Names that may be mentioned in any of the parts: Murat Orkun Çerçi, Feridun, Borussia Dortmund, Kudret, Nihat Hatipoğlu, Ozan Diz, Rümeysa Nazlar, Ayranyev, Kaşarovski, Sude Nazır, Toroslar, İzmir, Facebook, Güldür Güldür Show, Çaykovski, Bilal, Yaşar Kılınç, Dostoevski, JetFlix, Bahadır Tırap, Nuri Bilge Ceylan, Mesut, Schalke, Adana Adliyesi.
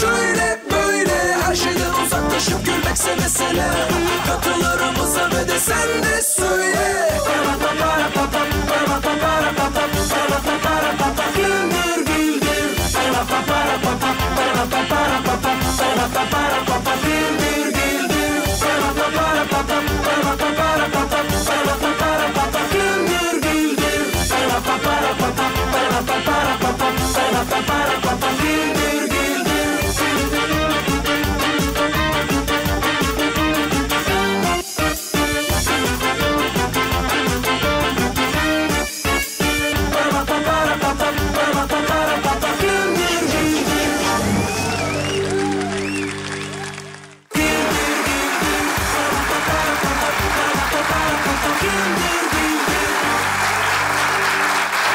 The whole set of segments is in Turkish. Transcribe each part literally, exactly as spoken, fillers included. şöyle böyle, her şeyden uzaklaşıp gülmekse mesele. Katılarımıza ve de sen de söyle.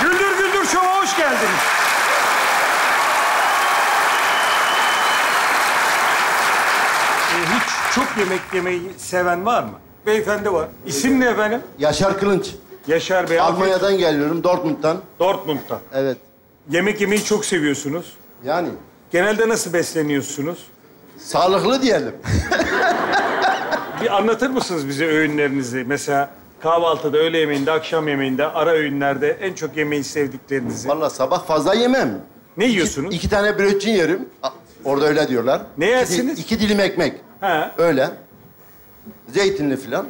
Güldür güldür. Güldür güldür. Güldür güldür. Güldür güldür. Yemek yemeyi seven var mı? Beyefendi var. İsim ne efendim? Yaşar Kılınç. Yaşar Bey. Almanya'dan abi. Geliyorum, Dortmund'dan. Dortmund'dan. Evet. Yemek yemeyi çok seviyorsunuz. Yani. Genelde nasıl besleniyorsunuz? Sağlıklı diyelim. Bir anlatır mısınız bize öğünlerinizi? Mesela kahvaltıda, öğle yemeğinde, akşam yemeğinde, ara öğünlerde en çok yemeği sevdiklerinizi. Vallahi sabah fazla yemem. Ne yiyorsunuz? İki, iki tane brötçin yerim. Orada öyle diyorlar. Ne yersiniz? İki, iki dilim ekmek. He. Öyle. Zeytinli filan.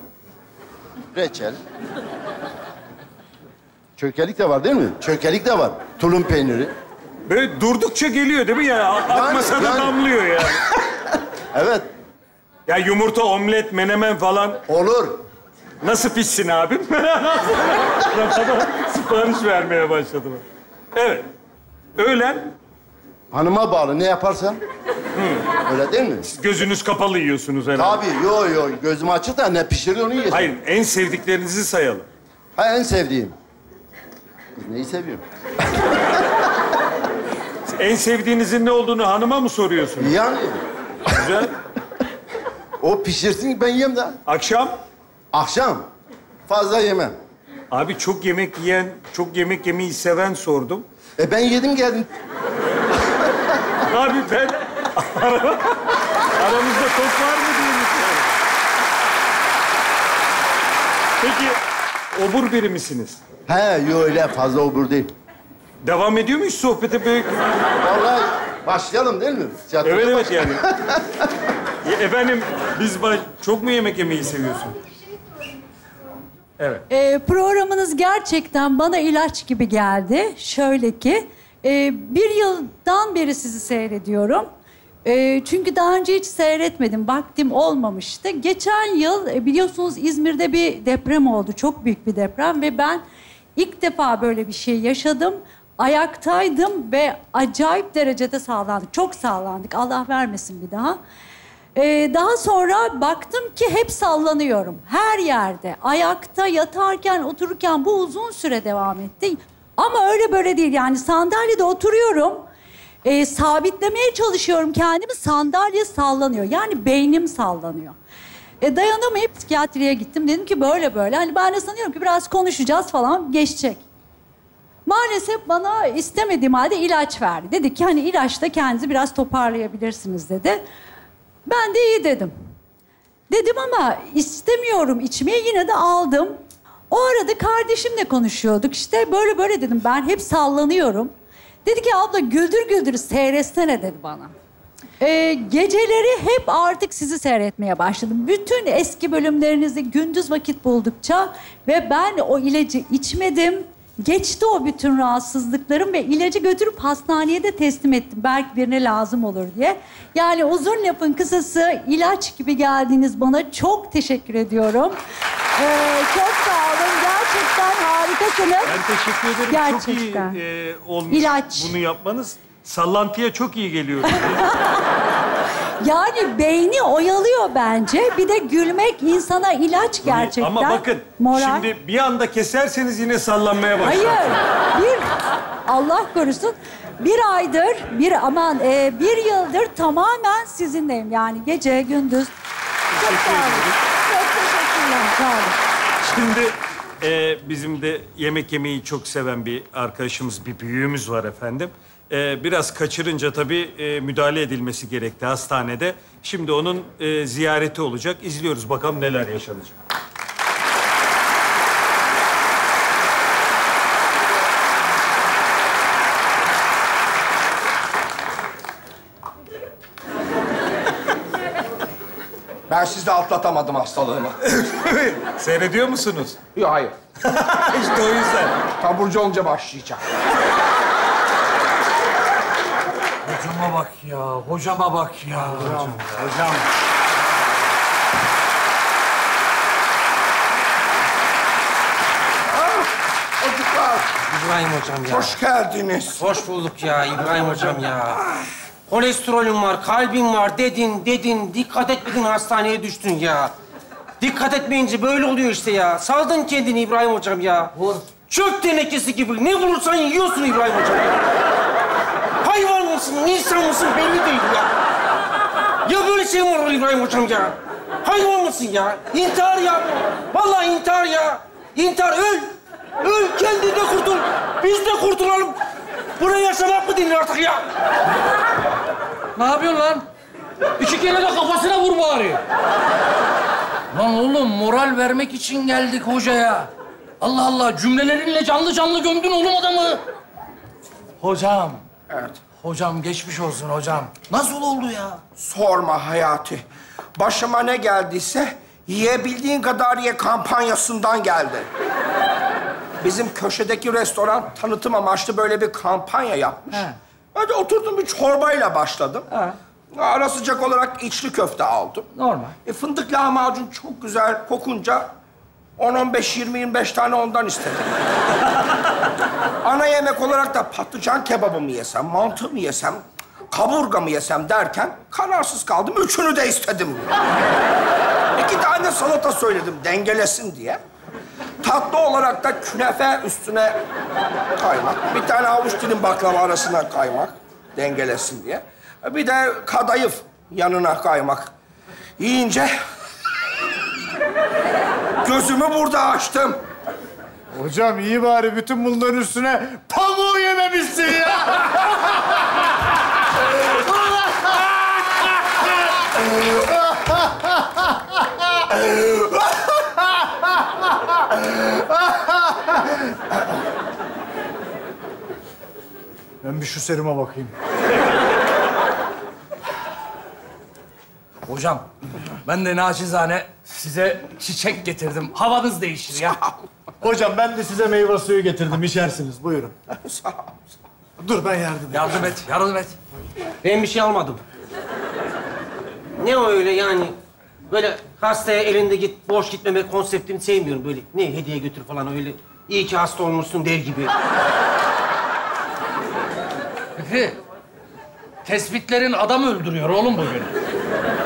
Reçel. Çökelik de var değil mi? Çökelik de var. Tulum peyniri. Böyle durdukça geliyor değil mi ya? Yani, akmasa da yani... damlıyor ya. Yani. Evet. Ya yumurta, omlet, menemen falan. Olur. Nasıl pişsin abim? Sipariş vermeye başladım. Evet. Öğlen. Hanıma bağlı. Ne yaparsan. Hı. Öyle değil mi? Siz gözünüz kapalı yiyorsunuz herhalde. Tabii. Yo yo. Gözüm açık da ne pişirir onu yiyorsun. Hayır. En sevdiklerinizi sayalım. Ha en sevdiğim. Neyi seviyorum? En sevdiğinizin ne olduğunu hanıma mı soruyorsunuz? Yani. Güzel. O pişirsin ben yiyeyim de. Akşam? Akşam. Fazla yemem. Abi çok yemek yiyen, çok yemek yemeyi seven sordum. E ben yedim geldim. Abi ben... Aramızda top var mı diye düşünüyorum. Peki, obur biri misiniz? He, yok öyle fazla obur değil. Devam ediyor muyuz sohbete böyle? Vallahi başlayalım değil mi? Çatırda evet evet başlayalım. Yani. Ya efendim, biz baş... çok mu yemek yemeyi seviyorsun? Evet. Ee, programınız gerçekten bana ilaç gibi geldi. Şöyle ki... Ee, bir yıldan beri sizi seyrediyorum. Ee, çünkü daha önce hiç seyretmedim. Vaktim olmamıştı. Geçen yıl biliyorsunuz İzmir'de bir deprem oldu. Çok büyük bir deprem ve ben ilk defa böyle bir şey yaşadım. Ayaktaydım ve acayip derecede sağlandık. Çok sağlandık. Allah vermesin bir daha. Ee, daha sonra baktım ki hep sallanıyorum. Her yerde. Ayakta, yatarken, otururken bu uzun süre devam etti. Ama öyle böyle değil yani sandalyede oturuyorum, e, sabitlemeye çalışıyorum kendimi, sandalye sallanıyor. Yani beynim sallanıyor. E, dayanamayıp psikiyatriye gittim. Dedim ki böyle böyle. Hani ben de sanıyorum ki biraz konuşacağız falan geçecek. Maalesef bana istemediğim halde ilaç verdi. Dedi ki hani ilaçla kendinizi biraz toparlayabilirsiniz dedi. Ben de iyi dedim. Dedim ama istemiyorum içmeyi, yine de aldım. O arada kardeşimle konuşuyorduk. İşte böyle böyle dedim. Ben hep sallanıyorum. Dedi ki abla Güldür Güldür seyretsene dedi bana. Ee, geceleri hep artık sizi seyretmeye başladım. Bütün eski bölümlerinizi gündüz vakit buldukça ve ben o ilacı içmedim. Geçti o bütün rahatsızlıklarım ve ilacı götürüp hastaneye de teslim ettim. Belki birine lazım olur diye. Yani uzun lafın kısası ilaç gibi geldiniz bana. Çok teşekkür ediyorum. Ee, çok sağ olun. Gerçekten harikasınız. Ben teşekkür ederim. Gerçekten. Çok iyi e, olmuş İlaç. Bunu yapmanız. Sallantıya çok iyi geliyor. Yani beyni oyalıyor bence. Bir de gülmek insana ilaç gerçekten. Ama bakın moral. Şimdi bir anda keserseniz yine sallanmaya başlar. Hayır. Bir, Allah korusun. Bir aydır, bir aman e, bir yıldır tamamen sizinleyim. Yani gece, gündüz. Çok sağ olun. Çok teşekkürler. Sağ olun. Şimdi e, bizim de yemek yemeyi çok seven bir arkadaşımız, bir büyüğümüz var efendim. Ee, biraz kaçırınca tabii e, müdahale edilmesi gerekti hastanede. Şimdi onun e, ziyareti olacak. İzliyoruz bakalım neler yaşanacak. Ben siz de atlatamadım hastalığımı. Seyrediyor musunuz? Yok, hayır. İşte o yüzden. Taburcu olunca başlayacak. Hocama bak ya, hocama bak ya. Hocam, hocam. hocam. Çocuklar. İbrahim hocam ya. Hoş geldiniz. Hoş bulduk ya İbrahim hocam ya. Kolesterolün var, kalbin var dedin, dedin. Dikkat etmedin, hastaneye düştün ya. Dikkat etmeyince böyle oluyor işte ya. Saldın kendini İbrahim hocam ya. Vur. Çöp tenekesi gibi. Ne vurursan yiyorsun İbrahim hocam ya. Hayvan mısın, insan mısın belli değil ya. Ya böyle şey mi olur İbrahim hocam ya? Hayvan mısın ya? İntihar ya. Vallahi intihar ya. İntihar, öl. Öl, kendin de kurtul. Biz de kurtulalım. Buraya yaşamak mı dinle artık ya? Ne yapıyorsun lan? İki kere de kafasına vur bari. Lan oğlum, moral vermek için geldik hocaya. Allah Allah, cümlelerinle canlı canlı gömdün oğlum adamı. Hocam. Evet. Hocam, geçmiş olsun hocam. Nasıl oldu ya? Sorma Hayati. Başıma ne geldiyse yiyebildiğin kadar ye kampanyasından geldi. Bizim köşedeki restoran tanıtım amaçlı böyle bir kampanya yapmış. He. Ben de oturdum, bir çorbayla başladım. He. Ara sıcak olarak içli köfte aldım. Normal. E, fındık lahmacun çok güzel kokunca on on beş, yirmi, yirmi beş tane ondan istedim. Ana yemek olarak da patlıcan kebabı mı yesem, mantı mı yesem, kaburga mı yesem derken kararsız kaldım. Üçünü de istedim. İki tane salata söyledim dengelesin diye. Tatlı olarak da künefe üstüne kaymak. Bir tane avuç dilim baklava arasına kaymak. Dengelesin diye. Bir de kadayıf yanına kaymak. Yiyince... gözümü burada açtım. Hocam iyi bari bütün bunların üstüne pamuğu yememişsin ya. Ben bir şu seruma bakayım. Hocam, ben de naçizane size çiçek getirdim. Havanız değişir ya. Hocam, ben de size meyve suyu getirdim. İçersiniz. Buyurun. Sağ ol. Dur, ben yardım edeyim. Yardım et, yardım et. Ben bir şey almadım. Ne o öyle yani? Böyle hastaya elinde git, boş gitmeme konseptini sevmiyorum böyle. Ne hediye götür falan öyle. İyi ki hasta olmuşsun der gibi. Peki, tespitlerin adam öldürüyor oğlum bugün.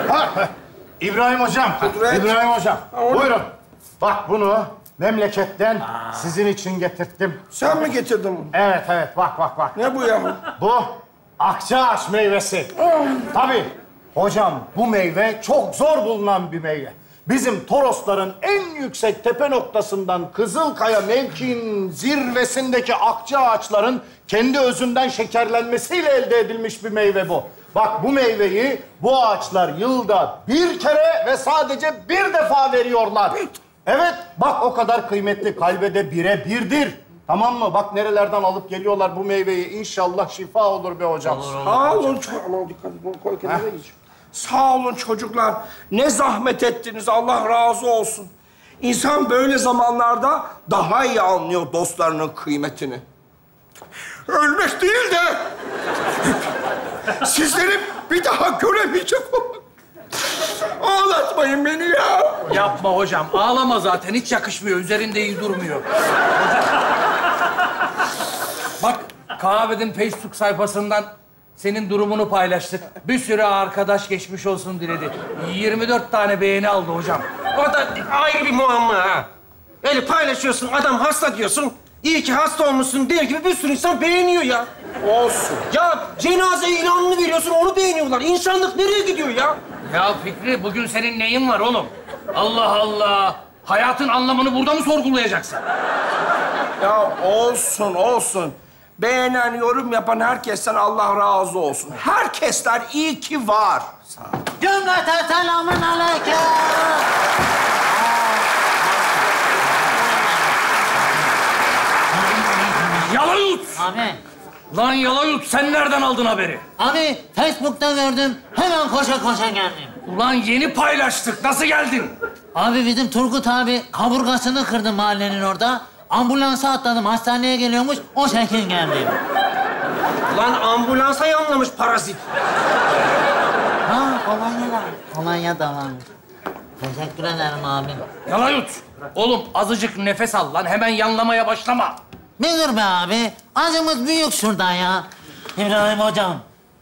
Ha, İbrahim hocam, Kudret. İbrahim hocam. Ha, buyurun. Bak bunu memleketten Aa. sizin için getirttim. Sen mi getirdin bunu? Evet, evet. Bak, bak, bak. Ne bu ya? Bu akçaağaç meyvesi. Aa. Tabii. Hocam, bu meyve çok zor bulunan bir meyve. Bizim Torosların en yüksek tepe noktasından Kızılkaya mevkiinin zirvesindeki akça ağaçların kendi özünden şekerlenmesiyle elde edilmiş bir meyve bu. Bak, bu meyveyi bu ağaçlar yılda bir kere ve sadece bir defa veriyorlar. Evet, bak o kadar kıymetli, kalbe de bire birdir. Tamam mı? Bak nerelerden alıp geliyorlar bu meyveyi. İnşallah şifa olur be hocam. Olur, olur, Sağ olun hocam. Dikkat edin, bunu koy kenara geçeyim. Sağ olun çocuklar. Ne zahmet ettiniz. Allah razı olsun. İnsan böyle zamanlarda daha iyi anlıyor dostlarının kıymetini. Ölmek değil de... sizleri bir daha göremeyeceğim. Ağlatmayın beni ya. Yapma hocam. Ağlama zaten. Hiç yakışmıyor. Üzerinde iyi durmuyor. Bak, Kahve'nin Facebook sayfasından... senin durumunu paylaştık. Bir sürü arkadaş geçmiş olsun diledi. yirmi dört tane beğeni aldı hocam. O da ayrı bir muamma ha. Öyle paylaşıyorsun, adam hasta diyorsun. İyi ki hasta olmuşsun der gibi bir sürü insan beğeniyor ya. Olsun. Ya cenaze ilanını veriyorsun, onu beğeniyorlar. İnsanlık nereye gidiyor ya? Ya Fikri, bugün senin neyin var oğlum? Allah Allah. Hayatın anlamını burada mı sorgulayacaksın? Ya olsun, olsun. Beğenen, yorum yapan herkesten Allah razı olsun. Herkesten iyi ki var. Sağ ol. Cümleten selamun aleyküm. Yalayut! Abi. Lan Yalayut, sen nereden aldın haberi? Abi, Facebook'ta gördüm. Hemen koşa koşa geldim. Ulan yeni paylaştık. Nasıl geldin? Abi bizim Turgut abi kaburgasını kırdı mahallenin orada. Ambulansa atladım. Hastaneye geliyormuş. O şekil geldi. Ulan ambulansa yanlamış parazit. Ha, Polonya'da. Polonya'da lan. Teşekkür ederim abi. Yalayut! Oğlum azıcık nefes al lan. Hemen yanlamaya başlama. Nedir be abi? Acımız büyük şurada ya. İbrahim hocam,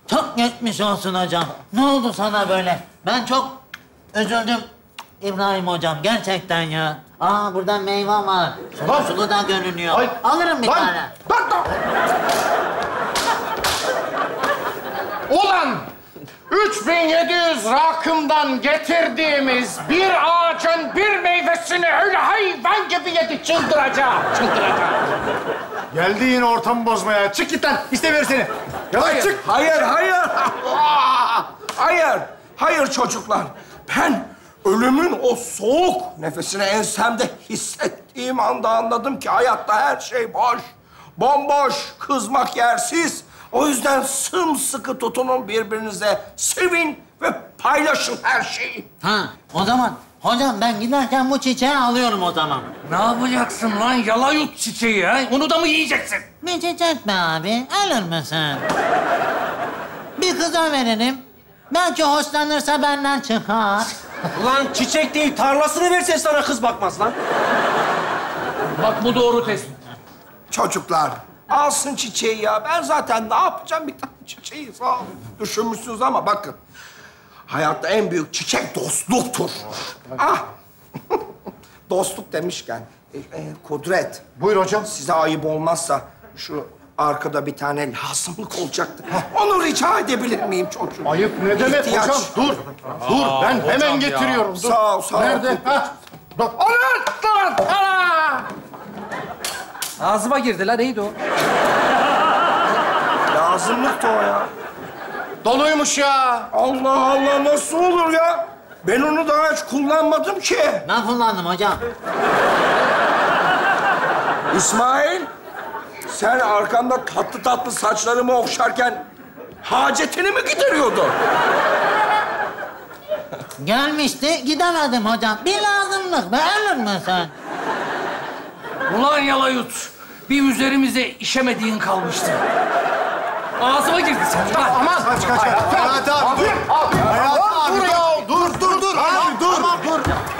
çok geçmiş olsun hocam. Ne oldu sana böyle? Ben çok üzüldüm İbrahim hocam, gerçekten ya. Aa, burada meyve var. Sulu sulu da görünüyor. Ay. Alırım bir lan. Tane. Bak, bak. Ulan! üç bin yedi yüz rakımdan getirdiğimiz bir ağacın bir meyvesini öyle hayvan gibi yedi. Çıldıracağım, çıldıracağım. Geldi yine ortamı bozmaya. Çık git lan, istemiyorum seni. Yavaş çık. Hayır, hayır. Hayır, hayır çocuklar. Ben ölümün o soğuk nefesini ensemde hissettiğim anda anladım ki hayatta her şey boş. Bomboş, kızmak yersiz. O yüzden sımsıkı tutunun birbirinize, sevin ve paylaşın her şeyi. Ha, o zaman hocam ben giderken bu çiçeği alıyorum o zaman. Ne yapacaksın lan Yalayut çiçeği ha? Onu da mı yiyeceksin? Bir çiçek mi abi? Alır mısın? Bir kıza veririm. Belki hoşlanırsa benden çıkar. Ulan çiçek değil, tarlasını verse sana kız bakmaz lan. Bak bu doğru tespit. Çocuklar. Alsın çiçeği ya. Ben zaten ne yapacağım bir tane çiçeği. Sağ olun. Düşünmüşsünüz ama bakın. Hayatta en büyük çiçek dostluktur. Ah! Dostluk demişken, e, e, Kudret. Buyur hocam. Size ayıp olmazsa şu arkada bir tane lazımlık olacaktı. Onu rica edebilir miyim çocuğum? Ayıp ne demek İhtiyaç. Hocam? Dur. Aa, dur. Ben hemen getiriyorum. Dur. Sağ ol, sağ ol. Nerede? Ha? Bak. Alın! Alın! Ağzıma girdi lan, neydi o? Lazımlıktı o ya. Doluymuş ya. Allah Allah, nasıl olur ya? Ben onu daha hiç kullanmadım ki. Ben kullandım hocam. İsmail, sen arkamda tatlı tatlı saçlarımı okşarken hacetini mi gideriyordun? Gelmişti, gidemedim hocam. Bir lazımlık, beğenir misin? Ulan Yalayut, bir üzerimize işemediğin kalmıştı. Ağzıma girdi sen. Tamam, aman! Kaç, kaç, kaç. Hayat abi, dur. Hayat abi, dur, dur, dur. Abi, dur, dur.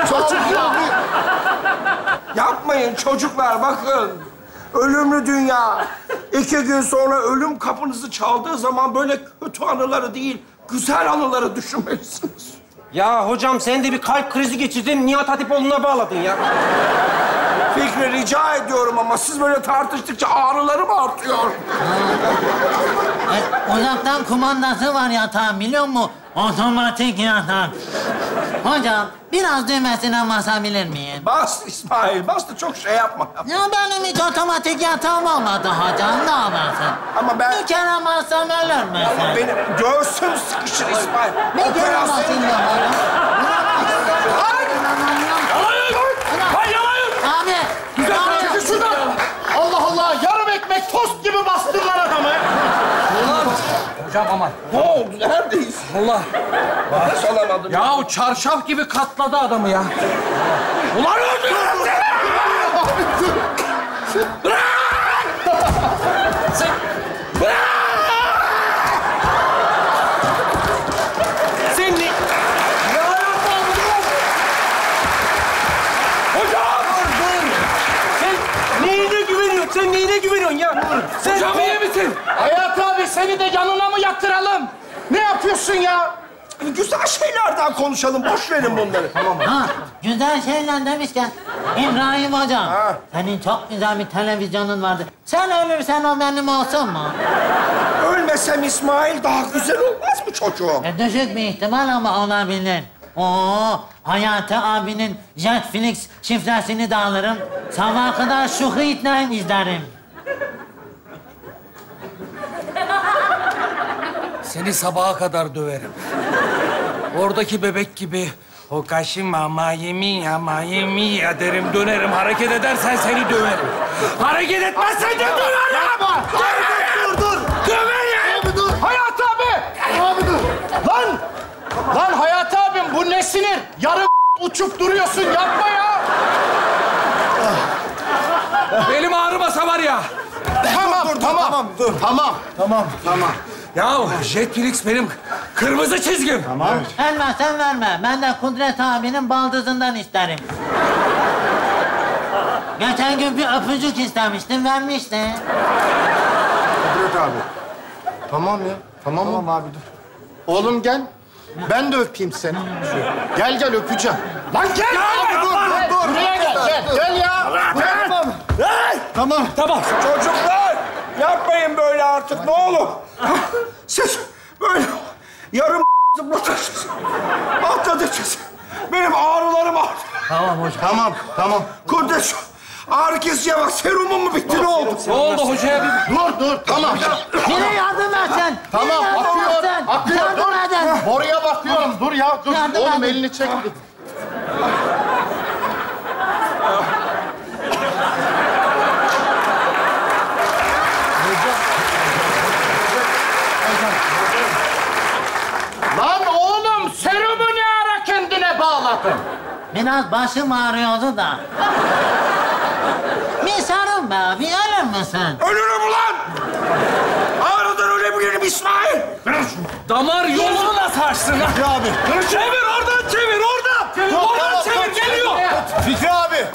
Çocuklar. Yapmayın çocuklar, bakın. Ölümlü dünya. İki gün sonra ölüm kapınızı çaldığı zaman böyle kötü anıları değil, güzel anıları düşünmelisiniz. Ya hocam, sen de bir kalp krizi geçirdin, Nihat Hatipoğlu'na bağladın ya. Fikri rica ediyorum ama siz böyle tartıştıkça ağrılarım artıyor. E, uzaktan kumandası var yatağın, biliyor musun? Otomatik yatak. Hocam, biraz düğmesine basabilir miyim? Bas İsmail, bas da çok şey yapma. Ya benim hiç otomatik yatağım olmadı hocam, ne yaparsın? Ama ben... Bir kere bassam ölür müsün? Ama benim göğsüm sıkışır İsmail. Bir kere basayım da hocam. Tost gibi bastırlar adamı. Ulan. Hocam aman. Ne oldu? Neredeyiz? Allah. Nefes alamadım. Yahu ya. Çarşaf gibi katladı adamı ya. Ulan öldürürüm seni. Bırak! Sen... Bırak! Sen ne? Ne yapalım? Hocam! Dur. Sen neyine güveniyorsun? Sen neyine güveniyorsun ya? Sen hocam iyi misin? Hayat abi, seni de yanına mı yatıralım? Ne yapıyorsun ya? Güzel şeylerden konuşalım, boş verin bunları. Tamam. Ha, güzel şeyler demişken, İbrahim hocam, ha. Senin çok güzel bir televizyonun vardı. Sen ölürsen o benim olsun mu? Ölmesem İsmail daha güzel olmaz mı çocuğum? E, düşük bir ihtimal ama olabilir. Oo, Hayati abinin JetFlix şifresini de alırım. Sabaha kadar şu hıyıtla izlerim. Seni sabaha kadar döverim. Oradaki bebek gibi o kaşıma ama yemi ama yemi derim, dönerim. Hareket edersen seni döverim. Hareket etmezsen de döverim. Yapma. Dur, dur, dur. Döverim. Abi dur. Hayat abi. Abi dur. Lan. Lan Hayat abim bu ne sinir? Yarım uçup duruyorsun. Yapma ya. Belim ağrımasa var ya. Tamam, dur, tamam, tamam, dur. Tamam, tamam, tamam. Ya JetFlix benim kırmızı çizgim. Tamam. Evet. Verme, sen verme. Ben de Kudret abinin baldızından isterim. Geçen gün bir öpücük istemiştim, vermişti. Kudret abi. Tamam ya, tamam, tamam mı? Abi dur. Oğlum gel. Ben de öpeyim seni. Gel gel öpeceğim. Lan gel! Ya, abi, dur, dur, dur. Buraya gel, gel, gel, gel ya. Tamam. Tamam. Tamam. Çocuklar, yapmayın böyle artık. Ne olur. Siz böyle yarım zıplatırsınız. Atladırsınız. Benim ağrılarım ağrı. Tamam hocam. Tamam, tamam. Kudret, ağrı kesici var. Serumum mu bitti? Ne oldu? Ne oldu hocaya? Dur, dur. Tamam. Yine yardım et sen. Tamam, bakıyorum. Bakıyorum, dur. Oraya bakıyorum. Dur ya, dur. Oğlum elini çek. Biraz başım ağrıyordu da. Misarim be abi, ölür müsün? Ölürüm ulan! Ağrıdan ölebilirim İsmail! Damar yolunu nasıl açtın lan? Fikri abi. Çevir, oradan çevir, oradan! Çevir, yok, oradan yok, çevir, yok, geliyor! Yok. Fikri abi!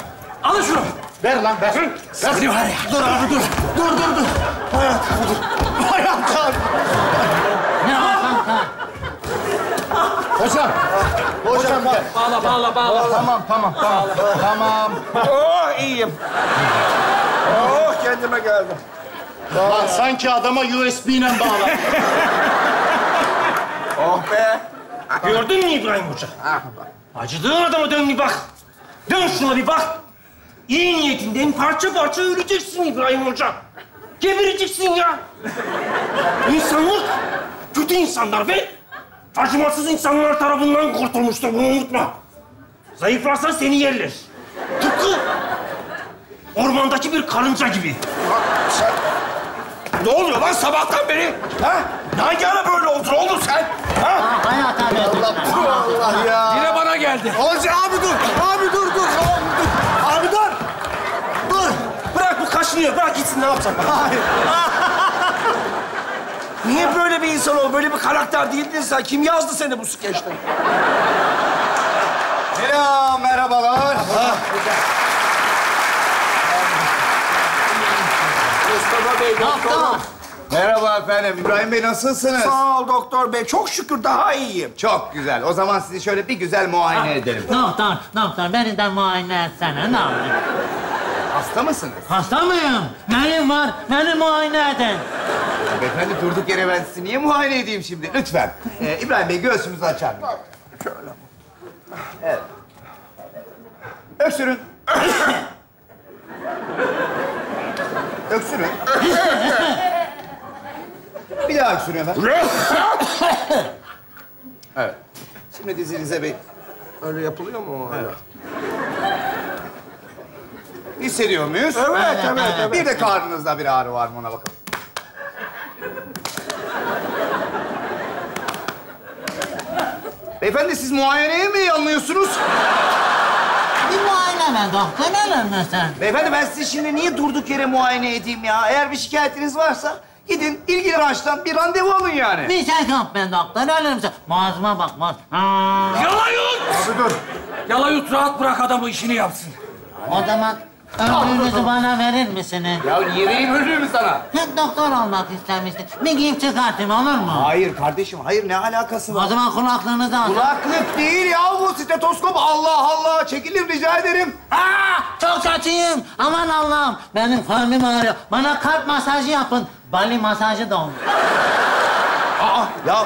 Alın şunu! Ver lan, ver. Ver. Dur abi, dur, dur, dur, dur, dur. Hayat, dur. Hayat abi. Ne var kanka? Hocam. Hocam, bağla, bağla, bağla, bağla. Tamam, tamam, tamam. Tamam. Oh, iyiyim. Oh, kendime geldim. Lan sanki adama U S B ile bağla. Oh be. Gördün mü İbrahim Hoca? Acıdığın adama dön bir bak. Dön şuna bir bak. İyi niyetinden parça parça öleceksin İbrahim Hoca. Gebereceksin ya. İnsanlık, kötü insanlar ve acımasız insanlar tarafından kurtulmuştur, bunu unutma. Zayıflarsan seni yerler. Tıpkı ormandaki bir karınca gibi. Lan sen... Ne oluyor lan sabahtan beri? Ha? Hangi ara böyle oldu? Ne oldu sen? Ha? Ha hayat abi. Allah, Allah, Allah ya. Yine bana geldi. Hoca abi dur, abi dur, dur. Abi dur. Abi dur. Dur. Bırak bu kaşınıyor, bırak gitsin ne yapacak? Hayır. Niye böyle bir insan ol, böyle bir karakter değildin sen? Kim yazdı seni bu skeçten? Selam, merhabalar. Ah. Mustafa Bey, doktor. Merhaba efendim. İbrahim Bey, nasılsınız? Sağ ol doktor bey. Çok şükür daha iyiyim. Çok güzel. O zaman sizi şöyle bir güzel muayene ah. edelim. Doktor, doktor. Beni de muayene etsene. Ne yapayım? Hasta mısınız? Hasta mıyım? Benim var. Beni muayene edin. Efendim durduk yere ben sizi niye muayene edeyim şimdi? Lütfen. Ee, İbrahim Bey göğsümüzü açar mı? Şöyle. Evet. Öksürün. Öksürün. Bir daha öksürün efendim. Evet. Şimdi dizinize bir... Öyle yapılıyor mu? Evet. Hissediyor muyuz? Evet, evet, evet, evet. Bir de karnınızda bir ağrı var mı? Ona bakalım. Beyefendi siz muayeneye mi yanlıyorsunuz? Bir muayene ben doktor alır mısın? Beyefendi ben sizi şimdi niye durduk yere muayene edeyim ya? Eğer bir şikayetiniz varsa gidin ilgili branştan bir randevu alın yani. Bir şey yok ben doktor alır mısın? Boğazıma bak boğaz. Yalayut! Abi dur. Yalayut rahat bırak adamı işini yapsın. Yani. O zaman ömrünüzü bana verir misiniz? Ya niye vereyim ömrümü sana? Hep doktor olmak istemiştim. Bir giyip çıkartayım olur mu? Hayır kardeşim, hayır. Ne alakası var? O zaman kulaklığınızı alın. Kulaklık değil ya bu stetoskop. Allah Allah. Çekilin rica ederim. Aa, çok açayım. Aman Allah'ım. Benim karnım ağrıyor. Bana kalp masajı yapın. Bali masajı da olmuş. Aa, ya...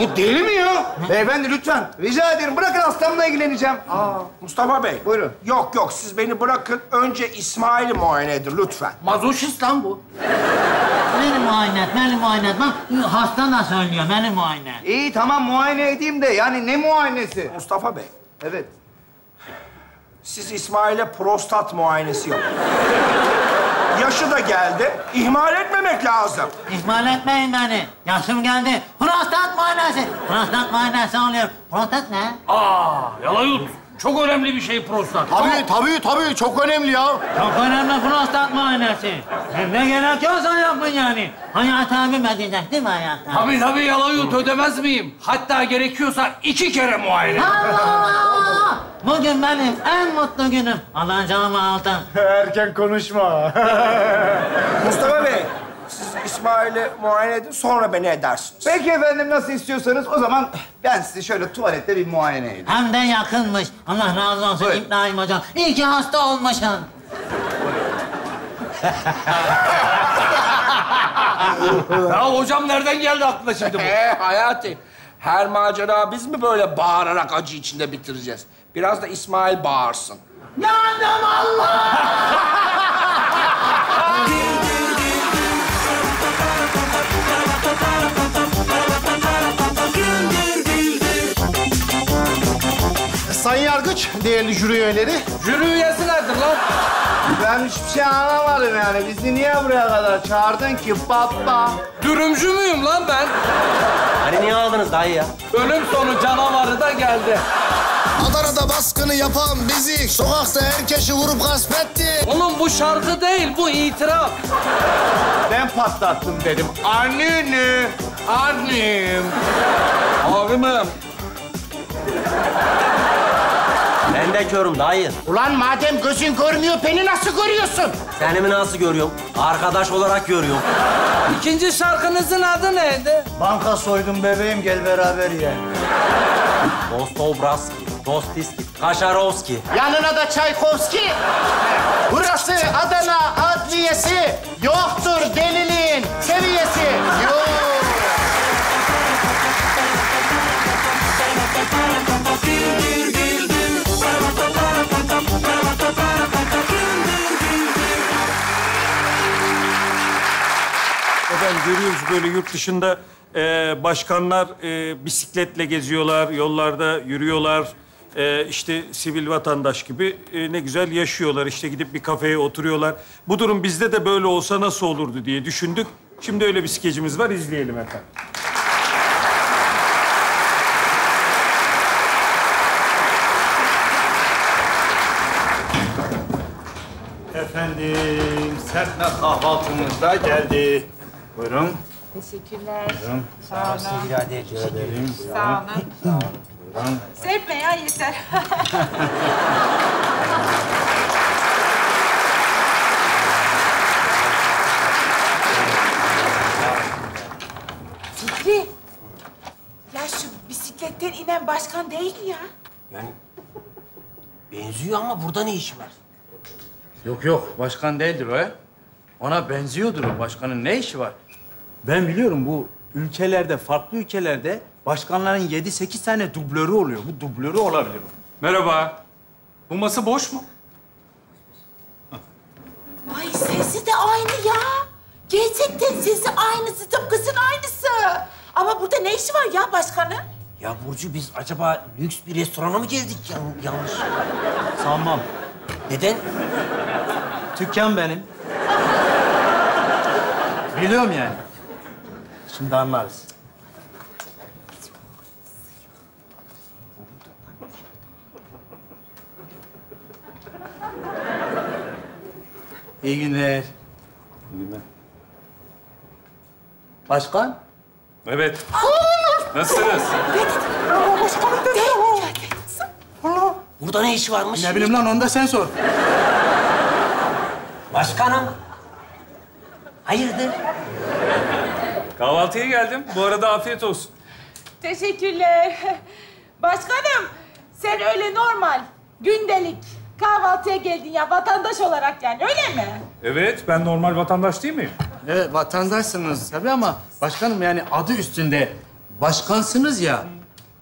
Bu deli mi ya? Ne? Beyefendi lütfen. Rica ederim. Bırakın hastamla ilgileneceğim. Aa, Mustafa Bey. Buyurun. Yok yok siz beni bırakın. Önce İsmail'i muayene edin lütfen. Mazoşist lan bu. Beni muayene et, beni muayene et. Bak hasta da söylüyor, beni muayene et. İyi tamam, muayene edeyim de yani ne muayenesi? Mustafa Bey. Evet. Siz İsmail'e prostat muayenesi yapın. Yaşı da geldi. İhmal etmemek lazım. İhmal etmeyin beni. Yaşım geldi. Prostat muayenesi. Prostat muayenesi oluyor. Prostat ne? Aa, yalan yut. Çok önemli bir şey prostat. Tabii, tabii, tabii. Çok önemli ya. Çok önemli prostat muayenesi. Hem de gerek yoksa yapın yani. Hayat abim edecek değil mi hayat abim? Tabii, tabii. Yalan yut. Ödemez miyim? Hatta gerekiyorsa iki kere muayene. Allah! Bugün benim en mutlu günüm. Allah'ın canımı aldın. Erken konuşma. Mustafa Bey, siz İsmail'i muayene edin, sonra beni edersiniz. Peki efendim, nasıl istiyorsanız o zaman ben sizi şöyle tuvalette bir muayene edeyim. Hem de yakınmış. Allah razı olsun İbrahim Hocam. İyi ki hasta olmuşsun. Ya hocam nereden geldi aklına şimdi bu? Ee, Hayati, her macera biz mi böyle bağırarak acı içinde bitireceğiz? Biraz da İsmail bağırsın. Yandım Allah! Sayın Yargıç, değerli jüri üyeleri. Jüri üyesi nedir lan? Ben hiçbir şey anlamadım yani. Bizi niye buraya kadar çağırdın ki baba? Dürümcü müyüm lan ben? Hani niye aldınız dayı ya? Ölüm sonu canavarı da geldi. Adana'da baskını yapan bizi, sokakta herkesi vurup gasp etti. Oğlum bu şarkı değil, bu itiraf. Ben patlattım dedim. Anneni, annem. Abimim. Ben de körüm dayı. Ulan madem gözün görmüyor, beni nasıl görüyorsun? Seni mi nasıl görüyorum? Arkadaş olarak görüyorum. İkinci şarkınızın adı neydi? Banka soydum bebeğim, gel beraber ye. Dostoevski, Dostoevski, Kaşarovski. Yanına da Çaykovski. Burası Adana Adliyesi. Yoktur deliliğin seviyesi. Yok. Efendim görüyoruz böyle yurt dışında e, başkanlar e, bisikletle geziyorlar, yollarda yürüyorlar. E, işte sivil vatandaş gibi e, ne güzel yaşıyorlar. İşte gidip bir kafeye oturuyorlar. Bu durum bizde de böyle olsa nasıl olurdu diye düşündük. Şimdi öyle bir skecimiz var, izleyelim efendim. Efendim, serpme kahvaltımız da geldi. Buyurun. Teşekkürler. Buyurun. Sağ olun. Teşekkür ederim. Sağ olun. Sağ olun. Buyurun. Serpme ya, yeter. Fikri, ya şu bisikletten inen başkan değil mi ya? Yani benziyor ama burada ne işi var? Yok yok, başkan değildir o. Ona benziyordur o. Başkanın ne işi var? Ben biliyorum, bu ülkelerde, farklı ülkelerde başkanların yedi sekiz tane dublörü oluyor. Bu dublörü olabilir o. Merhaba. Bu masa boş mu? Ay sesi de aynı ya. Gerçekten sesi aynısı, tıpkısının aynısı. Ama burada ne işi var ya başkanın? Ya Burcu, biz acaba lüks bir restorana mı geldik ya, yanlış? Sanmam. Neden? Dükkan benim. Biliyorum yani. Şimdi anlarız. İyi günler. İyi günler. Başkan? Evet. Nasılsınız? Başkanım dedi o. Allah. Burada ne iş varmış? Ne bileyim lan, onu da sen sor. Başkanım. Hayırdır? Kahvaltıya geldim. Bu arada afiyet olsun. Teşekkürler. Başkanım, sen öyle normal, gündelik kahvaltıya geldin ya, vatandaş olarak yani, öyle mi? Evet, ben normal vatandaş değil miyim? Evet, vatandaşsınız tabii ama başkanım yani adı üstünde başkansınız ya.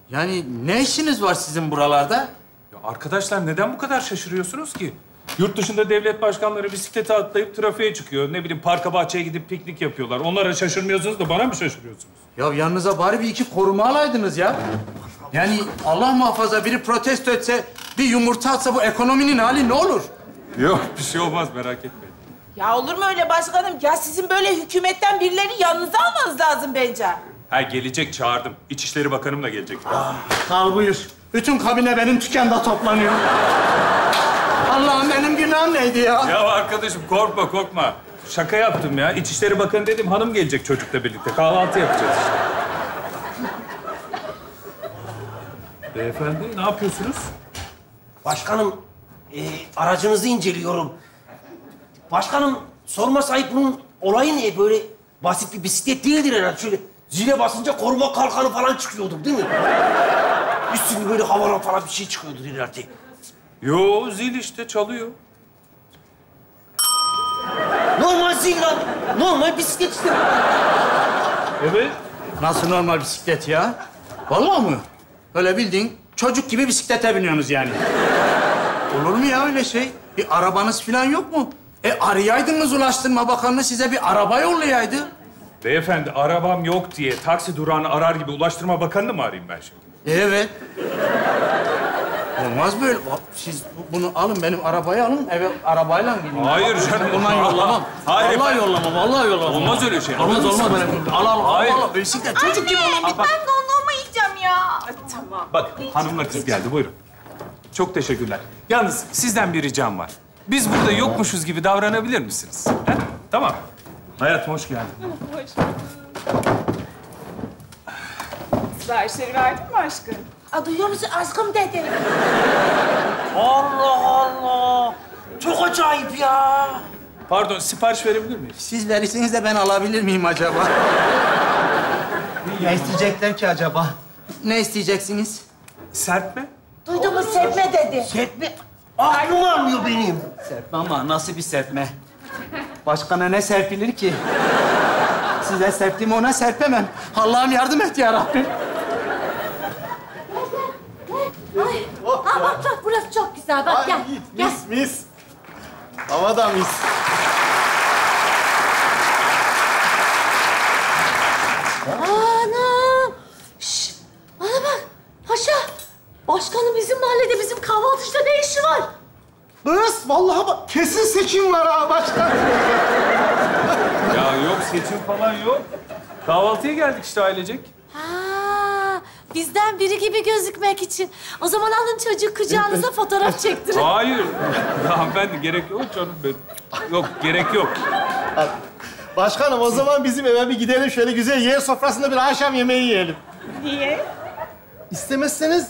Yani ne işiniz var sizin buralarda? Ya arkadaşlar, neden bu kadar şaşırıyorsunuz ki? Yurt dışında devlet başkanları bisiklete atlayıp trafiğe çıkıyor. Ne bileyim parka bahçeye gidip piknik yapıyorlar. Onlara şaşırmıyorsunuz da bana mı şaşırıyorsunuz? Ya yanınıza bari bir iki koruma alaydınız ya. Yani Allah muhafaza biri protesto etse, bir yumurta atsa bu ekonominin hali ne olur? Yok bir şey olmaz merak etmeyin. Ya olur mu öyle başkanım? Ya sizin böyle hükümetten birileri yanınıza almanız lazım bence. Ha gelecek çağırdım. İçişleri Bakanım da gelecek. Aa, sağ ol buyur. Bütün kabine benim tükende toplanıyor. Allah'ım benim günahım neydi ya? Ya arkadaşım korkma korkma. Şaka yaptım ya. İçişleri Bakanı dedim hanım gelecek çocukla birlikte. Kahvaltı yapacağız işte. Beyefendi ne yapıyorsunuz? Başkanım e, aracınızı inceliyorum. Başkanım sorma sahip bunun olayı ne? Böyle basit bir bisiklet değildir herhalde. Şöyle zile basınca koruma kalkanı falan çıkıyordur değil mi? Üstünde böyle havalı falan bir şey çıkıyordur herhalde. Yo zil işte çalıyor. Normal zil lan. Normal bisiklet işte. Evet. Nasıl normal bisiklet ya? Vallahi mı? Öyle bildiğin çocuk gibi bisiklete biniyorsunuz yani. Olur mu ya öyle şey? Bir arabanız falan yok mu? E arayaydınız Ulaştırma Bakanlığı size bir araba yollayaydı. Beyefendi arabam yok diye taksi durağını arar gibi Ulaştırma Bakanlığı mı arayayım ben şimdi? Evet. Olmaz böyle. Siz bunu alın, benim arabayı alın, eve arabayla gidin. Hayır canım. Bundan yollamam. Hayır. Vallahi yollamam, vallahi yollamam. Olmaz öyle şey. Olmaz, olmaz. Al, al, al, al. Bisiklet çocuk gibi olmam. Anne, ben dondurma yiyeceğim ya. Tamam. Bak, hanımla kız geldi. Buyurun. Çok teşekkürler. Yalnız sizden bir ricam var. Biz burada yokmuşuz gibi davranabilir misiniz? He? Tamam. Hayatım, hoş geldin. Hoş bulduk. Siparişleri verdin mi aşkım? A, duyuyor musun? Aşkım dedim. Allah Allah! Çok acayip ya! Pardon, sipariş verebilir miyim? Siz verirseniz de ben alabilir miyim acaba? Ne isteyecekler ki acaba? Ne isteyeceksiniz? Serpme. Duydunuz, serpme dedi. Serpme? Aklım almıyor benim. Serpme ama nasıl bir serpme? Başkana ne serpilir ki? Size serptiğimi ona serpemem. Allah'ım yardım et ya Rabbim. Ay, oh, ha, bak bak burası çok güzel. Bak ay, gel, mis, gel. Mis, mis. Hava da mis. Anam. Şşş, bana bak. Paşa, başkanım bizim mahallede, bizim kahvaltıcıda ne işi var? Kız, vallahi bak. Kesin seçim var ha başkan. Ya yok, seçim falan yok. Kahvaltıya geldik işte ailecek. Ha. Bizden biri gibi gözükmek için. O zaman alın çocuğu kucağınıza fotoğraf çektirin. Hayır. Hanımefendi gerek yok canım benim. Yok, gerek yok. Başkanım o zaman bizim eve bir gidelim. Şöyle güzel yer sofrasında bir akşam yemeği yiyelim. Niye? İstemezseniz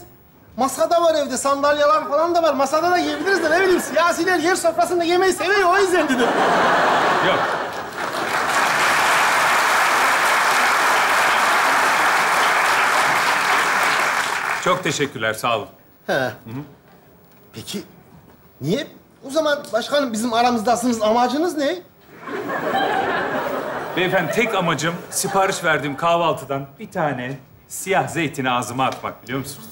masada var evde. Sandalyeler falan da var. Masada da yiyebiliriz de ne bileyim. Siyasiler yer sofrasında yemeği seviyor. O yüzden dedim. Yok. Çok teşekkürler, sağ olun. He. Hı -hı. Peki, niye? O zaman başkanım bizim aramızdasınız, amacınız ne? Beyefendi, tek amacım sipariş verdiğim kahvaltıdan bir tane siyah zeytini ağzıma atmak, biliyor musunuz?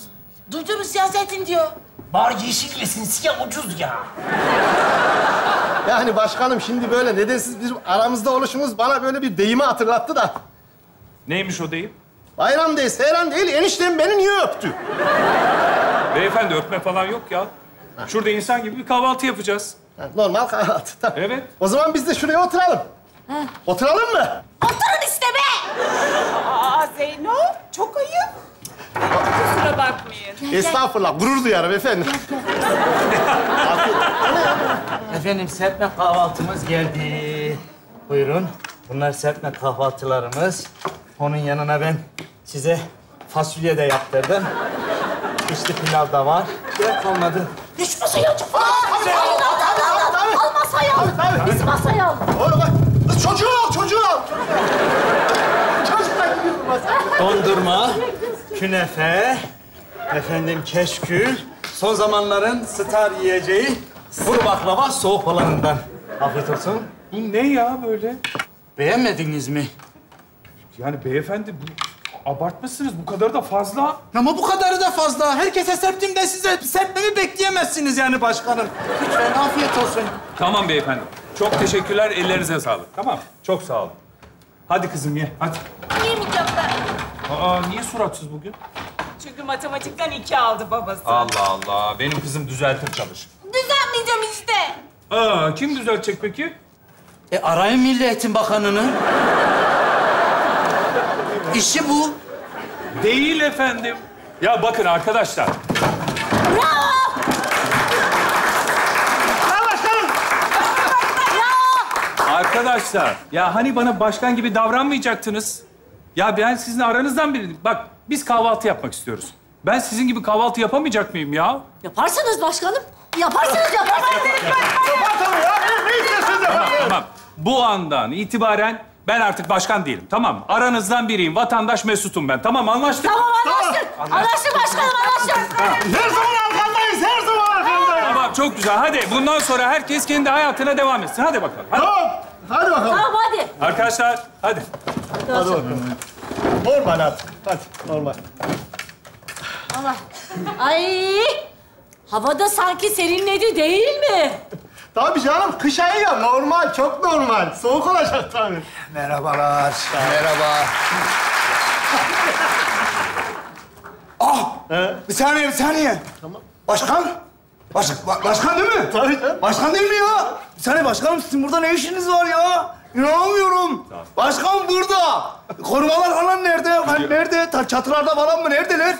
Duyduğumuz siyah zeytin diyor. Bari yeşil yesin, siyah ucuz ya. Yani başkanım şimdi böyle nedensiz bizim aramızda oluşumuz bana böyle bir deyimi hatırlattı da. Neymiş o deyim? Bayram değil, seyran değil. Eniştem beni niye öptü? Beyefendi öpme falan yok ya. Ha. Şurada insan gibi bir kahvaltı yapacağız. Ha, normal kahvaltı, tamam. Evet. O zaman biz de şuraya oturalım. Ha. Oturalım mı? Oturun işte be! Aa Zeyno, çok ayıp. Kusura bakmayın. Gel, estağfurullah, gurur duyarım efendim. Gel, gel. Efendim, serpme kahvaltımız geldi. Buyurun. Bunlar serpme kahvaltılarımız. Onun yanına ben size fasulye de yaptırdım. İçli pilav da var. Gerek olmadı. Üç masayı al. Masayı al, al masayı al. Biz masayı al. Çocuğu al, çocuğu al. Çocuklar gidiyor masaya. Dondurma, künefe, efendim keşkül, son zamanların star yiyeceği kuru baklava soğuk olanından. Afiyet olsun. Bu ne ya böyle? Beğenmediniz mi? Yani beyefendi bu Abartmışsınız. Bu kadarı da fazla. Ama bu kadarı da fazla. Herkese serptim de size serpmemi bekleyemezsiniz yani başkanım. Lütfen afiyet olsun. Tamam beyefendi. Çok teşekkürler. Ellerinize sağlık. Tamam. Çok sağ olun. Hadi kızım ye. Hadi. Yemeyeceğim ben. Aa, niye suratsız bugün? Çünkü matematikten iki aldı babası. Allah Allah. Benim kızım düzeltir çalışır. Düzeltmeyeceğim işte. Aa, kim düzeltecek peki? E arayın Milli Eğitim Bakanı'nı. İşi bu. Değil efendim. Ya bakın arkadaşlar. Bravo! Başkanım. Bravo. Arkadaşlar, ya hani bana başkan gibi davranmayacaktınız? Ya ben sizin aranızdan biriydim. Bak, biz kahvaltı yapmak istiyoruz. Ben sizin gibi kahvaltı yapamayacak mıyım ya? Yaparsınız başkanım. Yaparsınız, yaparsınız. Yaparsınız ya. Ne istiyorsunuz yaparsınız? Tamam. Bu andan itibaren ben artık başkan değilim, tamam mı? Aranızdan biriyim, vatandaş Mesut'um ben. Tamam, anlaştık. Tamam, anlaştık. Tamam. Anlaştık başkanım, anlaştık. Tamam. Her zaman arkandayız, her zaman arkandayız. Tamam, çok güzel. Hadi bundan sonra herkes kendi hayatına devam etsin. Hadi bakalım. Hadi. Tamam, hadi bakalım. Tamam, hadi. Arkadaşlar, hadi. Hadi, hadi bakalım. Normal artık. Hadi, normal. Allah. Ay, havada sanki serinledi değil mi? Tabii canım, kış ayı ya. Normal, çok normal. Soğuk olacak tabii. Merhabalar. Merhaba. Ah! He? Bir saniye, bir saniye. Tamam. Başkan? Baş, ba, başkan değil mi? Tabii canım. Başkan değil mi ya? Bir saniye başkanım, sizin burada ne işiniz var ya? İnanamıyorum. Tamam. Başkan burada. Korumalar falan nerede? Hani nerede? Çatılarda falan mı? Neredeler?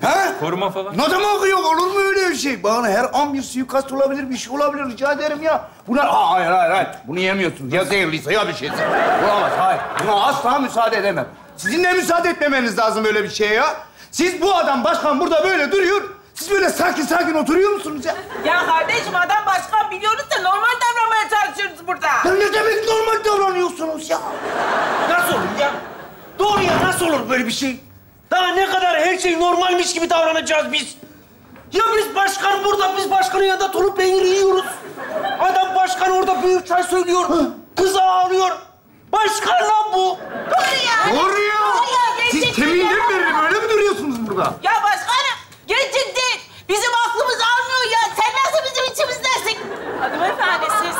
He? Koruma falan. Ne demek yok? Olur mu öyle bir şey? Bana her an bir suikast olabilir, bir şey olabilir. Rica ederim ya. Bunlar... Aa, hayır, hayır, hayır. Bunu yemiyorsunuz. Ya zehirliyse ya bir şeyse. Olamaz, hayır. Buna asla müsaade edemem. Sizin de müsaade etmemeniz lazım böyle bir şeye ya. Siz bu adam, başkan burada böyle duruyor. Siz böyle sakin sakin oturuyor musunuz ya? Ya kardeşim, adam başkan biliyoruz da normal davranmaya çalışıyoruz burada. Ben ne demek normal davranıyorsunuz ya? Nasıl olur ya? Doğru ya, nasıl olur böyle bir şey? Daha ne kadar her şey normalmiş gibi davranacağız biz? Ya biz başkan burada, biz başkanın yanında tolu peynir yiyoruz. Adam başkan orada büyük çay söylüyor, kız ağlıyor. Başkan lan bu. Doğru ya. Doğru ya. ya Siz kemiğinden beri böyle mi duruyorsunuz burada? Ya başkanım, gerçekten bizim aklımız almıyor ya. Sen nasıl bizim içimizdesin? Hanımefendi siz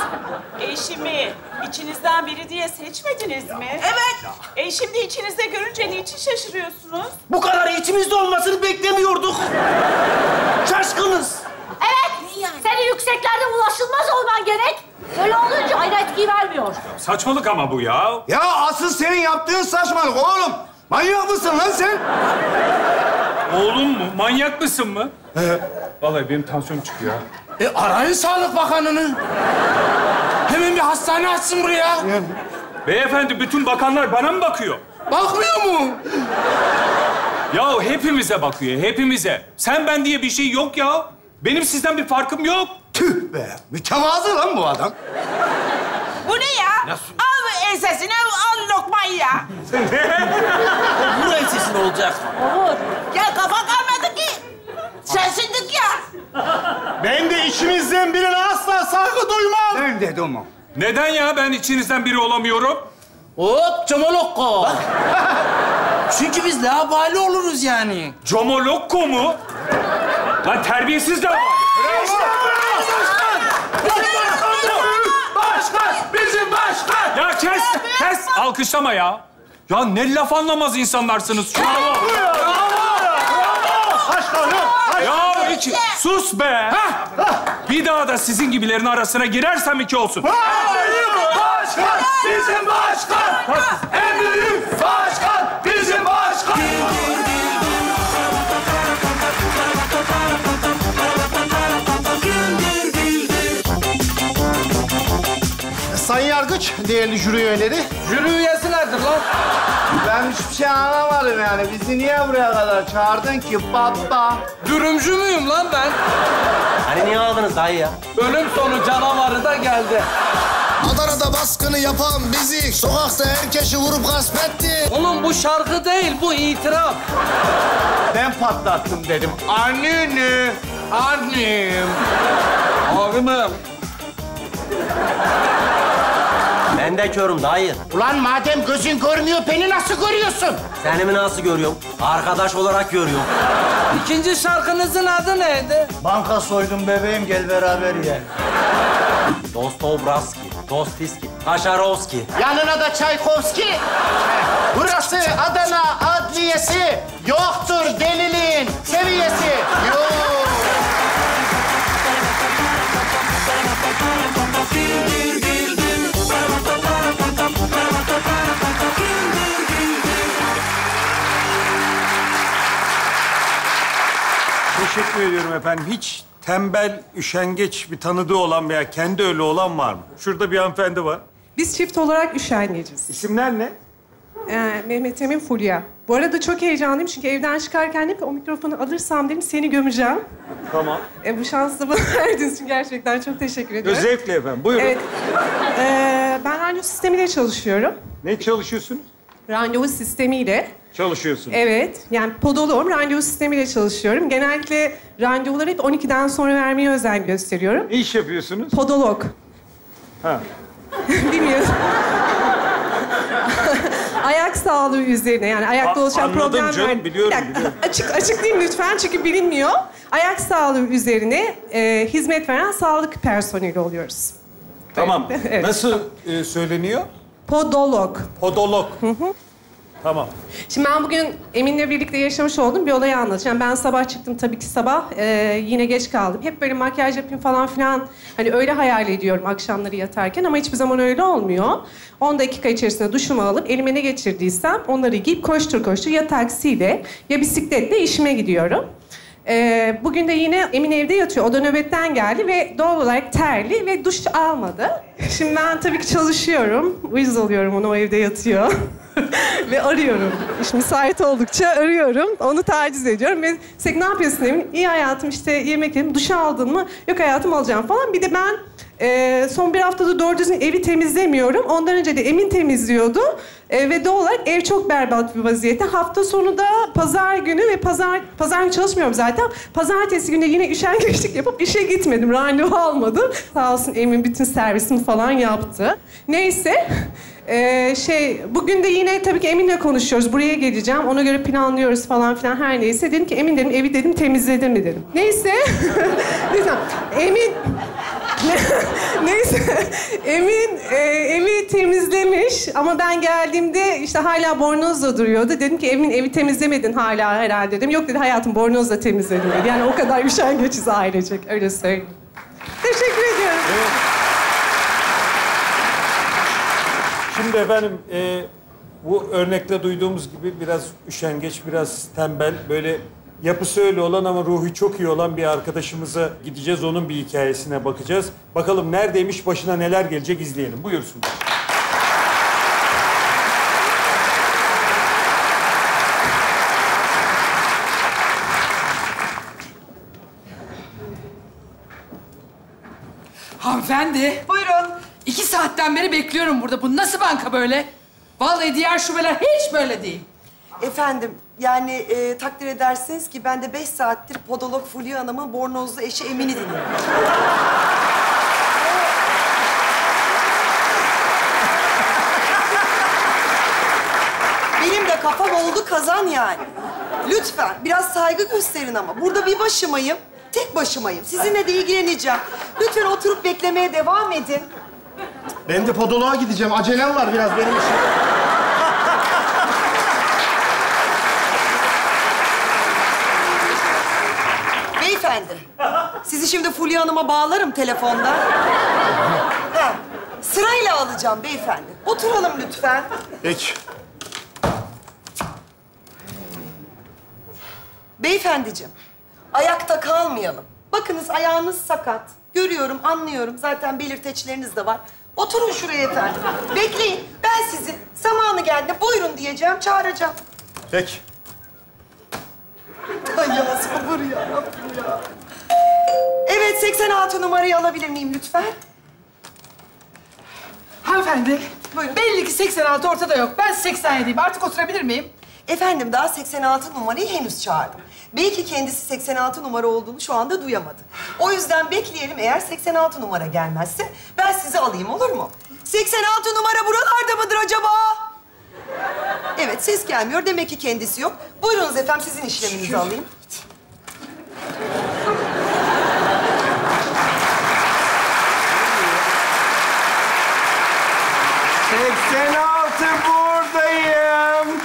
eşimi içinizden biri diye seçmediniz ya. mi? Evet. Ya. E şimdi içinizde görünce niçin şaşırıyorsunuz? Bu kadar içimizde olmasını beklemiyorduk. Şaşkınız. Evet. Yani. Senin yükseklerde ulaşılmaz olman gerek. Öyle olunca aynı etkiyi vermiyor. Ya saçmalık ama bu ya. Ya asıl senin yaptığın saçmalık oğlum. Manyak mısın lan sen? Oğlum mu? Manyak mısın mı? Ee, Vallahi benim tansiyonum çıkıyor. E arayın Sağlık Bakanı'nı. Hemen bir hastane açsın buraya. Beyefendi, bütün bakanlar bana mı bakıyor? Bakmıyor mu? Ya hepimize bakıyor, hepimize. Sen ben diye bir şey yok ya. Benim sizden bir farkım yok. Tüh be! Mütevazı lan bu adam. Bu ne ya? Nasıl? Al ensesini, al lokmayı ya. Ne? Vur ensesini olacak. Olur. Ya kafa kalmadı ki. Şaşırdık ya. Ben de içinizden birine asla saygı duymam. Ben de duymam. Neden ya? Ben içinizden biri olamıyorum. Hop, comolokko. Çünkü biz laubali oluruz yani. Comolokko mu? Lan terbiyesiz laubali. Başkan! Bizim başkan! Ya kes, kes. Alkışlama ya. Ya ne laf anlamaz insanlarsınız. Şu Ya iki, sus be! Ha? Bir daha da sizin gibilerin arasına girersem iki olsun. Başkan, bizim başkan! En büyük başkan, bizim başkan! Sayın Yargıç, değerli jüri üyeleri. Jüri üyesilerdir lan. Ben hiçbir şey anlamadım yani. Bizi niye buraya kadar çağırdın ki baba? Dürümcü müyüm lan ben? Hani niye aldınız dayı ya? Ölüm sonu canavarı da geldi. Adana'da baskını yapan bizi, sokakta herkesi vurup gasp etti. Oğlum bu şarkı değil, bu itiraf. Ben patlattım dedim. Anneni, annem. Ağrımım. Ben de körüm dayı. Ulan madem gözün görmüyor, beni nasıl görüyorsun? Kendimi nasıl görüyorum? Arkadaş olarak görüyorum. İkinci şarkınızın adı neydi? Banka soydum bebeğim, gel beraber ye. Dostoevski, Dostoevski, Kaşarovski. Yanına da Çaykovski. Burası Adana Adliyesi. Yoktur deliliğin seviyesi. Yok. Teşekkür ediyorum efendim. Hiç tembel, üşengeç bir tanıdığı olan veya kendi öyle olan var mı? Şurada bir hanımefendi var. Biz çift olarak üşengeciz. İsimler ne? Ee, Mehmet Emin, Fulya. Bu arada çok heyecanlıyım çünkü evden çıkarken hep o mikrofonu alırsam dedim seni gömeceğim. Tamam. Ee, bu şansı da bana verdiğiniz için gerçekten çok teşekkür ediyorum. Zevkle efendim. Buyurun. Evet. Ee, ben randevu sistemiyle çalışıyorum. Ne çalışıyorsunuz? Randevu sistemiyle. Çalışıyorsun. Evet. Yani podoloğum, randevu sistemiyle çalışıyorum. Genellikle randevuları hep on ikiden sonra vermeye özen gösteriyorum. Ne iş yapıyorsunuz? Podolog. Ha. Bilmiyorum. Ayak sağlığı üzerine, yani ayakta A oluşan problemler... Anladım canım, biliyorum, yani, biliyorum. Açık, açıklayayım lütfen çünkü bilinmiyor. Ayak sağlığı üzerine e, hizmet veren sağlık personeli oluyoruz. Tamam. Evet. Nasıl e, söyleniyor? Podolog. Podolog. Hı hı. Tamam. Şimdi ben bugün Emin'le birlikte yaşamış olduğum bir olayı anlatacağım. Ben sabah çıktım tabii ki sabah. Ee, yine geç kaldım. Hep böyle makyaj yapayım falan filan. Hani öyle hayal ediyorum akşamları yatarken ama hiçbir zaman öyle olmuyor. on dakika içerisinde duşumu alıp elime ne geçirdiysem onları giyip koştur koştur ya taksiyle ya bisikletle işime gidiyorum. Ee, bugün de yine Emin evde yatıyor. O da nöbetten geldi ve doğal olarak terli ve duş almadı. Şimdi ben tabii ki çalışıyorum. Uyuz oluyorum, onu o evde yatıyor. Ve arıyorum. İş müsait oldukça arıyorum. Onu taciz ediyorum ve ne yapıyorsun Emin? İyi hayatım, işte yemek yedim. Duş aldın mı? Yok hayatım, alacağım falan. Bir de ben e, son bir haftada doğru düzgün evi temizlemiyorum. Ondan önce de Emin temizliyordu. E, ve doğal olarak ev çok berbat bir vaziyette. Hafta sonu da pazar günü ve pazar, pazar günü çalışmıyorum zaten. Pazartesi günü yine üşengeçlik yapıp işe gitmedim. Randevu almadım. Sağ olsun Emin bütün servisimi falan yaptı. Neyse. Ee, şey, bugün de yine tabii ki Emin'le konuşuyoruz. Buraya geleceğim. Ona göre planlıyoruz falan filan, her neyse. Dedim ki Emin dedim, evi dedim temizledin mi dedim. Neyse. Emin... Neyse. Emin e, evi temizlemiş ama ben geldiğimde işte hala bornozla duruyordu. Dedim ki Emin evi temizlemedin hala herhalde dedim. Yok dedi, hayatım bornozla temizledim dedi. Yani o kadar üşengeçiz ailecek. Öyle söyleyeyim. Teşekkür ediyorum. Evet. Şimdi efendim, e, bu örnekte duyduğumuz gibi biraz üşengeç, biraz tembel, böyle yapısı öyle olan ama ruhu çok iyi olan bir arkadaşımıza gideceğiz. Onun bir hikayesine bakacağız. Bakalım neredeymiş, başına neler gelecek, izleyelim. Buyursunlar. Hanımefendi. Buyurun. İki saatten beri bekliyorum burada. Bu nasıl banka böyle? Vallahi diğer şubeler hiç böyle değil. Efendim, yani e, takdir edersiniz ki ben de beş saattir podolog Fulya Hanım'ın bornozlu eşi Emin'i dinliyorum. Benim de kafam oldu kazan yani. Lütfen biraz saygı gösterin ama. Burada bir başımayım, tek başımayım. Sizinle de ilgileneceğim. Lütfen oturup beklemeye devam edin. Ben de podoloğa gideceğim. Acelem var biraz benim için. Beyefendi, sizi şimdi Fulya Hanım'a bağlarım telefonda. Ha, sırayla alacağım beyefendi. Oturalım lütfen. Peki. Beyefendiciğim, ayakta kalmayalım. Bakınız ayağınız sakat. Görüyorum, anlıyorum. Zaten belirteçleriniz de var. Oturun şuraya efendim. Bekleyin. Ben sizi zamanı geldi buyurun diyeceğim, çağıracağım. Peki. Ay ya sabır ya Rabbim ya. Evet, seksen altı numarayı alabilir miyim lütfen? Hanımefendi. Buyurun. Belli ki seksen altı ortada yok. Ben seksen yediyim. Artık oturabilir miyim? Efendim, daha seksen altı numarayı henüz çağırdım. Belki kendisi seksen altı numara olduğunu şu anda duyamadı. O yüzden bekleyelim, eğer seksen altı numara gelmezse ben sizi alayım, olur mu? seksen altı numara buralarda mıdır acaba? Evet, şikayet, ses gelmiyor. Demek ki kendisi yok. Buyurunuz efendim, sizin işleminizi alayım. seksen altı buradayım.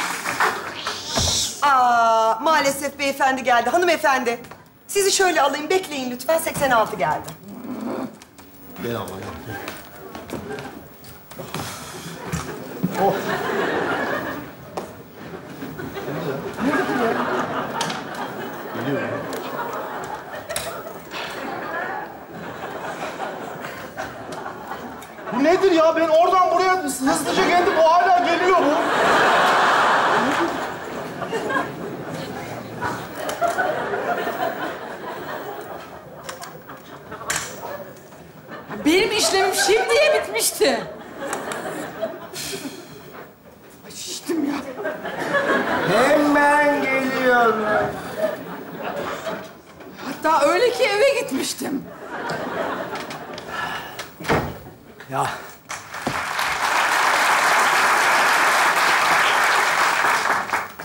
Aa, maalesef beyefendi geldi. Hanımefendi, sizi şöyle alayım. Bekleyin lütfen. seksen altı geldi. Ben alayım. Oh. Geliyor. Bu nedir ya? Ben oradan buraya hızlıca geldim. O hala geliyor bu. Benim işlemim şimdiye bitmişti. Açıştım ya. Hemen geliyorum. Hatta öyle ki eve gitmiştim. Ya.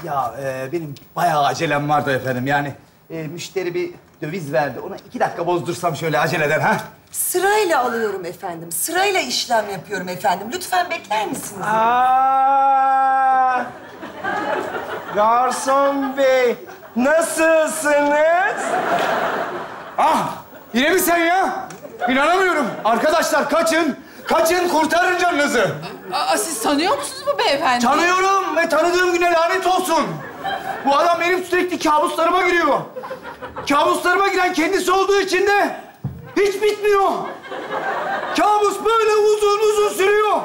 Ya e, benim bayağı acelem vardı efendim. Yani e, müşteri bir döviz verdi. Ona iki dakika bozdursam şöyle aceleden ha? Sırayla alıyorum efendim. Sırayla işlem yapıyorum efendim. Lütfen bekler misiniz? Aa, garson bey, nasılsınız? Ah, yine mi sen ya? İnanamıyorum. Arkadaşlar kaçın. Kaçın, kurtarın canınızı. Aa, siz tanıyor musunuz bu beyefendi? Tanıyorum ve tanıdığım güne lanet olsun. Bu adam benim sürekli kabuslarıma giriyor. Kabuslarıma giren kendisi olduğu için de hiç bitmiyor. Kabus böyle uzun uzun sürüyor.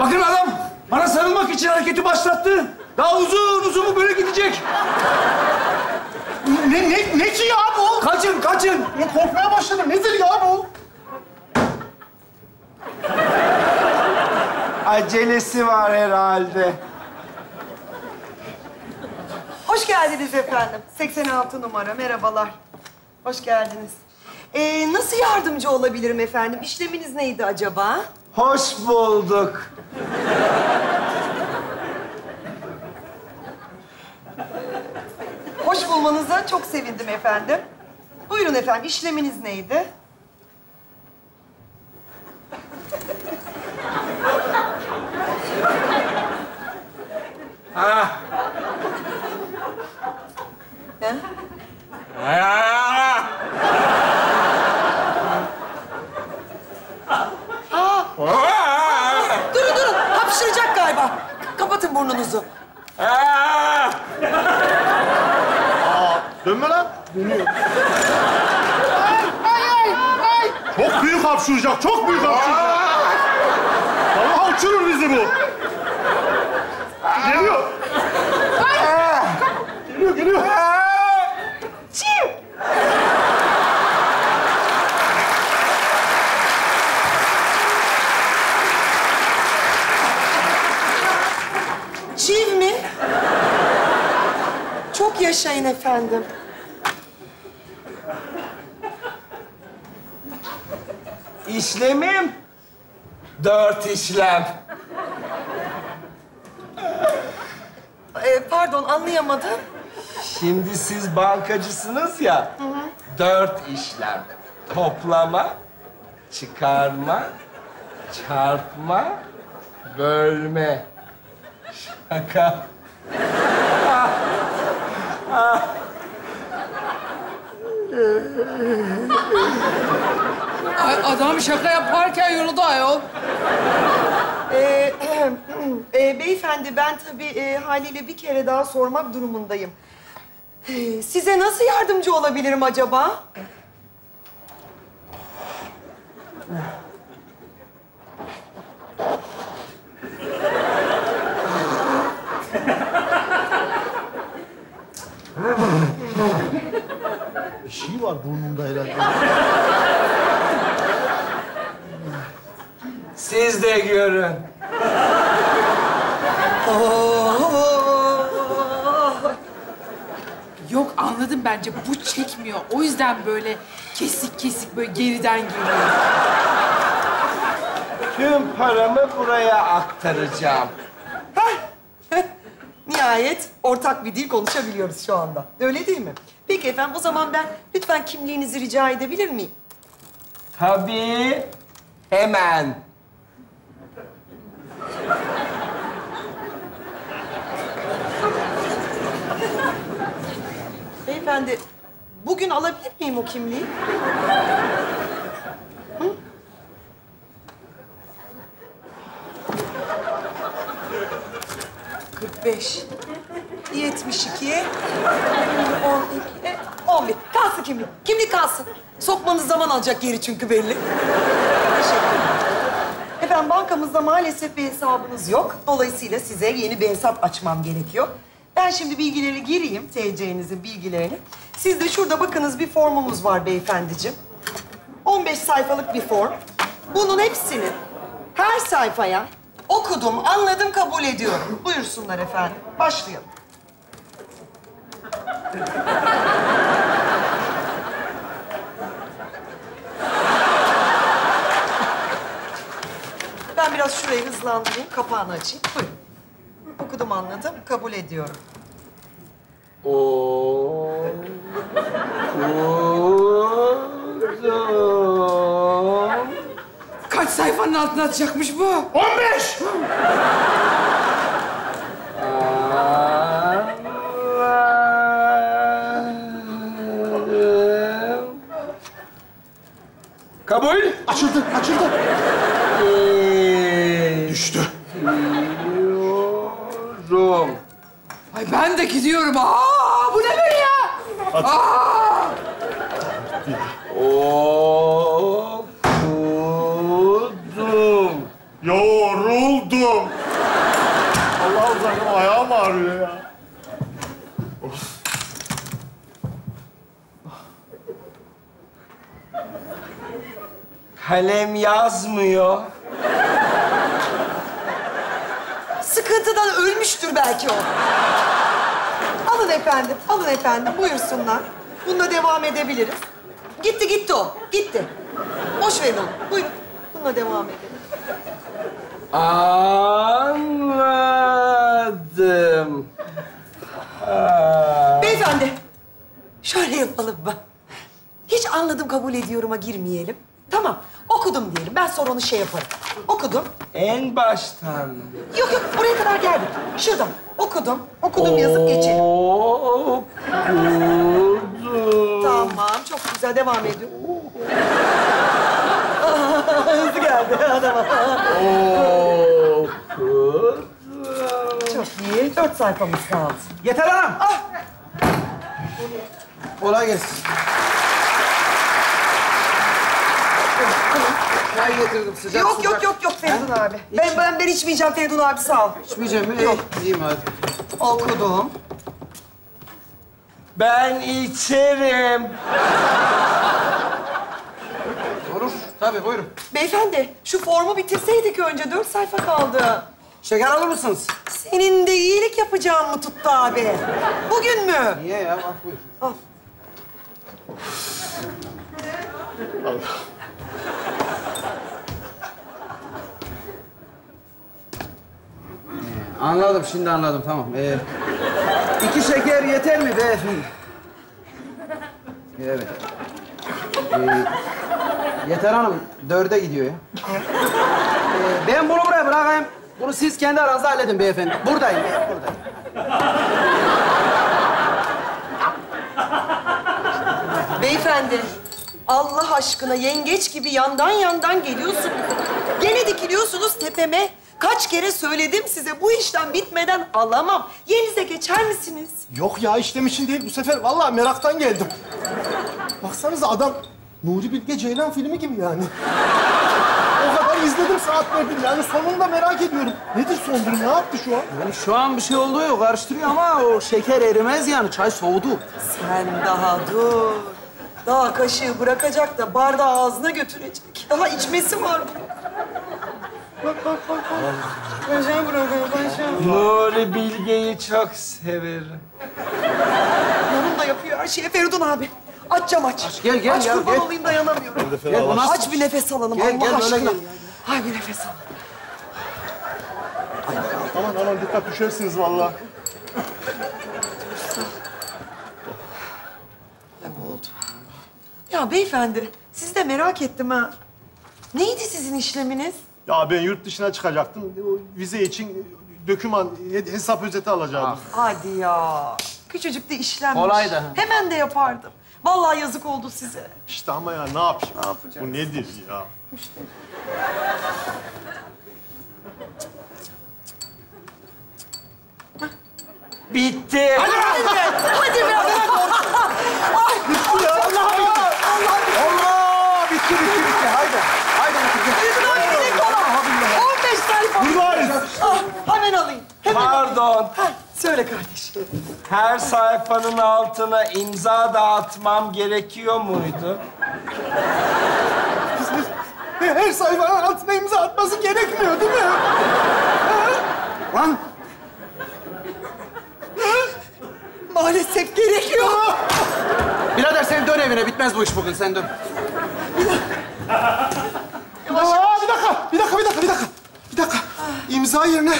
Bakın adam bana sarılmak için hareketi başlattı. Daha uzun uzun bu böyle gidecek. Ne, ne, ne ki ya bu? Kaçın, kaçın. Ya korkmaya başladım. Nedir ya bu? Acelesi var herhalde. Hoş geldiniz efendim. seksen altı numara, merhabalar. Hoş geldiniz. Ee, nasıl yardımcı olabilirim efendim? İşleminiz neydi acaba? Hoş bulduk. Hoş bulmanıza çok sevindim efendim. Buyurun efendim, işleminiz neydi? Ha. Ha? Ha. Aa. Durun, durun. Hapşıracak galiba. Kapatın burnunuzu. Aa. Aa, dönme lan. Dönüyor. Ay, ay, ay. Çok büyük hapşıracak, çok büyük hapşıracak. Vallahi uçurur bizi bu. Geliyor. Aa. Geliyor, geliyor. Çiğ. Çiğ mi? Çok yaşayın efendim. İşlemim dört işlem. Ee, pardon, anlayamadım. Şimdi siz bankacısınız ya, hı hı. Dört işlem. Toplama, çıkarma, çarpma, bölme. Şaka. Ah, ah. Ay, adam şaka yaparken yoruldu ayol. Ee, e, beyefendi, ben tabii e, haliyle bir kere daha sormak durumundayım. E, size nasıl yardımcı olabilirim acaba? Bir şey var burnumda herhalde. Siz de görün. Oh. Yok, anladım bence. Bu çekmiyor. O yüzden böyle kesik kesik böyle geriden geliyor. Tüm paramı buraya aktaracağım. nihayet ortak bir dil konuşabiliyoruz şu anda. Öyle değil mi? Peki efendim, o zaman ben lütfen kimliğinizi rica edebilir miyim? Tabii. Hemen. Beyefendi, bugün alabilir miyim o kimliği? Hı? kırk beş, yetmiş iki, on iki, on bir. Kalsın kimlik. Kimlik kalsın. Sokmanız zaman alacak yeri çünkü belli. Efendim, bankamızda maalesef bir hesabınız yok. Dolayısıyla size yeni bir hesap açmam gerekiyor. Ben şimdi bilgileri gireyim, T C'nizin bilgilerini. Siz de şurada bakınız, bir formumuz var beyefendiciğim. on beş sayfalık bir form. Bunun hepsini her sayfaya okudum, anladım, kabul ediyorum. Buyursunlar efendim. Başlayalım. Ben biraz şurayı hızlandırayım, kapağını açayım. Buyurun. Okudum, anladım, kabul ediyorum. Oo. Kaç sayfanın altına atacakmış bu? on beş! Kabul. Açıldı, açıldı. Ee, Düştü. Gidiyorum. Ay ben de gidiyorum. Aa, bu ne böyle ya? At. Aa! Yoruldum. Yoruldum. Allah'ım, sakın ayağım ağrıyor ya. Of. Kalem yazmıyor. Sıkıntıdan ölmüştür belki o. Alın efendim, alın efendim. Buyursunlar. Bununla devam edebiliriz. Gitti, gitti o. Gitti. Boş verin onu. Buyurun. Bununla devam edelim. Anladım. Beyefendi, şöyle yapalım mı? Hiç anladım, kabul ediyorum'a girmeyelim. Tamam, okudum diyelim. Ben sonra onu şey yaparım. Okudum. En baştan. Yok yok, buraya kadar geldik. Şuradan. Okudum. Okudum yazıp geçelim. Okudum. Tamam, çok güzel. Devam ediyor. Hızlı geldi. Tamam. Okudum. Çok iyi. Dört sayfamız kaldı. Yeter hanım. Ah. Kolay gelsin. Ben getirdim sıcak yok, sıcak. Yok, yok, yok Feridun ha? Abi. Ben, ben, ben içmeyeceğim Feridun abi, sağ ol. İçmeyeceğim mi? Yok. İyiyim hadi. Okudum. Ben içerim. Olur, tabii buyurun. Beyefendi, şu formu bitirseydik önce. Dört sayfa kaldı. Şeker alır mısınız? Senin de iyilik yapacağım mı tuttu abi? Bugün mü? Niye ya? Bak buyur. Al. Al. Anladım, şimdi anladım. Tamam. Ee, iki şeker yeter mi beyefendi? Evet. Ee, yeter hanım. Dörde gidiyor ya. Ee, ben bunu buraya bırakayım. Bunu siz kendi aranızda halledin beyefendi. Buradayım. Ben buradayım. Beyefendi, Allah aşkına yengeç gibi yandan yandan geliyorsunuz. Gene dikiliyorsunuz tepeme. Kaç kere söyledim size, bu işten bitmeden alamam. Yerinize geçer misiniz? Yok ya, işlem için değil. Bu sefer vallahi meraktan geldim. Baksanıza, adam Nuri Bilge Ceylan filmi gibi yani. O kadar izledim, saatlerdir yani. Sonunda merak ediyorum. Nedir son durum? Ne yaptı şu an? Yani şu an bir şey oldu yok. Karıştırıyor ama o şeker erimez yani. Çay soğudu. Sen daha dur. Daha kaşığı bırakacak da bardağı ağzına götürecek. Daha içmesi var. Bak, bak, bak, bak. Ben şey bırakıyorum, ben şey bırakıyorum. Nuri Bilge'yi çok severim. Yorum da yapıyor her şeye Feridun abi. Aç cam aç. Aç, gel, gel. Aç, gel, kurban gel. Olayım, dayanamıyorum. Gel, gel, aç bir nefes alalım, gel, Allah gel, aşkına. Gel, gel. Hay bir nefes al. Aman, aman dikkat düşersiniz vallahi. Ya beyefendi, siz de merak ettim ha. Neydi sizin işleminiz? Ya ben yurt dışına çıkacaktım. O vize için döküman, hesap özeti alacaktım. Ah. Hadi ya. Küçücük de işlenmiş. Kolaydı. Hemen de yapardım. Vallahi yazık oldu size. İşte ama ya ne yapayım? Ne yapacağım? Bu nedir ya? Müşteri. Bitti. Hadi be. Hadi be. Ay, bitti ya. Allah bitti. Allah bitti. Allah bitti, bitti, bitti. Haydi. Haydi bitti. İzmir bize kola. on beş sayfa. Buradayız. Ah, hemen alayım. Hemen Pardon. Alayım. Ha, söyle kardeşim. Her sayfanın altına imza da atmam gerekiyor muydu? Her sayfanın altına imza atması gerekmiyor değil mi? Lan. Maalesef gerekiyor. Birader sen dön evine. Bitmez bu iş bugün. Sen dön. Aa, bir dakika, bir dakika, bir dakika, bir dakika. Bir dakika. İmza yerine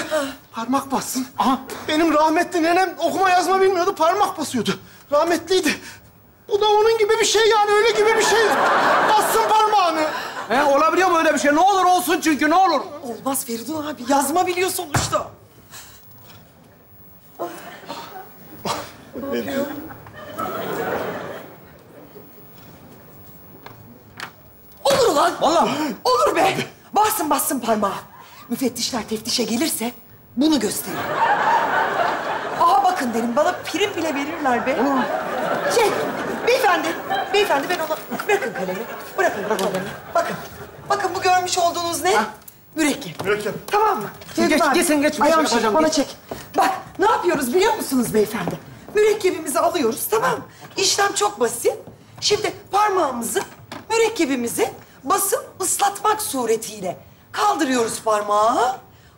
parmak bassın. Aha. Benim rahmetli nenem okuma yazma bilmiyordu. Parmak basıyordu. Rahmetliydi. Bu da onun gibi bir şey yani. Öyle gibi bir şey. Bassın parmağını. He, olabiliyor mu öyle bir şey? Ne olur olsun çünkü. Ne olur. Olmaz Feridun abi. Yazma biliyor sonuçta. Ne diyor? Olur lan. Vallahi. Olur be. Bassın bassın parmağı. Müfettişler teftişe gelirse bunu gösterin. Aha bakın derim. Bana prim bile verirler be. Olur. Şey, beyefendi. Beyefendi ben ona... Bırakın kalemi. Bırakın kalemi. Bakın. Bakın bu görmüş olduğunuz ne? Ha? Mürekkep. Mürekkep. Tamam mı? Geç, geçsin geç. Ayağım şık. Bana çek. Bak ne yapıyoruz biliyor musunuz beyefendi? Mürekkebimizi alıyoruz, tamam mı? İşlem çok basit. Şimdi parmağımızı, mürekkebimizi basıp ıslatmak suretiyle kaldırıyoruz parmağı,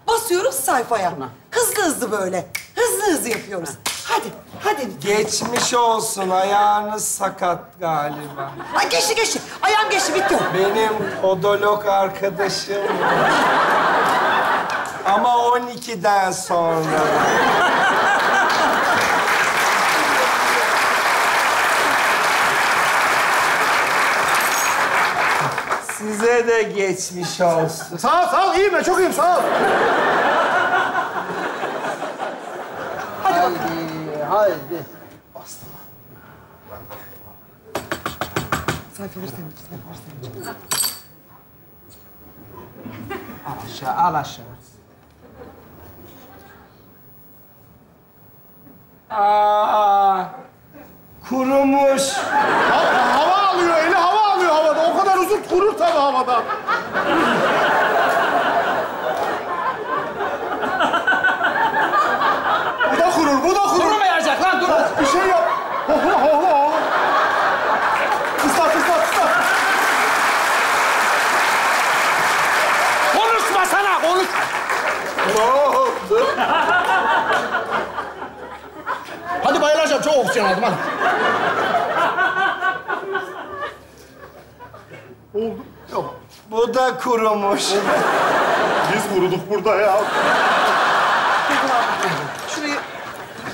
basıyoruz sayfaya. Hızlı hızlı böyle, hızlı hızlı yapıyoruz. Hadi, hadi. Geçmiş olsun, ayağınız sakat galiba. Ay geçti, geçti. Ayağım geçti, bitti o. Benim podolog arkadaşım. Ama on ikiden sonra. Size de geçmiş olsun. Sağ ol, sağ ol. İyiyim ben, çok iyiyim. Sağ ol. Hadi bakalım. Haydi, haydi. Bastım. Sayfaları sen aç, sayfaları sen aç. Al aşağı, al aşağı. Aa, kurumuş. Ha, hava alıyor, eli hava. Havada. O kadar uzun kurur tabii havada. Bu da kurur, bu da kurur. Kurumayacak lan, dur. Bir şey yap. Hohla, hohla, hohla. Islat, ıslat, ıslat. Konuşma sana, konuşma. Oh, dur. Hadi bayılacağım, çok oksijen aldım, hadi. Oldu. Yok. Bu da kurumuş. Biz kuruduk burada ya. Şurayı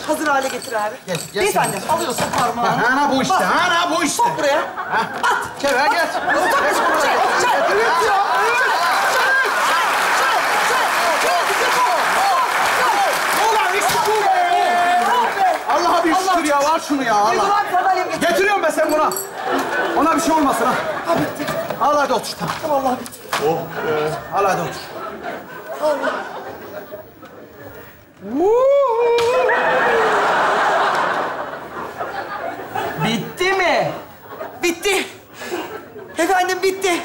hazır hale getir abi. Gel, gel. Beyefendi alıyorsun parmağını. Ha bu işte, ha bu işte. Sok buraya. Ha. At. Gel, gel. Sok buraya. Çek, çek. Evet ya. Evet. Allah'a bir şükür ya, var şunu ya. Allah. Getiriyorum ben sen buna. Ona bir şey olmasın ha. Ha bitti. Al hadi otur, tamam. Tamam, Allah bitti. Oh be. Al hadi otur. Allah. Bitti mi? Bitti. Efendim bitti.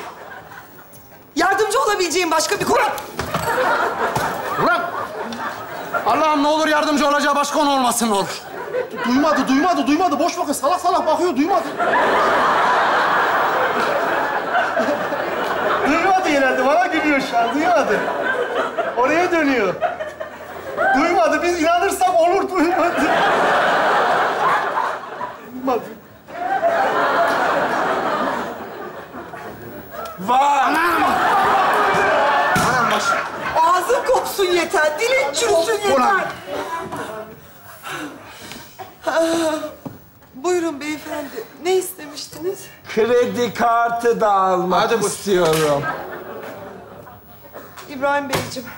Yardımcı olabileceğim başka bir konu... Ulan! Allah'ım ne olur yardımcı olacağı başka konu olmasın, ne olur. Duymadı, duymadı, duymadı. Boş bakın, salak salak bakıyor, duymadı. Duymadı herhalde, bana gülüyor şu an, duymadı. Oraya dönüyor. Duymadı, biz inanırsak olur, duymadı. Duymadı. Vay! Anam! Anam baş. Ağzın kopsun yeter, dilin çürüsün yeter. Ulan. Aa, buyurun beyefendi, ne istemiştiniz? Kredi kartı da almak Hadi istiyorum. İbrahim Beyciğim.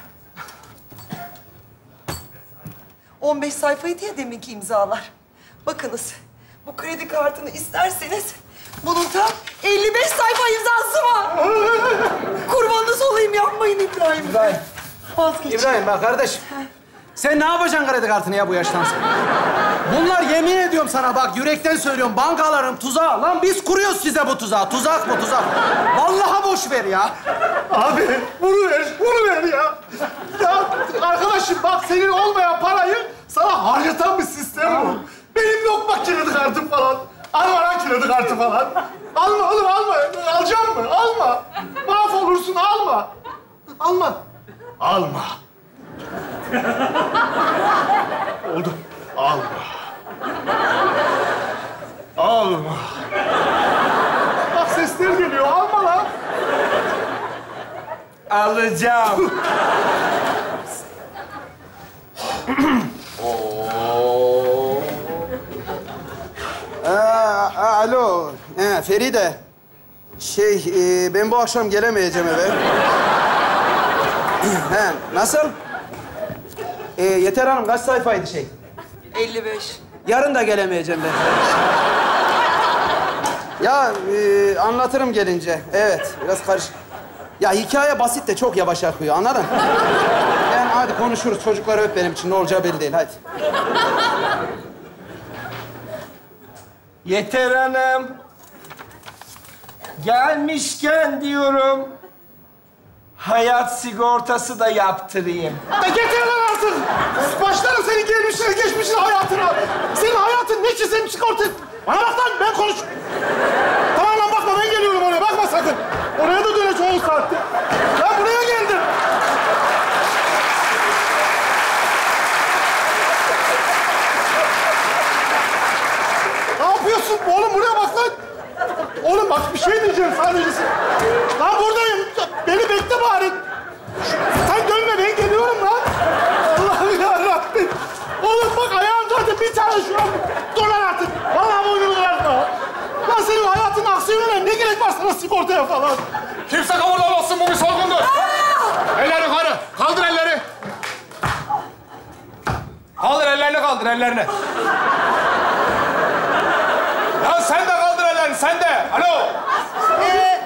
on beş sayfayı diye deminki imzalar. Bakınız, bu kredi kartını isterseniz bunun tam elli beş sayfa imzası var. Kurbanınız olayım, yapmayın İbrahim. İbrahim. Vazgeçin. İbrahim bak kardeşim. Ha. Sen ne yapacaksın kredi kartını ya bu yaştan sonra? Bunlar yemin ediyorum sana bak, yürekten söylüyorum. Bankalarım tuzağı. Lan biz kuruyoruz size bu tuzağı. Tuzak bu, tuzak. Vallahi boş ver ya. Abi bunu ver, bunu ver ya. Ya arkadaşım bak, senin olmayan parayı sana harcatan bir sistem bu. Benim yok bak kredi kartım falan. Alma lan kredi kartı falan. Alma oğlum, alma. Alacağım mı? Alma. Mahvolursun, alma. Alma. Alma. Oldu. Alma. Alma. Bak sesler geliyor. Alma lan. Alacağım. Oo. Ee, alo. He, Feride. Şey, e, ben bu akşam gelemeyeceğim eve. He, nasıl? Ee, Yeter Hanım, kaç sayfaydı şey? elli beş. Yarın da gelemeyeceğim ben. Ya e, anlatırım gelince. Evet, biraz karışık. Ya hikaye basit de çok yavaş akıyor, anladın? Yani hadi konuşuruz, çocukları öp benim için. Ne olacağı belli değil, hadi. Yeter Hanım. Gelmişken diyorum, hayat sigortası da yaptırayım. Da yeter lan artık! Başlarım senin gelmişsiniz, geçmişsin hayatına. Senin hayatın ne ki senin sigortası? Bana bak lan, ben konuş. Tamam lan bakma, ben geliyorum oraya. Bakma sakın. Oraya da dönüş on saatte. Ben buraya geldim. Ne yapıyorsun? Oğlum buraya bak lan. Oğlum bak, bir şey diyeceğim sadece. Lan buradayım. Beni bekle bari. Sen dönme, ben geliyorum lan. Allah'ım yarabbim. Oğlum bak, ayağım zaten bir tane şu an. Dur lan artık. Vallahi bu oyunu bırakma. Lan senin hayatın aksiyonuna ne gerek var sana sigortaya falan? Kimse kavurlamazsın, bu bir soygundur. Aa! Eller yukarı. Kaldır elleri. Kaldır ellerini, kaldır ellerini. Lan sen de kaldır ellerini, sen de. Alo. Ee,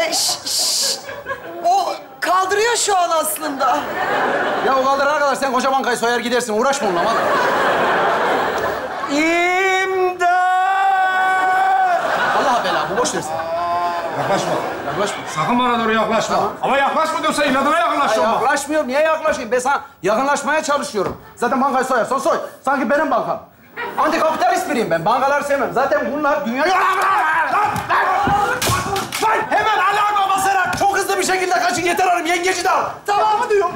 e, O kaldırıyor şu an aslında. Ya o kaldırana kadar sen koca bankayı soyar gidersin. Uğraşma onunla bana. İmdat! Allah bela, bu boş versin. Yaklaşma. Yaklaşma. Sakın bana doğru yaklaşma. Tamam. Ama yaklaşma diyorsa inadına yakınlaş. Yaklaşmıyorum. Niye yaklaşayım? Ben sana yakınlaşmaya çalışıyorum. Zaten bankayı soyarsan soy. Sanki benim bankam. Antikapitalist biriyim ben. Bankaları sevmem. Zaten bunlar dünya... Hemen alarma basarak çok hızlı bir şekilde kaçın. Yeter Hanım, yengeci de al. Tamam mı diyorum?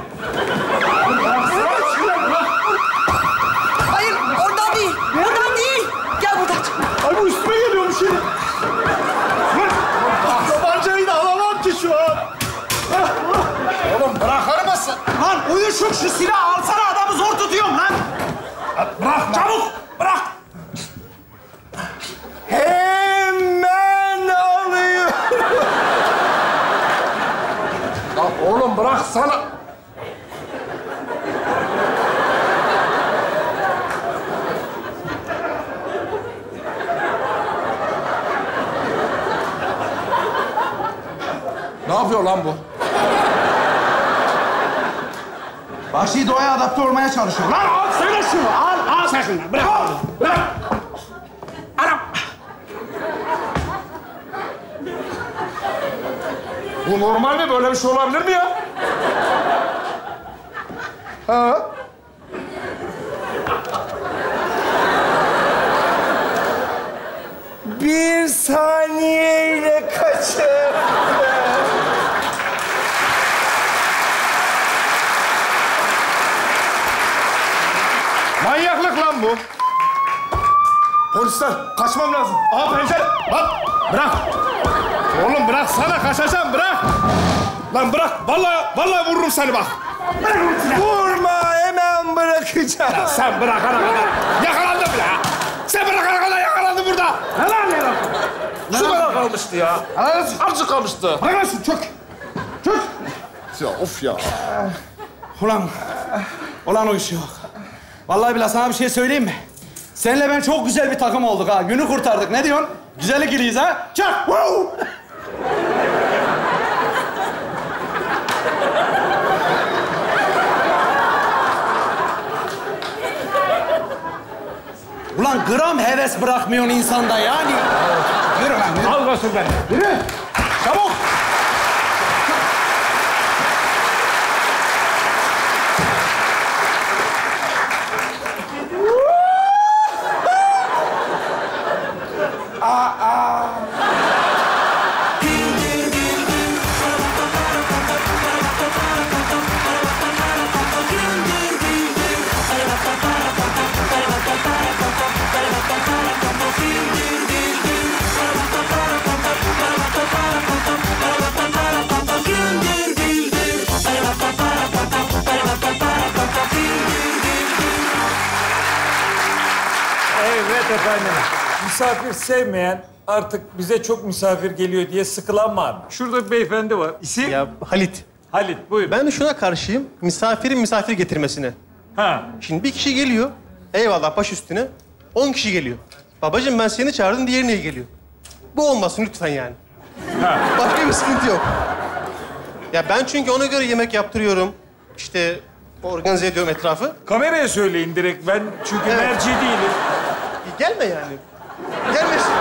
Hayır, oradan değil. Oradan değil. Gel buradan. Ay bu üstüme geliyormuş şimdi. Tabancayı da alamam ki şu an. Oğlum bırakır mısın? Lan uyuşuk, şu silahı alsana, adamı zor tutuyorum lan. Bırak, çabuk bırak. Hemen alıyor. Ya oğlum bırak sana. Ne yapıyor lan bu? Vahşi doğaya adapte olmaya çalışıyor. Lan al sana şunu, al, al sen şunu. Bırak, bırak. Anam. Bu normal mi? Böyle bir şey olabilir mi ya? Ha? Bir saniyeyle kaçır. Manyaklık lan bu. Polisler, kaçmam lazım. Aha pencere. Bak, bırak. Oğlum bırak sana, kaçacağım, bırak. Lan bırak, vallahi, vallahi vururum seni bak. Vurma, hemen bırakacağım. Ya sen bırakana kadar yakalandın bile ha. Sen bırakana kadar yakalandın burada. Ne lan ne lan? Şu kadar kalmıştı ya. Anasın. Azıcık kalmıştı. Anasın, çök. Çök. Ya of ya. Ulan, ulan o iş yok. Vallahi billahi sana bir şey söyleyeyim mi? Seninle ben çok güzel bir takım olduk ha. Günü kurtardık. Ne diyorsun? Güzel ikiliyiz ha. Çak. Wow. Ulan gram heves bırakmıyorsun insanda yani. Yürü lan, yürü. Al basın beni. Yürü. Çabuk. Efendim, misafir sevmeyen artık bize çok misafir geliyor diye sıkılan var mı? Şurada bir beyefendi var. İsim? Ya Halit. Halit, buyurun. Ben şuna karşıyım, misafirin misafir getirmesine. Ha. Şimdi bir kişi geliyor, eyvallah baş üstüne, on kişi geliyor. Babacığım ben seni çağırdım, diğerine geliyor. Bu olmasın lütfen yani. Ha. Başka bir sıkıntı yok. Ya ben çünkü ona göre yemek yaptırıyorum, işte organize ediyorum etrafı. Kameraya söyleyin direkt, ben çünkü evet. merci değilim. Gelme yani. Gelmesin.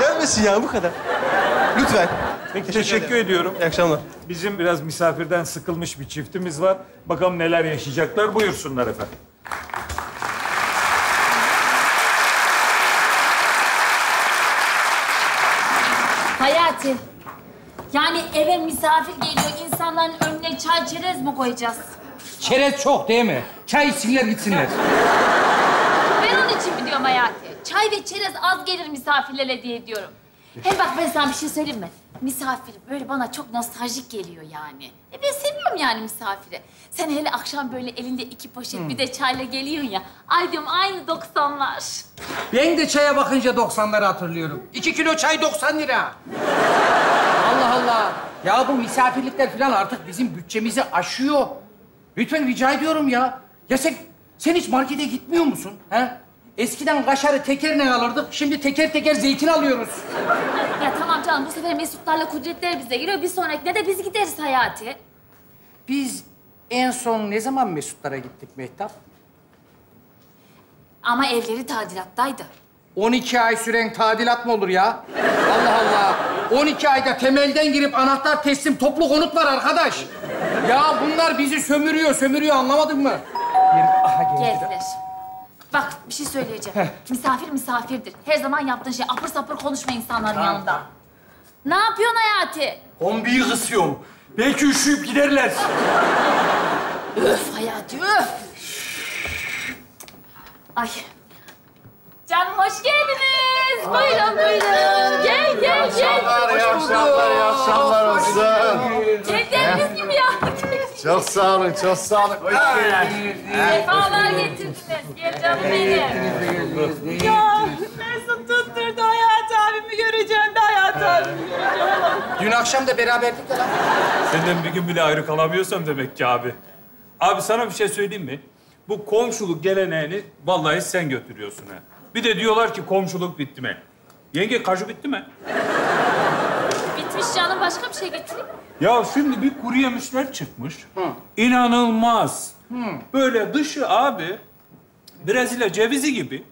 Gelmesin ya bu kadar. Lütfen. Peki, teşekkür, teşekkür ediyorum. İyi akşamlar. Bizim biraz misafirden sıkılmış bir çiftimiz var. Bakalım neler yaşayacaklar. Buyursunlar efendim. Hayati. Yani eve misafir geliyor. İnsanların önüne çay çerez mi koyacağız? Çerez çok değil mi? Çay içsinler gitsinler. Şimdi diyorum Hayati, çay ve çerez az gelir misafirlere diye diyorum. Hem bak ben sana bir şey söyleyeyim mi? Misafir böyle bana çok nostaljik geliyor yani. E ben seviyorum yani misafiri. Sen hele akşam böyle elinde iki poşet hmm. bir de çayla geliyorsun ya. Ay diyorum aynı doksanlar. Ben de çaya bakınca doksanları hatırlıyorum. İki kilo çay doksan lira. Allah Allah. Ya bu misafirlikler falan artık bizim bütçemizi aşıyor. Lütfen rica ediyorum ya. Ya sen, sen hiç markete gitmiyor musun? He? Eskiden kaşarı tekerle alırdık, şimdi teker teker zeytin alıyoruz. Ya tamam canım, bu sefer Mesutlarla Kudretler bize giriyor. Bir sonrakine de biz gideriz Hayati. Biz en son ne zaman Mesutlara gittik Mehtap? Ama evleri tadilattaydı. on iki ay süren tadilat mı olur ya? Allah Allah! on iki ayda temelden girip anahtar teslim toplu konut var arkadaş. Ya bunlar bizi sömürüyor, sömürüyor anlamadın mı? Aha, geldiler. Bak bir şey söyleyeceğim. Heh. Misafir misafirdir. Her zaman yaptığın şey apır sapır konuşma insanların ha. yanında. Ne yapıyorsun Hayati? Kombiyi kısıyorum. Belki üşüyüp giderler. Öf Hayati öf. Ay. Canım hoş geldiniz. Aa, buyurun buyurun. Gel gel gel. İyi akşamlar, iyi akşamlar olsun. Evleriniz gibi ya. Çok sağ olun, çok sağ olun. Hoş geldiniz. Sefalar getirdiniz. Gel canım benim. Ya Mesut tutturdu Hayat abimi göreceğim de Hayat abimi göreceğim. Dün akşam da beraberdik de lan. Senden bir gün bile ayrı kalamıyorsam demek ki abi. Abi sana bir şey söyleyeyim mi? Bu komşuluk geleneğini vallahi sen götürüyorsun ha. Bir de diyorlar ki komşuluk bitti mi? Yenge kaju bitti mi? Bitmiş canım, başka bir şey getireyim. Ya şimdi bir kuru yemişler çıkmış. Hı. İnanılmaz. Hı. Böyle dışı abi Brezilya cevizi gibi.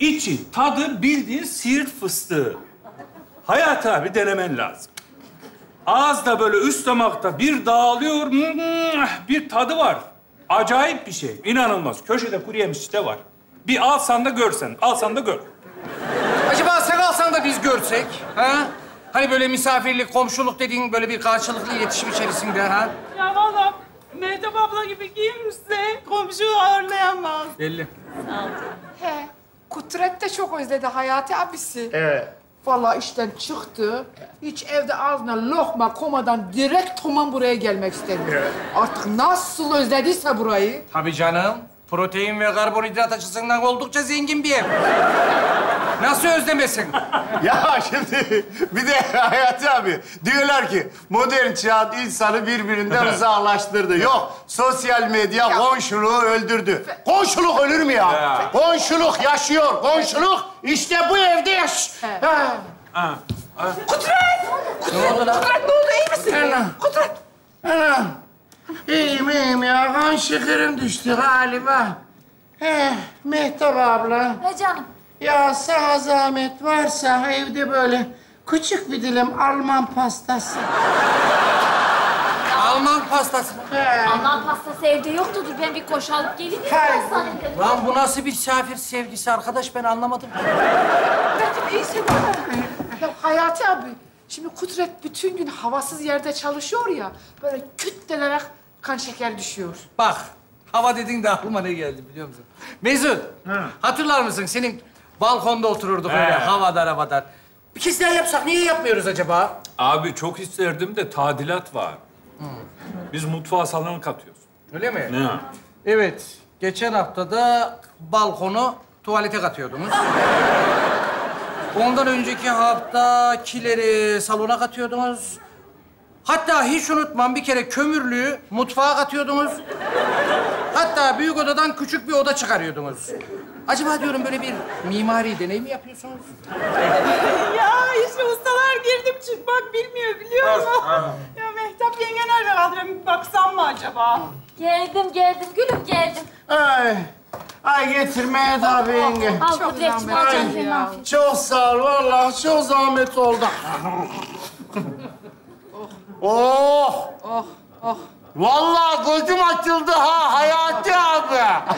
İçi, tadı bildiğin Siirt fıstığı. Hayat abi denemen lazım. Ağızda böyle üst damakta bir dağılıyor. Bir tadı var. Acayip bir şey. İnanılmaz. Köşede kuru yemişçi de var. Bir alsan da görsen. Alsan da gör. Acaba sen alsan da biz görsek? Ha? Hani böyle misafirlik, komşuluk dediğin böyle bir karşılıklı iletişim içerisinde ha? Ya vallahi Mehtap abla gibi giyinmişse komşu ağırlayamaz. Belli. Sağ ol. He, Kudret de çok özledi Hayati abisi. Evet. Vallahi işten çıktı, hiç evde ağzına lokma komadan direkt tamam buraya gelmek istedi. Evet. Artık nasıl özlediyse burayı. Tabii canım. Protein ve karbonhidrat açısından oldukça zengin bir ev. Nasıl özlemesin? Ya şimdi bir de Hayati abi diyorlar ki modern çağ insanı birbirinden uzaklaştırdı. Yok, sosyal medya ya. Komşuluğu öldürdü. Komşuluk ölür mü ya? ya? Komşuluk yaşıyor, komşuluk işte bu evde yaş. Evet. Ha. Ha. Ha. Kudret! Kudret! Ne oldu lan? Kudret ne oldu? İyi misin? Ana. Kudret! Ana. İyiyim, iyiyim ya. Kan şekerim düştü galiba. He, Mehtap abla. Ne canım? Ya sana zahmet varsa evde böyle küçük bir dilim Alman pastası. Alman pastası mı? He. Alman pastası evde yoktudur. Ben bir koşu alıp geleyim mi? Lan bu nasıl bir misafir sevgisi arkadaş? Ben anlamadım. Kudret'im iyisin değil mi? Ya Hayati abi, şimdi Kudret bütün gün havasız yerde çalışıyor ya, böyle kütlenerek kan şeker düşüyor. Bak, hava dedin de aklıma ne geldi biliyor musun? Mesut, hı, hatırlar mısın? Senin balkonda otururduk öyle havadar havadar. Bir kez daha yapsak, niye yapmıyoruz acaba? Abi çok isterdim de tadilat var. Hı. Biz mutfağa salon katıyoruz. Öyle mi? Hı. Evet, geçen hafta da balkonu tuvalete katıyordunuz. Ondan önceki haftakileri salona katıyordunuz. Hatta hiç unutmam bir kere kömürlüğü mutfağa katıyordunuz. Hatta büyük odadan küçük bir oda çıkarıyordunuz. Acaba diyorum böyle bir mimari deney mi yapıyorsunuz? Ya işte ustalar girdim çıkmak bilmiyor biliyor musun? Ya Mehtap yenge nerede kaldı? Ben baksam mı acaba? Geldim geldim gülüm geldim. Ay. Ay getirmeye tabii yenge. Al Kudret'cim, alacağım seni afiyet. Çok sağ ol, vallahi çok zahmet oldu. Oh! Oh, oh. Vallahi gözüm açıldı ha Hayati abi.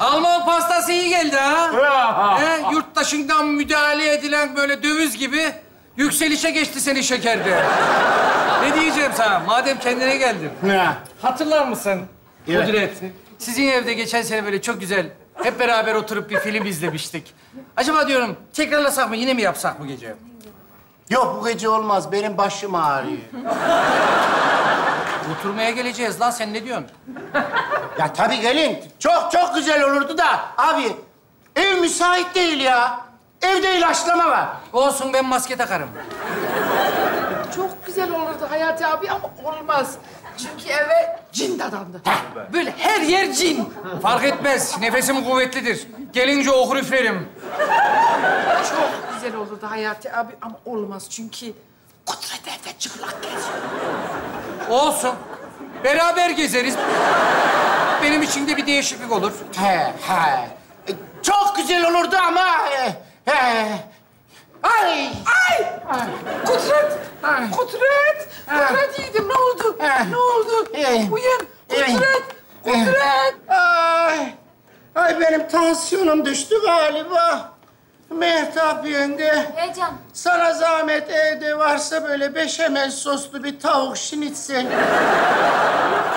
Alman pastası iyi geldi ha. He, yurttaşından müdahale edilen böyle döviz gibi yükselişe geçti senin şekerde. Ne diyeceğim sana? Madem kendine geldin. Ne? Hatırlar mısın Kudret? Sizin evde geçen sene böyle çok güzel hep beraber oturup bir film izlemiştik. Acaba diyorum tekrarlasak mı, yine mi yapsak bu gece? Yok bu gece olmaz. Benim başım ağrıyor. Oturmaya geleceğiz lan, sen ne diyorsun? Ya tabii gelin. Çok çok güzel olurdu da abi ev müsait değil ya. Evde ilaçlama var. Olsun, ben maske takarım. Çok güzel olurdu Hayati abi ama olmaz. Çünkü eve cin dadandı. Heh, böyle her yer cin. Fark etmez. Nefesim kuvvetlidir. Gelince okur üflerim. Çok güzel olurdu Hayati abi ama olmaz. Çünkü Kudret evde çıplak geziyor. Olsun. Beraber gezeriz. Benim için de bir değişiklik olur. He, he. Çok güzel olurdu ama... He. Ay! Ay! Ay. Kudret! Ay. Kudret! Ay. Kudret yiğidim, ne oldu? Ay. Ne oldu? Ay. Uyan! Kudret! Ay. Kudret! Ay! Ay benim tansiyonum düştü galiba. Mehtap yenge. Heyecan. Sana zahmet evde varsa böyle beşamel soslu bir tavuk şinitsen.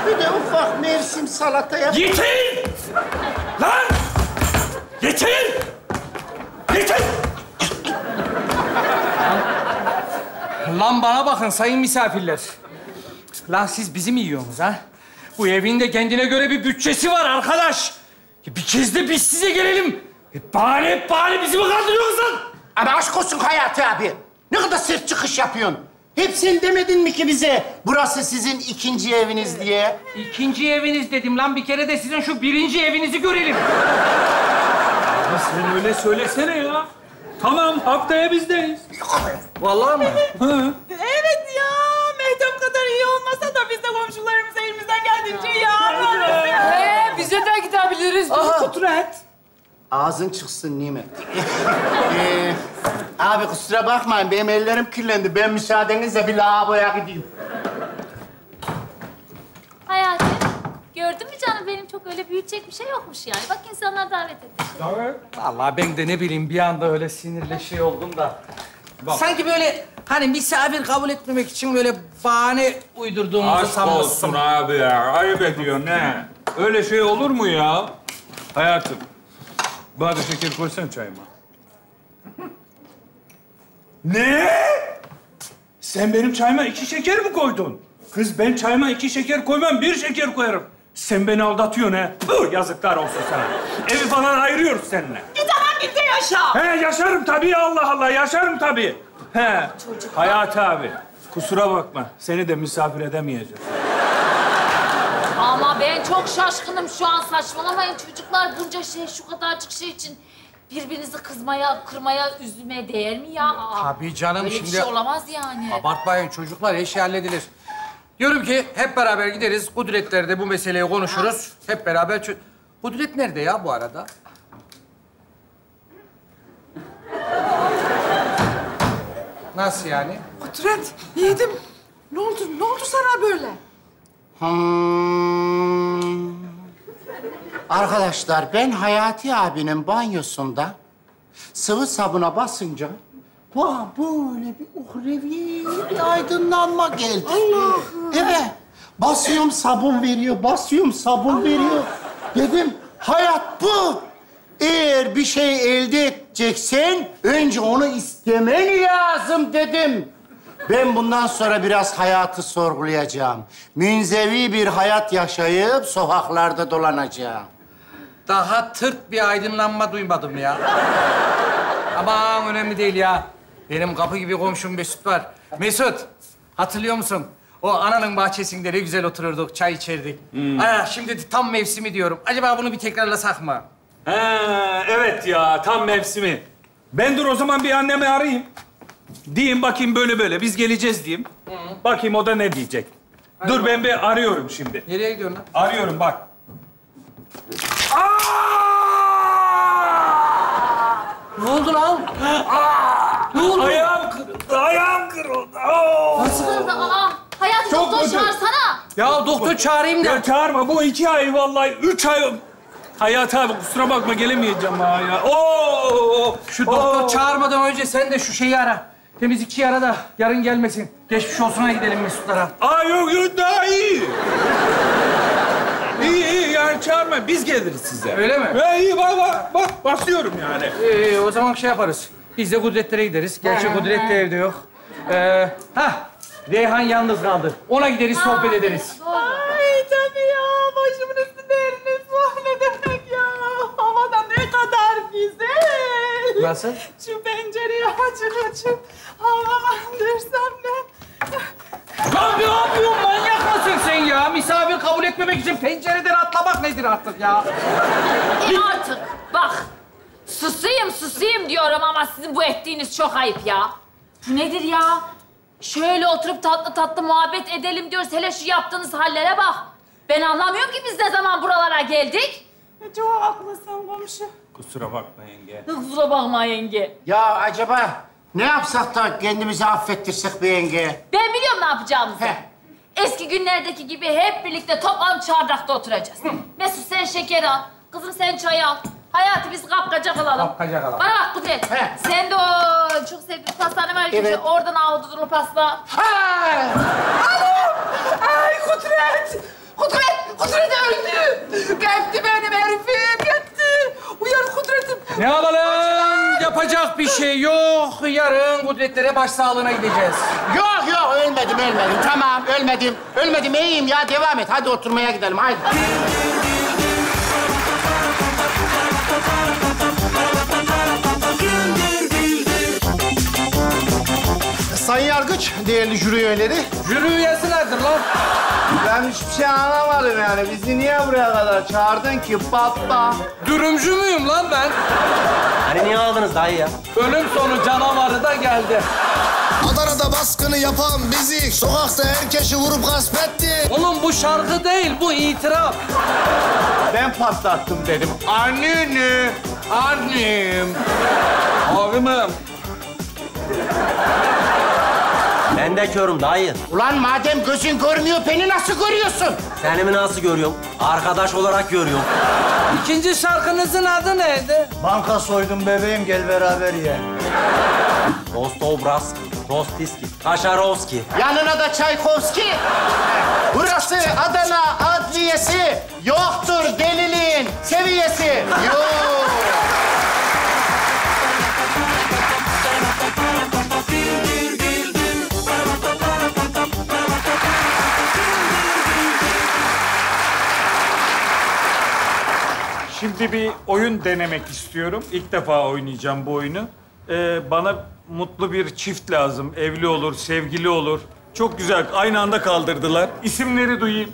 Bir de ufak mevsim salata yap. Yeter! Lan! Yeter! Yeter! Lan bana bakın sayın misafirler. Lan siz bizi mi yiyorsunuz ha? Bu evin de kendine göre bir bütçesi var arkadaş. Bir kez de biz size gelelim. E bahane hep bahane, bizi mi kandırıyorsun lan? Ama aşk olsun Hayati abi. Ne kadar sert çıkış yapıyorsun. Hep sen demedin mi ki bize burası sizin ikinci eviniz diye? İkinci eviniz dedim lan. Bir kere de sizin şu birinci evinizi görelim. Ama sen öyle söylesene ya. Tamam, haftaya bizdeyiz. Vallahi mi? Hı. Evet ya, Mehtap kadar iyi olmasa da biz de komşularımız elimizden geldiğince yağlarız ya. Ee, bize de gidebiliriz. Kudret. Ağzın çıksın Nimet. ee, abi kusura bakmayın, benim ellerim kirlendi. Ben müsaadenizle bir lavaboya gideyim. Hayati, gördün mü canım, benim çok öyle büyütecek bir şey yokmuş yani. Bak insanlar davet etti. Evet. Vallahi ben de ne bileyim, bir anda öyle sinirle şey oldum da. Bak. Sanki böyle hani misafir kabul etmemek için böyle bahane uydurduğumuzu sanmışsın. Aşk olsun abi ya, ayıp ediyor ne? Öyle şey olur mu ya? Hayatım, bari şeker koysana çayıma. Ne? Sen benim çayıma iki şeker mi koydun? Kız ben çayıma iki şeker koymam, bir şeker koyarım. Sen beni aldatıyorsun he. Puh, yazıklar olsun sana. Evi falan ayırıyoruz seninle. Git hemen birlikte yaşa. He, yaşarım tabii, Allah Allah. Yaşarım tabii. He. Çocuk Hayati bak. Abi, kusura bakma. Seni de misafir edemeyeceğim. Ama ben çok şaşkınım şu an. Saçmalamayın çocuklar. Bunca şey, şu kadarcık şey için birbirinizi kızmaya, kırmaya, üzülmeye değer mi ya? Aa, tabii canım. Böyle şimdi bir şey olamaz yani. Abartmayın çocuklar. Her şey halledilir. Diyorum ki hep beraber gideriz. Kudretler'de bu meseleyi konuşuruz. Hep beraber... Kudret nerede ya bu arada? Nasıl yani? Kudret, yiğidim. Ne oldu? Ne oldu sana böyle? Hmm. Arkadaşlar, ben Hayati abinin banyosunda sıvı sabuna basınca vah, böyle bir uhrevi aydınlanma geldi. Allah! Evet. Basıyorum sabun veriyor, basıyorum sabun Allah. veriyor. Dedim, hayat bu. Eğer bir şey elde edeceksen önce onu istemen lazım dedim. Ben bundan sonra biraz hayatı sorgulayacağım. Münzevi bir hayat yaşayıp sokaklarda dolanacağım. Daha tırt bir aydınlanma duymadım ya. Aman önemli değil ya. Benim kapı gibi komşum Mesut var. Mesut, hatırlıyor musun? O ananın bahçesinde ne güzel otururduk, çay içerdik. Hmm. Aa, şimdi tam mevsimi diyorum. Acaba bunu bir tekrarlasak mı? Ha, evet ya, tam mevsimi. Ben dur o zaman bir annemi arayayım. Diyeyim bakayım böyle böyle, biz geleceğiz diyeyim. Hı. Bakayım o da ne diyecek. Hadi dur bak. Ben bir arıyorum şimdi. Nereye gidiyorsun lan? Arıyorum bak. Aa! Ne oldu lan? Aa! Ne oldu? Ayağım kırıldı, ayağım kırıldı. Oo! Nasıl kırıldı? Aa! Hayat doktor ödü. Çağırsana. Ya doktor çağırayım da. Ya çağırma, bu iki ay vallahi, üç ay... Hayat abi, kusura bakma, gelemeyeceğim ha ya. Oo! Şu doktor Oo. çağırmadan önce sen de şu şeyi ara. Temizlikçiyi ara da yarın gelmesin. Geçmiş olsuna gidelim Mesutlara. Aa yok yok, daha iyi. iyi iyi, yani çağırma. Biz geliriz size. Öyle mi? Ee, iyi, bak bak, bak basıyorum yani. Ee, o zaman şey yaparız. Biz de Kudretlere gideriz. Gerçi Kudret de evde yok. Ee, hah, Reyhan yalnız kaldı. Ona gideriz, sohbet ederiz. Ay tabii ya, başımın üstünde yeriniz var. Ne demek ya? Havada ne kadar güzel. Nasıl? Şu pencereyi açıp açıp havalandırsam ne? Lan ne yapıyorsun? Manyak mısın sen ya? Misafir kabul etmemek için pencereden atlamak nedir artık ya? E artık bak, susayım susayım diyorum ama sizin bu ettiğiniz çok ayıp ya. Bu nedir ya? Şöyle oturup tatlı tatlı muhabbet edelim diyoruz. Hele şu yaptığınız hallere bak. Ben anlamıyorum ki biz ne zaman buralara geldik. Çok haklısın komşu. Kusura bakma yenge. Kusura bakma yenge. Ya acaba ne yapsak da kendimizi affettirsek be yenge? Ben biliyorum ne yapacağımızı. Heh. Eski günlerdeki gibi hep birlikte toplanıp çardakta oturacağız. Hı. Mesut sen şeker al, kızım sen çay al. Hayati biz kapkaca kalalım. Kapkaca kalalım. Bana bak Kudret. He. Sen de o çok sevdiğin pastanı var. Evet. Oradan avudurlu pasta. Hey! Anam! Ay Kudret! Kudret! Kudret öldü! Gitti benim herifim, gitti. Uyar Kudret'im. Ne yapalım? Yapacak bir şey yok. Yarın Kudretlere başsağlığına gideceğiz. Yok yok, ölmedim ölmedim. Tamam, ölmedim. Ölmedim, iyiyim ya. Devam et. Hadi oturmaya gidelim, hadi. Sayın Yargıç, değerli jüri üyeleri. Jüri üyesi nedir lan? Ben hiçbir şey anlamadım yani. Bizi niye buraya kadar çağırdın ki baba? Dürümcü müyüm lan ben? Hani niye aldınız dayı ya? Ölüm sonu canavarı da geldi. Adana'da baskını yapan bizi, sokakta herkesi vurup gasp etti. Oğlum bu şarkı değil, bu itiraf. Ben patlattım dedim. Anneni, annem. Abimim. Ben de körüm dayı. Ulan madem gözün görmüyor, beni nasıl görüyorsun? Seni mi nasıl görüyorum? Arkadaş olarak görüyorum. İkinci şarkınızın adı neydi? Banka soydum bebeğim, gel beraber ye. Dostoevski, Dostoevski, Kaşarovski. Yanına da Çaykovski. Burası Adana Adliyesi. Yoktur deliliğin seviyesi. Yok. Şimdi bir oyun denemek istiyorum. İlk defa oynayacağım bu oyunu. Ee, bana mutlu bir çift lazım. Evli olur, sevgili olur. Çok güzel. Aynı anda kaldırdılar. İsimleri duyayım.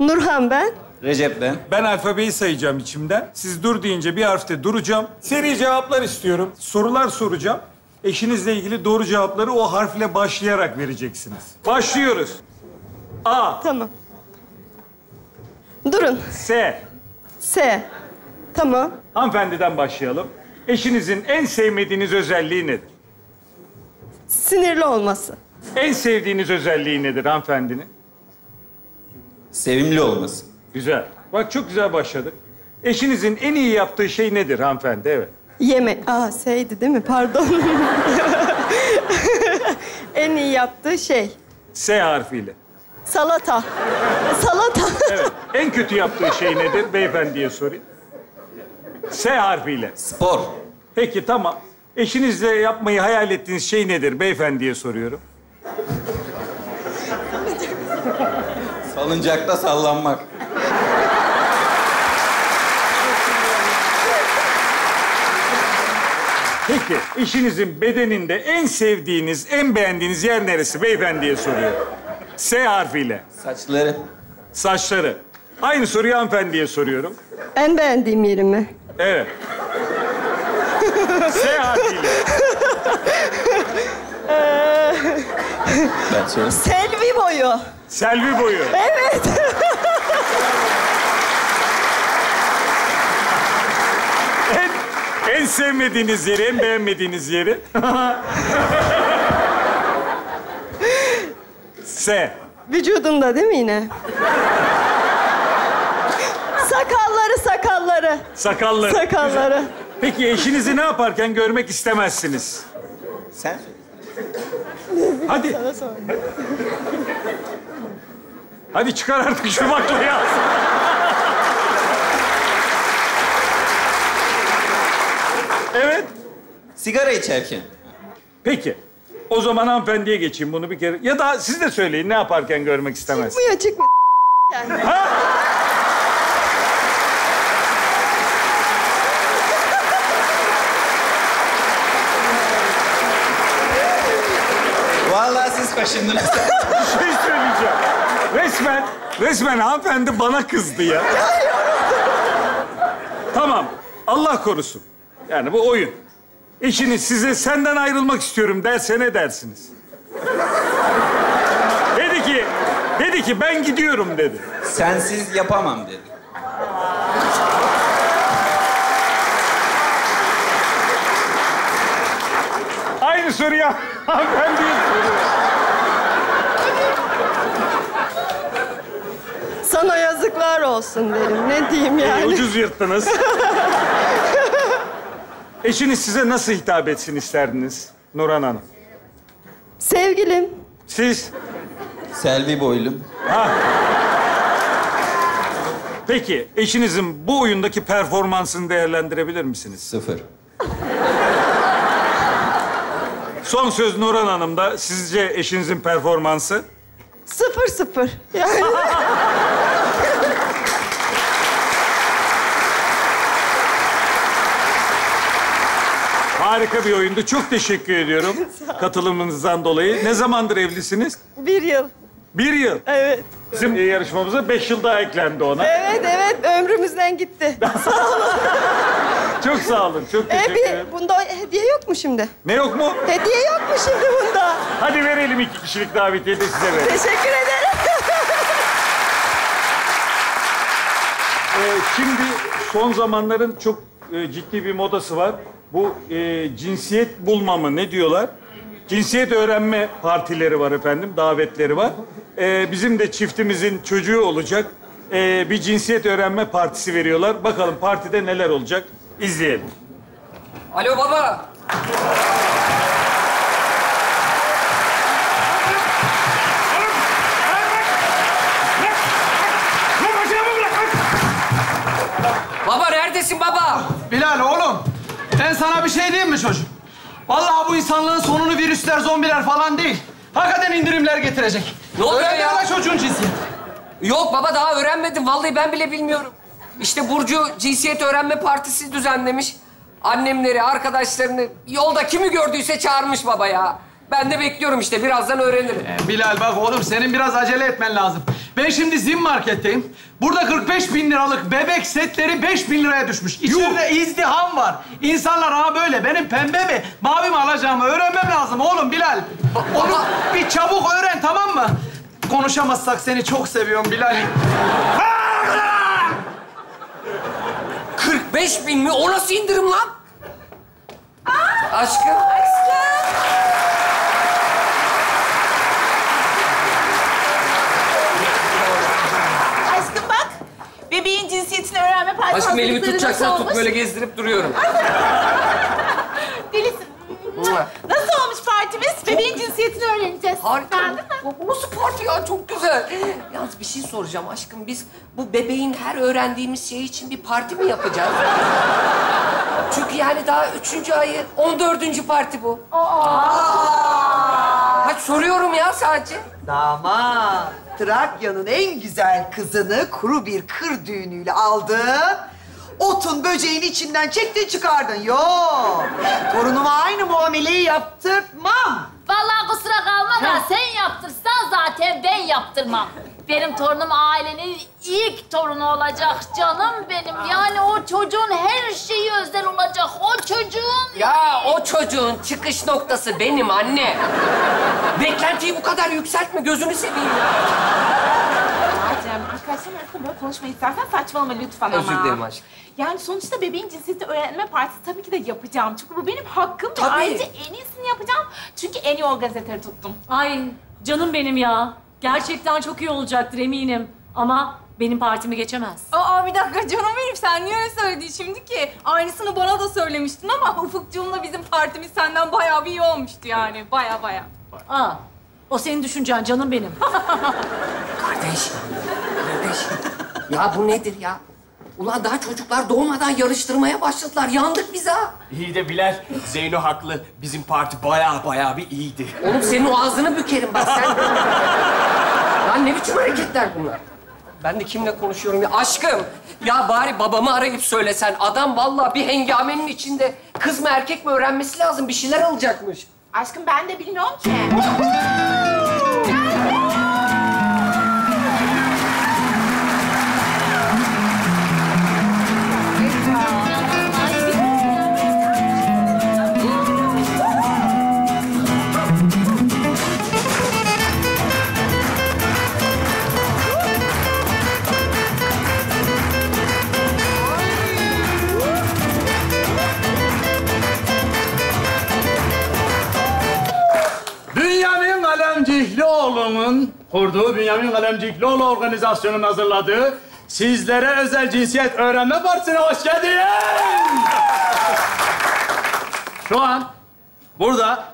Nurhan ben. Recep ben. Ben alfabeyi sayacağım içimden. Siz dur deyince bir harfte duracağım. Seri cevaplar istiyorum. Sorular soracağım. Eşinizle ilgili doğru cevapları o harfle başlayarak vereceksiniz. Başlıyoruz. A. Tamam. Durun. S. S. Tamam. Hanımefendiden başlayalım. Eşinizin en sevmediğiniz özelliği nedir? Sinirli olması. En sevdiğiniz özelliği nedir hanımefendinin? Sevimli olması. Güzel. Bak çok güzel başladık. Eşinizin en iyi yaptığı şey nedir hanımefendi? Evet. Yemek. Aa, şeydi değil mi? Pardon. En iyi yaptığı şey. S harfiyle. Salata. Salata. Evet. En kötü yaptığı şey nedir? Beyefendiye sorayım. S harfiyle. Spor. Peki, tamam. Eşinizle yapmayı hayal ettiğiniz şey nedir? Beyefendiye soruyorum. Salıncakta sallanmak. Peki, eşinizin bedeninde en sevdiğiniz, en beğendiğiniz yer neresi? Beyefendiye soruyorum. S harfiyle. Saçları. Saçları. Aynı soruyu hanımefendiye soruyorum. En beğendiğim yeri mi? Evet. S harfiyle. Ben söyleyeyim. Selvi boyu. Selvi boyu. Evet. en, en sevmediğiniz yeri, en beğenmediğiniz yeri. S. Vücudunda değil mi yine? Sakalları, sakalları. Sakalları. Sakalları. Güzel. Peki eşinizi ne yaparken görmek istemezsiniz? Sen? Hadi. Sana sorayım. Hadi çıkar artık şu baklayı. Evet. Sigara içerken. Peki. O zaman hanımefendiye geçeyim bunu bir kere. Ya da siz de söyleyin ne yaparken görmek istemez. Çıkmıyor, çıkmıyor. Yani. Ha? Vallahi siz kaşındınız. Bir şey söyleyeceğim. Resmen, resmen hanımefendi bana kızdı ya. Tamam, Allah korusun. Yani bu oyun. Eşiniz size senden ayrılmak istiyorum derse ne dersiniz? Dedi ki, dedi ki ben gidiyorum dedi. Sensiz yapamam dedi. Aynı soru ya. Ben değil. Sana yazıklar olsun derim. Ne diyeyim yani? E, ucuz yırttınız. Eşiniz size nasıl hitap etsin isterdiniz Nurhan Hanım? Sevgilim. Siz? Selvi boylum. Ha. Peki, eşinizin bu oyundaki performansını değerlendirebilir misiniz? Sıfır. Son söz Nurhan Hanım'da. Sizce eşinizin performansı? Sıfır sıfır. Yani... Harika bir oyundu. Çok teşekkür ediyorum katılımınızdan dolayı. Ne zamandır evlisiniz? Bir yıl. Bir yıl? Evet. Bizim yarışmamıza beş yıl daha eklendi ona. Evet, evet. Ömrümüzden gitti. Sağ olun. Çok sağ olun. Çok teşekkür ederim. Ee, bunda hediye yok mu şimdi? Ne yok mu? Hediye yok mu şimdi bunda? Hadi verelim iki kişilik davetiye de size verelim. Teşekkür ederim. ee, şimdi son zamanların çok e, ciddi bir modası var. Bu e, cinsiyet bulma mı ne diyorlar? Cinsiyet öğrenme partileri var efendim, davetleri var. E, bizim de çiftimizin çocuğu olacak. E, bir cinsiyet öğrenme partisi veriyorlar. Bakalım partide neler olacak? İzleyelim. Alo baba. Baba neredesin baba? Bilal oğlum. Ben sana bir şey diyeyim mi çocuk? Vallahi bu insanlığın sonunu virüsler, zombiler falan değil. Hakikaten indirimler getirecek. Ne oluyor ya? Öğrendin mi çocuğun cinsiyeti? Yok baba daha öğrenmedim. Vallahi ben bile bilmiyorum. İşte Burcu cinsiyet öğrenme partisi düzenlemiş. Annemleri, arkadaşlarını, yolda kimi gördüyse çağırmış baba ya. Ben de bekliyorum işte, birazdan öğrenirim. Ee, Bilal bak oğlum, senin biraz acele etmen lazım. Ben şimdi Zim Market'teyim. Burada kırk beş bin liralık bebek setleri beş bin liraya düşmüş. İçeride Yuh. izdiham var. İnsanlar ha böyle, benim pembe mi, mavi mi alacağımı öğrenmem lazım oğlum Bilal. Onu bir çabuk öğren, tamam mı? Konuşamazsak seni çok seviyorum Bilal. kırk beş bin mi? O nasıl indirim lan? Aa, aşkım. Aşkım. Aşkım bak. Bebeğin cinsiyetini öğrenme partisi. Aşkım elimi tutacaksan tut, böyle gezdirip duruyorum. Delisin. Nasıl olmuş partimiz? Bebeğin cinsiyetini öğreneceğiz. Harika. Bu nasıl parti ya? Çok güzel. Yalnız bir şey soracağım aşkım. Biz bu bebeğin her öğrendiğimiz şey için bir parti mi yapacağız? Çünkü yani daha üçüncü ayı, on dördüncü parti bu. Aa. Hadi soruyorum ya sadece. Damat, Trakya'nın en güzel kızını kuru bir kır düğünüyle aldı. Otun böceğini içinden çektin çıkardın. Yok. Torunuma aynı muameleyi yaptırmam. Vallahi kusura kalma da sen yaptırsan zaten ben yaptırmam. Benim torunum ailenin ilk torunu olacak canım benim. Yani o çocuğun her şeyi özel olacak. O çocuğun... Ya o çocuğun çıkış noktası benim anne. Beklentiyi bu kadar yükseltme, gözünü seveyim ya. Arkadaşlarım arasında böyle konuşma istersen saçmalama lütfen ama. Özür dilerim aşkım. Yani sonuçta bebeğin cinsiyeti öğrenme partisi tabii ki de yapacağım. Çünkü bu benim hakkım. Tabii. Ayrıca en iyisini yapacağım. Çünkü en iyi o gazeteri tuttum. Ay canım benim ya. Gerçekten çok iyi olacaktır eminim. Ama benim partimi geçemez. Aa bir dakika canım benim. Sen niye öyle söyledin şimdi ki? Aynısını bana da söylemiştin ama Ufukcuğumla bizim partimiz senden bayağı bir iyi olmuştu yani. Bayağı bayağı. Aa o senin düşüncen canım benim. Kardeş. Ya bu nedir ya? Ulan daha çocuklar doğmadan yarıştırmaya başladılar. Yandık biz ha. İyi de Bilal, Zeyno haklı. Bizim parti bayağı bayağı bir iyiydi. Oğlum senin o ağzını bükerim bak sen. Lan ne biçim hareketler bunlar? Ben de kimle konuşuyorum ya? Aşkım, ya bari babamı arayıp söylesen. Adam vallahi bir hengamenin içinde kız mı erkek mi öğrenmesi lazım. Bir şeyler alacakmış. Aşkım ben de bilmiyorum ki. Kurduğu Bünyamin Kalemcik'le organizasyonun hazırladığı sizlere özel cinsiyet öğrenme partisine hoş geldiniz. Şu an burada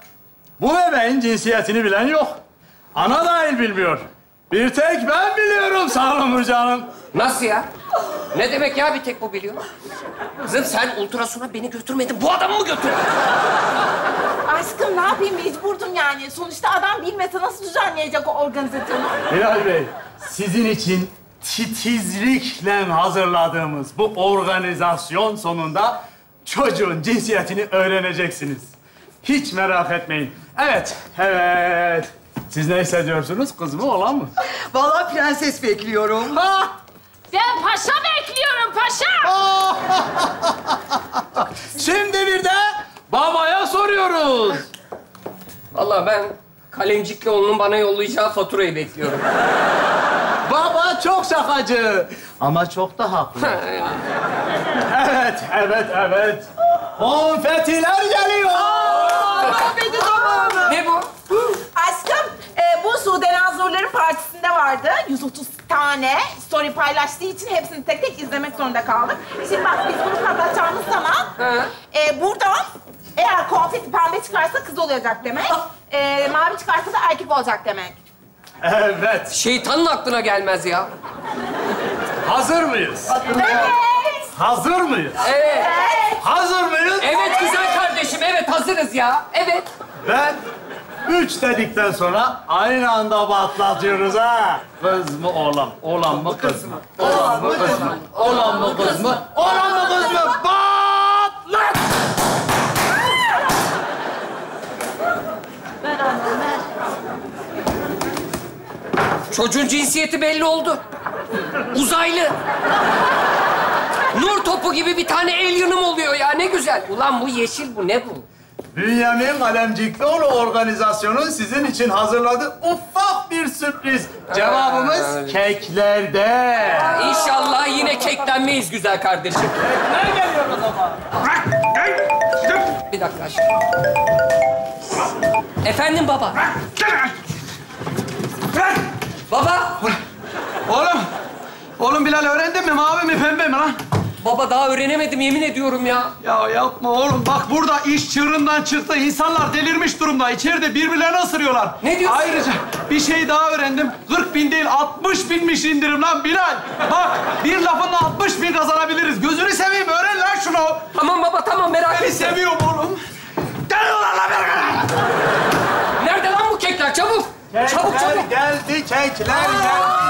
bu bebeğin cinsiyetini bilen yok. Ana dahil bilmiyor. Bir tek ben biliyorum, sağ olun Burcu Hanım. Nasıl ya? Ne demek ya bir tek bu biliyor? Kızım sen ultrasona beni götürmedin, bu adamı mı götürdün? Aşkım ne yapayım, mecburdum yani. Sonuçta adam bilmese nasıl düzenleyecek o organizasyonu? Bilal Bey, sizin için titizlikle hazırladığımız bu organizasyon sonunda çocuğun cinsiyetini öğreneceksiniz. Hiç merak etmeyin. Evet, evet. Siz ne hissediyorsunuz? Kız mı, oğlan mı? Vallahi prenses bekliyorum. Ha! Ben paşa bekliyorum, paşa! Şimdi bir de babaya soruyoruz. Vallahi ben Kalemcik'le onun bana yollayacağı faturayı bekliyorum. Baba çok şakacı ama çok da haklı. Evet, evet, evet. Konfetiler geliyor. Konfeti zamanı. Ne bu? Aşkım, e, bu Sude Nazırların partisinde vardı. yüz otuz tane story paylaştığı için hepsini tek tek izlemek zorunda kaldık. Şimdi bak, biz bunu patlatacağımız zaman e, buradan eğer konfeti pembe çıkarsa kız olacak demek, e, mavi çıkarsa da erkek olacak demek. Evet. Şeytanın aklına gelmez ya. Hazır mıyız? Evet. Hazır mıyız? Evet. Evet. Hazır mıyız? Evet güzel kardeşim, evet hazırız ya. Evet. Ben üç dedikten sonra aynı anda patlatıyoruz ha. Kız mı oğlan, oğlan mı kız mı? Oğlan mı kız mı? Oğlan mı mı? on on dokuz mu? Patlat! Ver anam, ver. Çocuğun cinsiyeti belli oldu. Uzaylı. Nur topu gibi bir tane alien'ım oluyor ya, ne güzel. Ulan bu yeşil, bu ne bu? Bünyamin Kalemcik'le organizasyonun sizin için hazırladığı ufak bir sürpriz. Cevabımız Aa, keklerde. İnşallah yine keklenmeyiz güzel kardeşim. Kekler geliyor o zaman. Bir dakika aşkım. Efendim baba? Baba! Oğlum! Oğlum Bilal öğrendin mi? Mavi mi, pembe mi lan? Baba daha öğrenemedim, yemin ediyorum ya. Ya yapma oğlum. Bak burada iş çığırından çıktı. İnsanlar delirmiş durumda. İçeride birbirlerini ısırıyorlar. Ne diyorsun? Ayrıca bir şey daha öğrendim. kırk bin değil, altmış binmiş indirim lan Bilal. Bak bir lafınla altmış bin kazanabiliriz. Gözünü seveyim, öğren lan şunu. Tamam baba, tamam merak etme. Seni seviyorum oğlum. Geliyorlar lan beni. Nerede lan bu kekler? Çabuk. Kekler çabuk, çabuk. Geldi, kekler geldi, kekler geldi.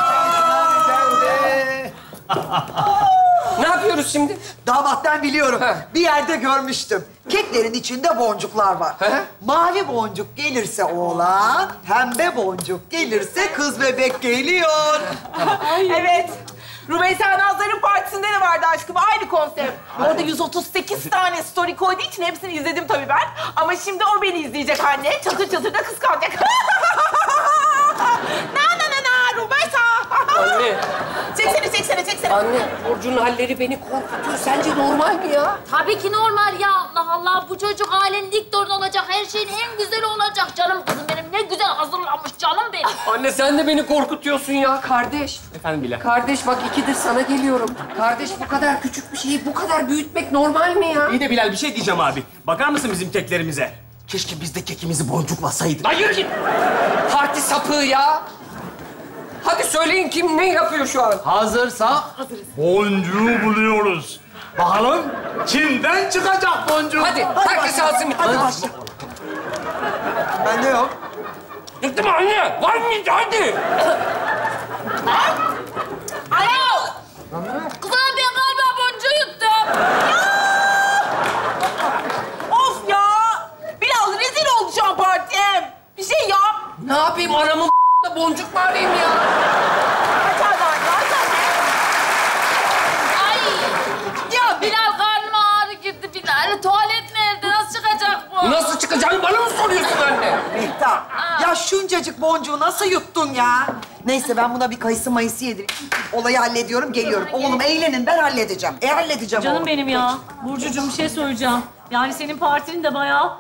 Ne yapıyoruz şimdi? Damattan biliyorum. He. Bir yerde görmüştüm. Keklerin içinde boncuklar var. He. Mavi boncuk gelirse oğlan, pembe boncuk gelirse kız bebek geliyor. Evet. Rümeysa Nazlar'ın partisinde de vardı aşkım. Aynı konsept. Orada yüz otuz sekiz tane story koyduğu için hepsini izledim tabii ben. Ama şimdi o beni izleyecek anne. Çatır çatır da kıskanacak. Na na na na Rümeysa. Anne. Çeksene, çeksene, çeksene. Anne, Burcu'nun halleri beni korkutuyor. Sence normal mi ya? Tabii ki normal ya. Allah Allah. Bu çocuk ailenin ilk torunu olacak. Her şeyin en güzeli olacak. Canım kızım benim. Ne güzel hazırlanmış canım benim. Anne sen de beni korkutuyorsun ya. Kardeş. Efendim Bilal. Kardeş bak ikidir sana geliyorum. Kardeş bu kadar küçük bir şeyi bu kadar büyütmek normal mi ya? İyi de Bilal bir şey diyeceğim abi. Bakar mısın bizim keklerimize? Keşke biz de kekimizi boncuklasaydık. Hayır git. Parti sapığı ya. Hadi söyleyin kim ne yapıyor şu an? Hazırsa boncuğu buluyoruz. Bakalım kimden çıkacak boncuk? Hadi, hadi herkes alsın. Hadi başla. Bende yok. Gitti mi anne? Var mıydı? Hadi. Alo. Kızım ben galiba boncuğu yuttum. Of ya. Biraz rezil oldu şu an partiyem. Bir şey yap. Ne yapayım aramın? Boncuk mu arayayım ya? Kaç adam, kaç adam. Ay! Ya Bilal karnıma ağrı girdi Bilal. Tuvalet nerede? Nasıl çıkacak bu? Nasıl çıkacağını bana mı soruyorsun anne? Mehtap, ya şuncacık boncuğu nasıl yuttun ya? Neyse ben buna bir kayısı mayısı yedireyim. Olayı hallediyorum, geliyorum. Oğlum eğlenin, ben halledeceğim. E halledeceğim Canım oğlum. benim ya. Burcucuğum bir şey söyleyeceğim. Yani senin partinin de bayağı...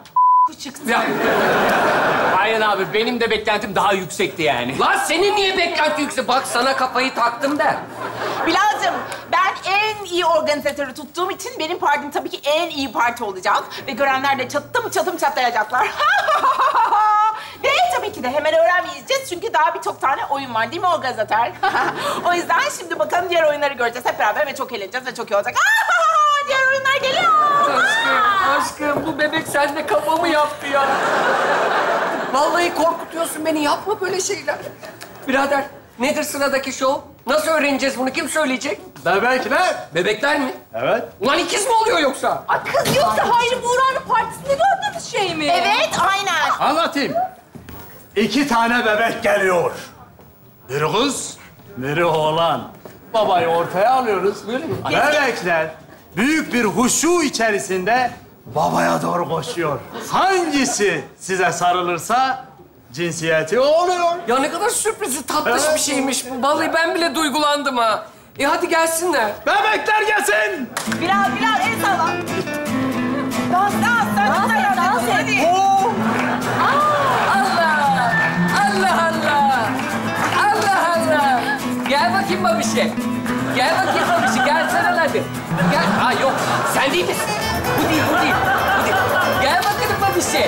çıktı. Ya. Aynen abi, benim de beklentim daha yüksekti yani. Lan senin niye beklenti yüksek? Bak sana kafayı taktım der. Bilal'cığım, ben en iyi organizatörü tuttuğum için benim partim tabii ki en iyi parti olacak. Ve görenler de çatım çatım çatlayacaklar. Ve tabii ki de hemen öğrenmeyeceğiz çünkü daha birçok tane oyun var değil mi organizatör? O yüzden şimdi bakalım diğer oyunları göreceğiz hep beraber ve çok eğleneceğiz ve çok iyi olacak. Diğer oyunlar geliyor. Aşkım, aşkım bu bebek sende kafamı yaptı ya. Vallahi korkutuyorsun beni. Yapma böyle şeyler. Birader, nedir sıradaki şov? Nasıl öğreneceğiz bunu? Kim söyleyecek? Bebekler. Bebekler mi? Evet. Ulan ikiz mi oluyor yoksa? Ay kız yoksa Hayri Buğra'nın partisinde gördüğümüz şey mi? Evet, aynen. Anlatayım. İki tane bebek geliyor. Biri kız, biri oğlan. Babayı ortaya alıyoruz. Böyle mi? Bebekler. Büyük bir huşu içerisinde babaya doğru koşuyor. Hangisi size sarılırsa cinsiyeti oluyor. Ya ne kadar sürprizi tatlış evet. bir şeymiş bu. Vallahi ben bile duygulandım ha. E hadi gelsinler. Bebekler gelsin. Bilal, Bilal el salla. Dans, dans, dans, dans, dans, hadi. Oh. Allah, Allah, Allah. Allah, Allah. Gel bakayım babişe. Gel bakayım babişe, gelsene hadi. Gel. Ha yok, sen değil misin? Bu değil, bu değil. Bu değil. Gel bakalım babişe.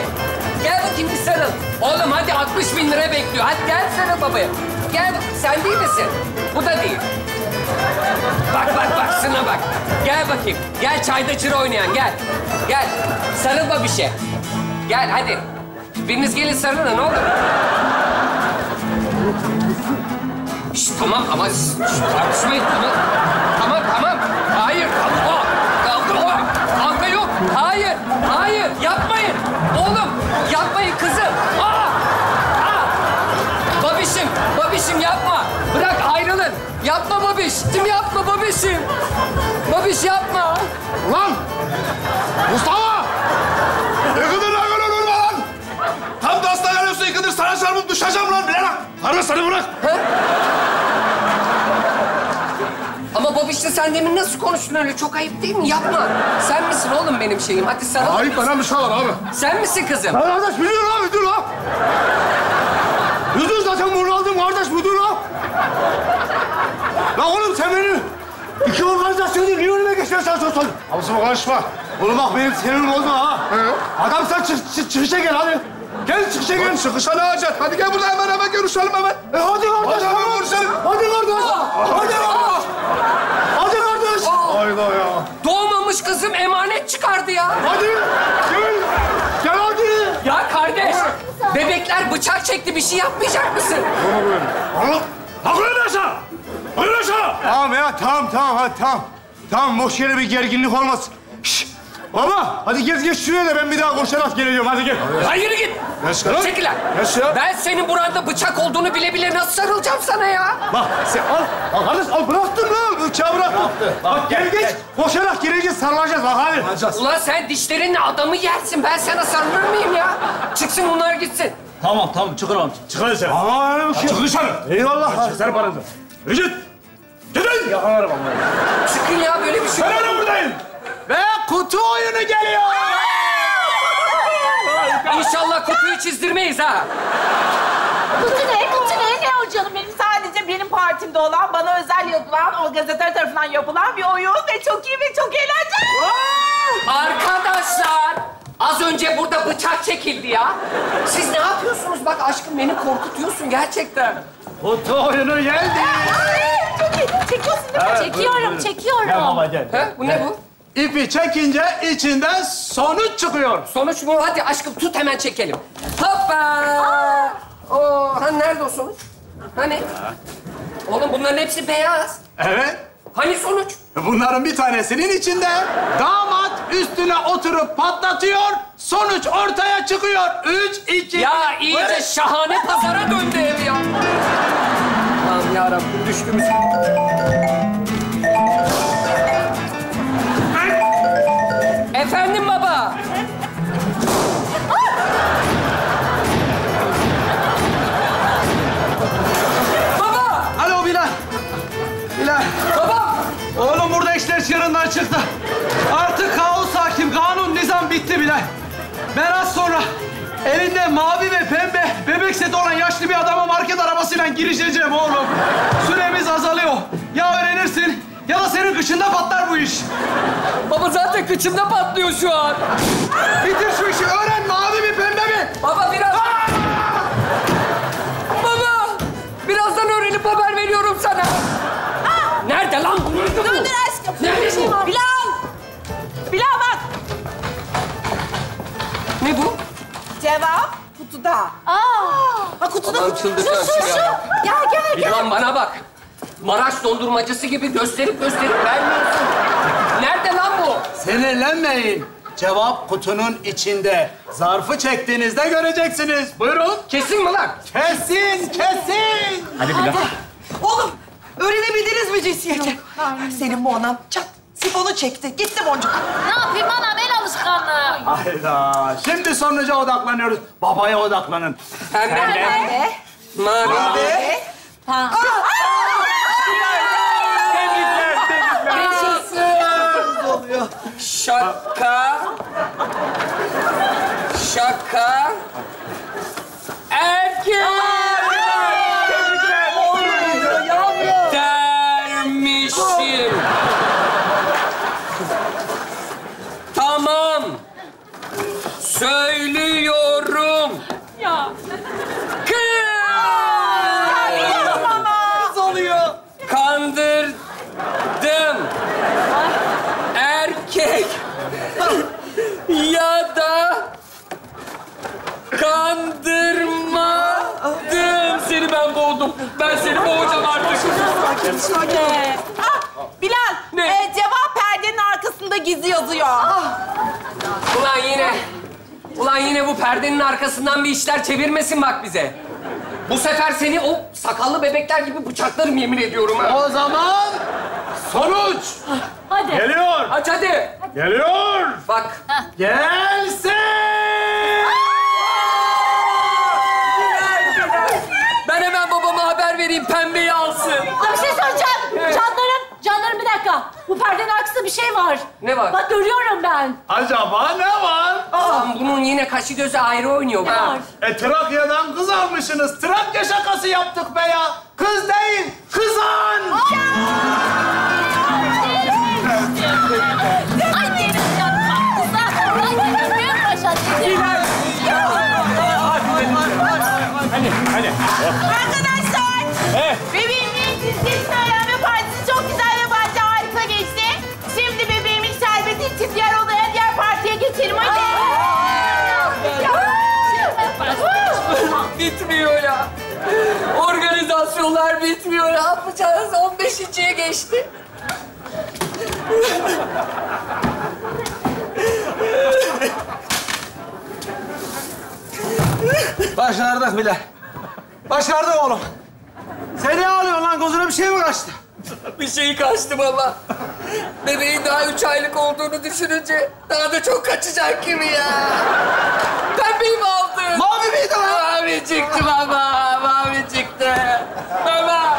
Gel bakayım bir sarıl. Oğlum hadi altmış bin lira bekliyor. Hadi gel sarıl babaya. Gel, sen değil misin? Bu da değil. Bak, bak, bak, şuna bak. Gel bakayım. Gel çayda çıra oynayan, gel. Gel, sarıl babişe. Gel, hadi. Biriniz gelin sarılın, ne olur. Şişt, tamam ama şişt, tartışmayın. Tamam, tamam. Hayır. Yapma babiş. Tim yapma babişim. Babiş yapma. Ulan! Mustafa! Yıkıdır lan öyle durma lan! Tam dasta yanıyorsun yıkıdır. Sana çarpıp düşeceğim lan. Bile lan! Harbi seni bırak. He? Ama babişle sen demin nasıl konuştun öyle? Çok ayıp değil mi? Yapma. Sen misin oğlum benim şeyim? Hadi sana... Ayıp bana bir şey var abi. Sen misin kızım? Lan kardeş biliyor lan. Müdür lan. Müdür zaten bunu aldım kardeş. Müdür lan. Lan oğlum sen benim... İki organizasyonu niye önüme geçiyorsun sen sen? Abisime karışma. Oğlum bak benim sinirim bozma ha. He. Adam sen çık, çık, çıkışa gel hadi. Gel çıkışa gel. Çıkışa ne acet? Hadi gel burada hemen hemen görüşelim hemen. E hadi kardeş. Hadi hemen görüşelim. Hadi kardeş. Hadi kardeş. Hadi kardeş. Hayda ya. Doğmamış kızım emanet çıkardı ya. Hadi. Gel. Gel hadi. Ya kardeş. Bebekler bıçak çekti. Bir şey yapmayacak mısın? Bana buyurun. Anam. Hakkı aşağı. Hayır aşağı. Tamam ya. Tamam tamam. Hadi tamam. Tamam. Boş yere bir gerginlik olmasın. Şşş. Baba, hadi gez geç şuraya da ben bir daha koşarak geleceğim. Hadi gel. Hayır git. Yaşar. Çekil lan. Yaşar. Ben senin burada bıçak olduğunu bile bile nasıl sarılacağım sana ya? Bak sen al. Al kardeş al. Bıraktın lan. Bıçağı bıraktın. Bak gel geç. Koşarak geleceğiz. Sarılacağız. Bak hadi. Sarılacağız. Ulan sen dişlerinle adamı yersin. Ben sana sarılır mıyım ya? Çıksın bunlar gitsin. Tamam tamam. Çıkar oğlum. Çıkar dışarı. Aman öyle bir şey. Çıkın dışarı. Eyvallah. Keser paranızı. Gidin. Gidin. Yakalarım onları. Çıkın ya böyle bir şey. Ben öyle buradayım. Ve kutu oyunu geliyor. İnşallah kutuyu çizdirmeyiz ha. Kutu ne? Kutu ne? Ne o canım? Benim sadece benim partimde olan, bana özel yapılan, o gazetör tarafından yapılan bir oyun ve çok iyi ve çok eğlenceli. Arkadaşlar, az önce burada bıçak çekildi ya. Siz ne yapıyorsunuz? Bak aşkım beni korkutuyorsun gerçekten. Kutu oyunu geldi. Çok iyi. Çekiyorsun değil mi? Evet, çekiyorum, buyur, buyur. Çekiyorum. Gel baba gel. Ha? Bu ne bu? İpi çekince içinden sonuç çıkıyor. Sonuç mu? Hadi aşkım tut hemen çekelim. Hoppa! Oo, hani nerede o sonuç? Hani? Oğlum bunların hepsi beyaz. Evet. Hani sonuç? Bunların bir tanesinin içinde damat üstüne oturup patlatıyor. Sonuç ortaya çıkıyor. Üç, iki... Ya iyice böyle... şahane pazara döndü ev ya. Aman yarabbim düştüm. Efendim baba. Baba. Alo Bilal. Bilal. Baba. Oğlum burada işler çığırından çıktı. Artık kaos hakim. Kanun, nizam bitti Bilal. Ben az sonra elinde mavi ve pembe bebek seti olan yaşlı bir adama market arabasıyla girişeceğim oğlum. Süremiz azalıyor. Ya öğrenirsin ya da senin kışında patlar bu iş. Baba zaten kıçımda patlıyor şu an. Bitir şu işi. Öğren mavi mi pembe mi? Baba biraz... Aa! Baba! Birazdan öğrenip haber veriyorum sana. Aa! Nerede lan bu? Döndür aşkım. Nerede şey var? Bilal! Bilal bak. Ne bu? Cevap kutuda. Aa! Ha kutuda. Adam çıldırdı. Şu şu şu. Gel gel gel. Bilal bana bak. Maraş dondurmacısı gibi gösterip gösterip vermiyorsun. Nerede lan bu? Sinirlenmeyin. Cevap kutunun içinde. Zarfı çektiğinizde göreceksiniz. Buyurun. Kesin mi lan? Kesin, kesin. Hadi Bilal. Oğlum, öğrenebildiniz mi cinsiyeti? Senin bu anam çat, sifonu çekti. Gitti boncuk. Ne yapayım anam? El alışkanlığı. Hayda. Şimdi sonuca odaklanıyoruz. Babaya odaklanın. Pembe. Pembe. Mavi. Şaka, şaka, erkek dermişim. Tamam, söylüyorum. Ya. Kız oluyor. Kandırdım. Erkek. Ya da kandırmadım. Seni ben boğdum. Ben seni boğacağım artık. Sakin, sakin. Ah, Bilal, ne? E, cevap perdenin arkasında gizli yazıyor. Ah. Ulan yine, ulan yine bu perdenin arkasından bir işler çevirmesin bak bize. Bu sefer seni o sakallı bebekler gibi bıçaklarım, yemin ediyorum. Ha. O zaman sonuç. Hadi. Geliyor. Aç hadi. hadi. Geliyor. Bak. Ha. Gelsin. Ben hemen babama haber vereyim, pembeyi alsın. Abi bir şey söyleyeceğim. Evet. Canlarım, canlarım bir dakika. Bu perdenin arkasında bir şey var. Ne var? Bak görüyorum ben. Acaba ne var? Lan bunun yine kaşı gözü ayrı oynuyor. Ne var? E Trakya'dan kız almışsınız. Trakya şakası yaptık be ya. Kız değil, kızan. Ay benim canım. Hani, hani. Arkadaşlar, evet. Bebeğimin çizgisini öğrenme partisi çok güzel ve bence harika geçti. Şimdi bebeğimin şerbeti için diğer odaya, diğer partiye geçelim. Hadi. Bitmiyor ya. Organizasyonlar bitmiyor. Ne yapacağız? on beşinciye geçti. Başardık bile. Başardık oğlum. Sen ne ağlıyorsun lan? Gözüne bir şey mi kaçtı? Bir şey kaçtı baba. Bebeğin daha üç aylık olduğunu düşününce daha da çok kaçacak gibi ya. Pembeyi mi aldın? Mavi miydi lan? Mavi çıktı baba. Mavi çıktı. Baba.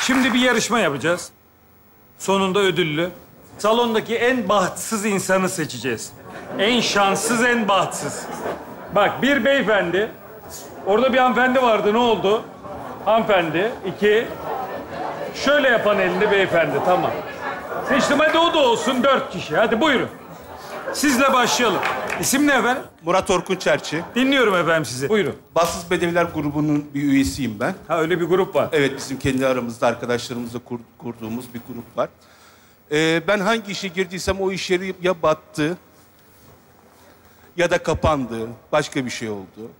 Şimdi bir yarışma yapacağız. Sonunda ödüllü. Salondaki en bahtsız insanı seçeceğiz. En şanssız, en bahtsız. Bak bir beyefendi. Orada bir hanımefendi vardı. Ne oldu? Hanımefendi. İki. Şöyle yapan elinde beyefendi. Tamam. Seçtim. Hadi o da olsun. Dört kişi. Hadi buyurun. Sizle başlayalım. İsim ne efendim? Murat Orkun Çerçi. Dinliyorum efendim sizi. Buyurun. Bahtsız Bedeviler grubunun bir üyesiyim ben. Ha öyle bir grup var. Evet, bizim kendi aramızda arkadaşlarımızla kur, kurduğumuz bir grup var. Ee, ben hangi işe girdiysem o iş yeri ya battı ya da kapandı. Başka bir şey oldu.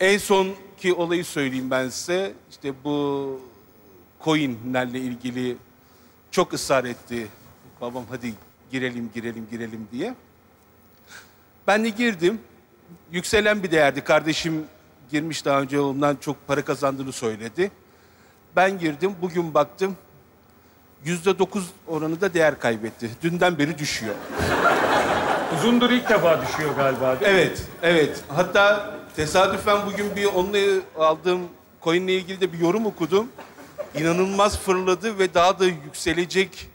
En sonki olayı söyleyeyim ben size. İşte bu coinlerle ilgili çok ısrar etti. Babam hadi girelim, girelim, girelim diye. Ben de girdim. Yükselen bir değerdi. Kardeşim girmiş daha önce, ondan çok para kazandığını söyledi. Ben girdim. Bugün baktım. Yüzde dokuz oranı da değer kaybetti. Dünden beri düşüyor. Uzundur ilk defa düşüyor galiba. Evet, evet. Hatta tesadüfen bugün bir onunla aldığım coin'le ilgili de bir yorum okudum. İnanılmaz fırladı ve daha da yükselecek.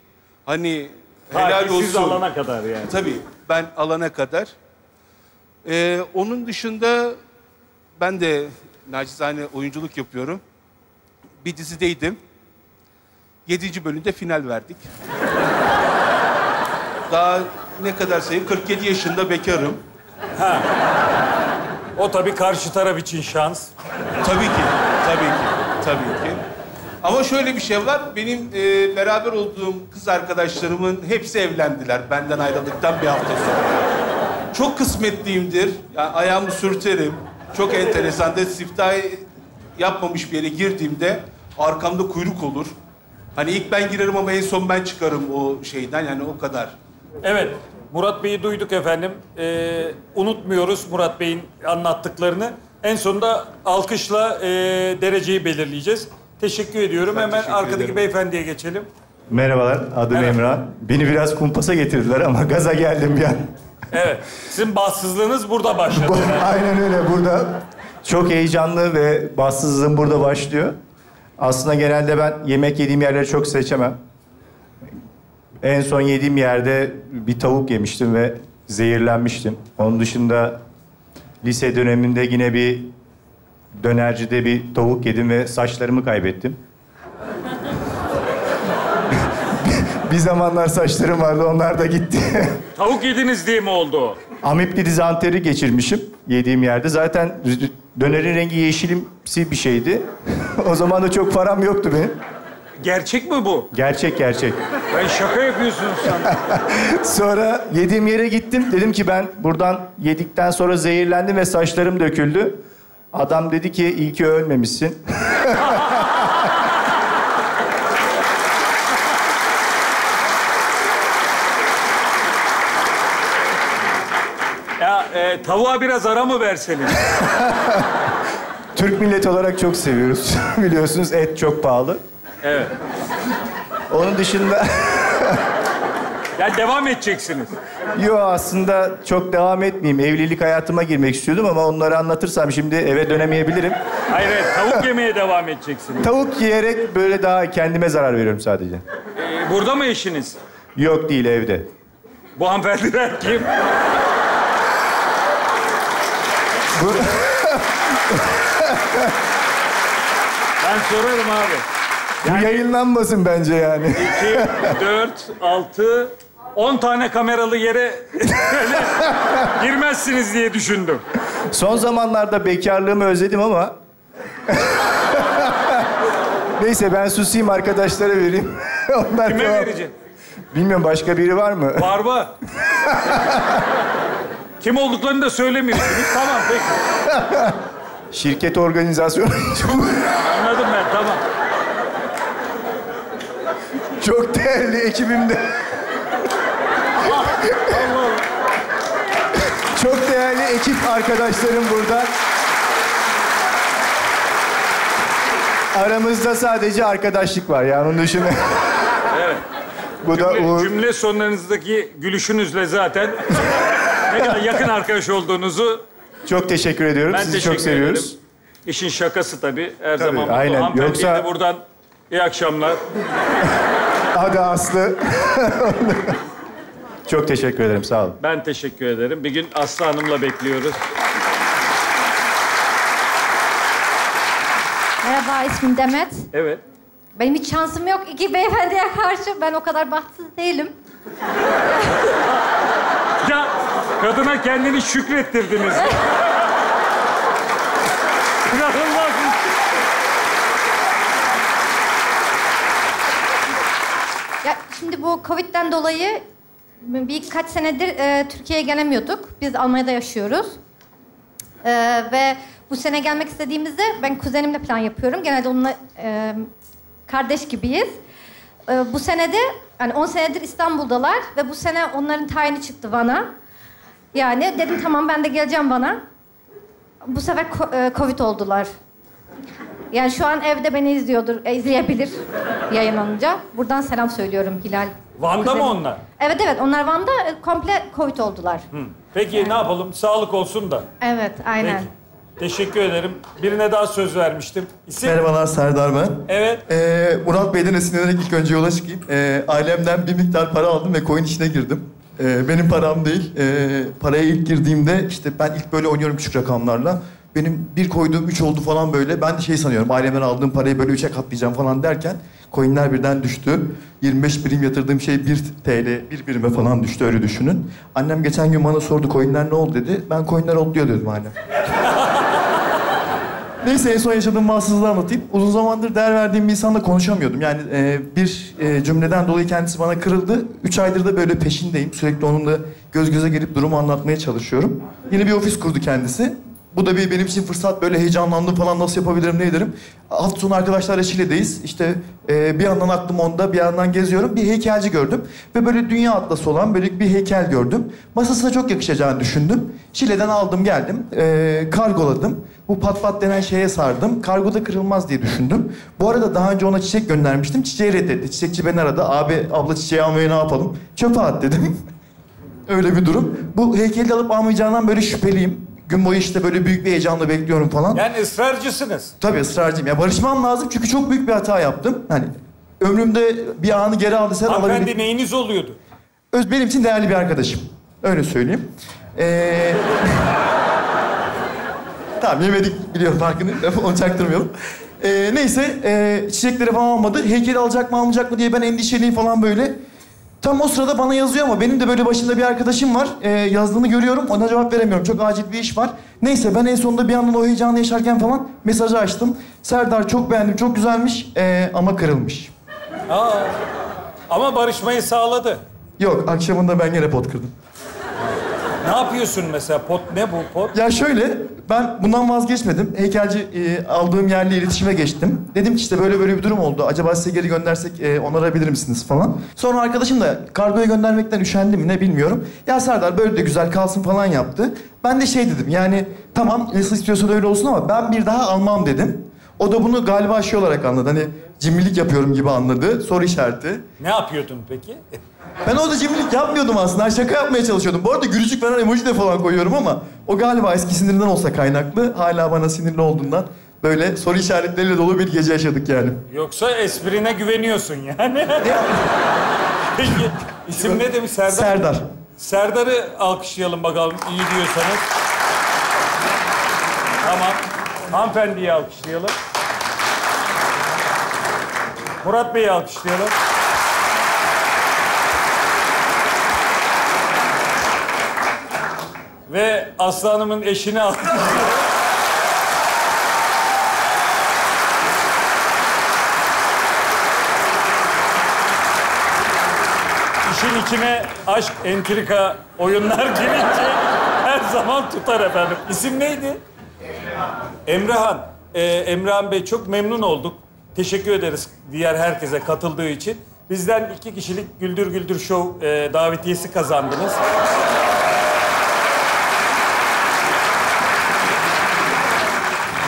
Hani helal olsun. Siz alana kadar yani. Tabii. Ben alana kadar. Ee, onun dışında ben de nacizane oyunculuk yapıyorum. Bir dizideydim. Yedinci bölümde final verdik. Daha ne kadar sayayım? kırk yedi yaşında bekarım. Ha. O tabii karşı taraf için şans. Tabii ki. Tabii ki. Tabii ki. Ama şöyle bir şey var, benim e, beraber olduğum kız arkadaşlarımın hepsi evlendiler benden ayrıldıktan bir hafta sonra. Çok kısmetliyimdir, yani ayağımı sürterim. Çok enteresan da siftah yapmamış bir yere girdiğimde arkamda kuyruk olur. Hani ilk ben girerim ama en son ben çıkarım o şeyden, yani o kadar. Evet, Murat Bey'i duyduk efendim. Ee, unutmuyoruz Murat Bey'in anlattıklarını. En sonunda alkışla e, dereceyi belirleyeceğiz. Teşekkür ediyorum. Ben Hemen teşekkür arkadaki ederim. Beyefendiye geçelim. Merhabalar, adım evet. Emrah. Beni biraz kumpasa getirdiler ama gaza geldim ya. Evet, sizin bahtsızlığınız burada başladı. Aynen öyle, burada. Çok heyecanlı ve bahtsızlığım burada başlıyor. Aslında genelde ben yemek yediğim yerleri çok seçemem. En son yediğim yerde bir tavuk yemiştim ve zehirlenmiştim. Onun dışında lise döneminde yine bir dönercide bir tavuk yedim ve saçlarımı kaybettim. Bir zamanlar saçlarım vardı, onlar da gitti. Tavuk yediniz diye mi oldu? Amipli dizanteri geçirmişim yediğim yerde. Zaten dönerin rengi yeşilimsi bir şeydi. O zaman da çok param yoktu benim. Gerçek mi bu? Gerçek, gerçek. Ben şaka yapıyorsunuz sandım. Sonra yediğim yere gittim. Dedim ki ben buradan yedikten sonra zehirlendim ve saçlarım döküldü. Adam dedi ki iyi ki ölmemişsin. Ya e, tavuğa biraz ara mı verseniz? Türk milleti olarak çok seviyoruz. Biliyorsunuz et çok pahalı. Evet. Onun dışında... Ya devam edeceksiniz. Yo, aslında çok devam etmeyeyim. Evlilik hayatıma girmek istiyordum ama onları anlatırsam şimdi eve dönemeyebilirim. Hayır, hayır. Tavuk yemeye devam edeceksiniz. Tavuk yiyerek böyle daha kendime zarar veriyorum sadece. Ee, burada mı eşiniz? Yok, değil, evde. Bu hanımefendiler kim? Bu... Ben sorarım abi. Yani... Bu yayınlanmasın bence yani. İki, dört, altı... On tane kameralı yere girmezsiniz diye düşündüm. Son zamanlarda bekarlığımı özledim ama... Neyse, ben susayım, arkadaşlara vereyim. Onlar kime devam... vereceksin? Bilmiyorum, başka biri var mı? Var mı? Kim olduklarını da söylemiyorsunuz. Tamam, peki. Şirket organizasyonu... Anladım ben, tamam. Çok değerli ekibimde... Çok değerli ekip arkadaşlarım burada. Aramızda sadece arkadaşlık var yani, onun dışında. Evet. Bu cümle, da Uğur. Cümle sonlarınızdaki gülüşünüzle zaten ne kadar yakın arkadaş olduğunuzu... Çok teşekkür ediyorum. Ben Sizi teşekkür çok seviyoruz. Ederim. İşin şakası tabii. Her tabii, zaman aynen. Hanımefendiye Yoksa... de buradan iyi akşamlar. Hadi Aslı. Çok teşekkür ederim, sağ olun. Ben teşekkür ederim. Bir gün Aslı Hanım'la bekliyoruz. Merhaba, ismim Demet. Evet. Benim hiç şansım yok iki beyefendiye karşı. Ben o kadar bahtsız değilim. Ya kadına kendini şükrettirdiniz. İnanılmaz. Ya şimdi bu Covid'den dolayı birkaç senedir e, Türkiye'ye gelemiyorduk. Biz Almanya'da yaşıyoruz. E, ve bu sene gelmek istediğimizde ben kuzenimle plan yapıyorum. Genelde onunla e, kardeş gibiyiz. E, bu senede, yani on senedir İstanbul'dalar ve bu sene onların tayini çıktı Van'a. Yani dedim tamam, ben de geleceğim Van'a. Bu sefer e, Covid oldular. Yani şu an evde beni izliyordur, e, izleyebilir yayınlanınca. Buradan selam söylüyorum Hilal. Van'da Kuzenim. mı onlar? Evet, evet. Onlar Van'da komple Covid oldular. Hı. Peki yani. Ne yapalım? Sağlık olsun da. Evet, aynen. Peki. Teşekkür ederim. Birine daha söz vermiştim. İsim? Merhabalar, Serdar ben. Evet. Ee, Murat Bey'den esinlenerek ilk önce yola çıkayım. Ee, ailemden bir miktar para aldım ve coin işine girdim. Ee, benim param değil. Ee, paraya ilk girdiğimde işte ben ilk böyle oynuyorum küçük rakamlarla. Benim bir koyduğum üç oldu falan böyle. Ben de şey sanıyorum, ailemden aldığım parayı böyle üçe katlayacağım falan derken coinler birden düştü. yirmi beş birim yatırdığım şey bir T L, bir birime falan düştü, öyle düşünün. Annem geçen gün bana sordu, coinler ne oldu dedi. Ben coinler otluyor dedim hala. Neyse, en son yaşadığım mahsızlığı anlatayım. Uzun zamandır değer verdiğim bir insanla konuşamıyordum. Yani e, bir e, cümleden dolayı kendisi bana kırıldı. Üç aydır da böyle peşindeyim. Sürekli onunla göz göze gelip durumu anlatmaya çalışıyorum. Yeni bir ofis kurdu kendisi. Bu da bir benim için fırsat, böyle heyecanlandım falan, nasıl yapabilirim, ne ederim. Hafta sonu arkadaşlarla Şile'deyiz. İşte e, bir yandan aklım onda, bir yandan geziyorum. Bir heykelci gördüm ve böyle dünya atlası olan böyle bir heykel gördüm. Masasına çok yakışacağını düşündüm. Şile'den aldım geldim, e, kargoladım. Bu pat pat denen şeye sardım. Kargoda kırılmaz diye düşündüm. Bu arada daha önce ona çiçek göndermiştim. Çiçeği reddetti. Çiçekçi beni aradı. Abi, abla çiçeği almaya ne yapalım? Çöpe at dedim. Öyle bir durum. Bu heykeli alıp almayacağından böyle şüpheliyim. Gün boyu işte böyle büyük bir heyecanla bekliyorum falan. Yani ısrarcısınız. Tabii ısrarcıyım. Ya barışmam lazım çünkü çok büyük bir hata yaptım. Hani ömrümde bir anı geri aldı sen alabilir. Hanımefendi neyiniz oluyordu? Öz benim için değerli bir arkadaşım. Öyle söyleyeyim. Ee... tamam, yemedik, biliyorum farkındayım. Onu çaktırmayalım. Ee, neyse, e, çiçekleri falan almadı. Heykeli alacak mı almayacak mı diye ben endişeliyim falan böyle. Tam o sırada bana yazıyor ama benim de böyle başında bir arkadaşım var. Ee, yazdığını görüyorum, ona cevap veremiyorum. Çok acil bir iş var. Neyse, ben en sonunda bir yandan o heyecanı yaşarken falan mesajı açtım. Serdar, çok beğendim, çok güzelmiş ee, ama kırılmış. Aa, ama barışmayı sağladı. Yok, akşamında ben yine pot kırdım. Ne yapıyorsun mesela? Pot ne bu pot? Ya şöyle, ben bundan vazgeçmedim. Heykelci e, aldığım yerle iletişime geçtim. Dedim ki işte böyle böyle bir durum oldu. Acaba size geri göndersek e, onarabilir misiniz falan. Sonra arkadaşım da kargoya göndermekten üşendi mi ne bilmiyorum. Ya Serdar böyle de güzel kalsın falan yaptı. Ben de şey dedim yani tamam nasıl istiyorsa da öyle olsun ama ben bir daha almam dedim. O da bunu galiba şey olarak anladı. Hani cimrilik yapıyorum gibi anladı. Soru işareti. Ne yapıyordun peki? Ben orada cimrilik yapmıyordum aslında. Şaka yapmaya çalışıyordum. Bu arada gülücük veren emoji de falan koyuyorum ama o galiba eski sinirinden olsa kaynaklı. Hala bana sinirli olduğundan böyle soru işaretleriyle dolu bir gece yaşadık yani. Yoksa esprine güveniyorsun yani. Peki isim ne demiş Serdar? Serdar. Serdar'ı alkışlayalım bakalım iyi diyorsanız. Tamam. Hanımefendiyi alkışlayalım. Murat Bey'i alkışlayalım. Ve Aslı Hanım'ın eşini alkışlayalım. İşin içine aşk, entrika, oyunlar girince her zaman tutar efendim. İsim neydi? Emrehan. Ee, Emrehan Bey çok memnun olduk. Teşekkür ederiz diğer herkese katıldığı için. Bizden iki kişilik Güldür Güldür Show e, davetiyesi kazandınız.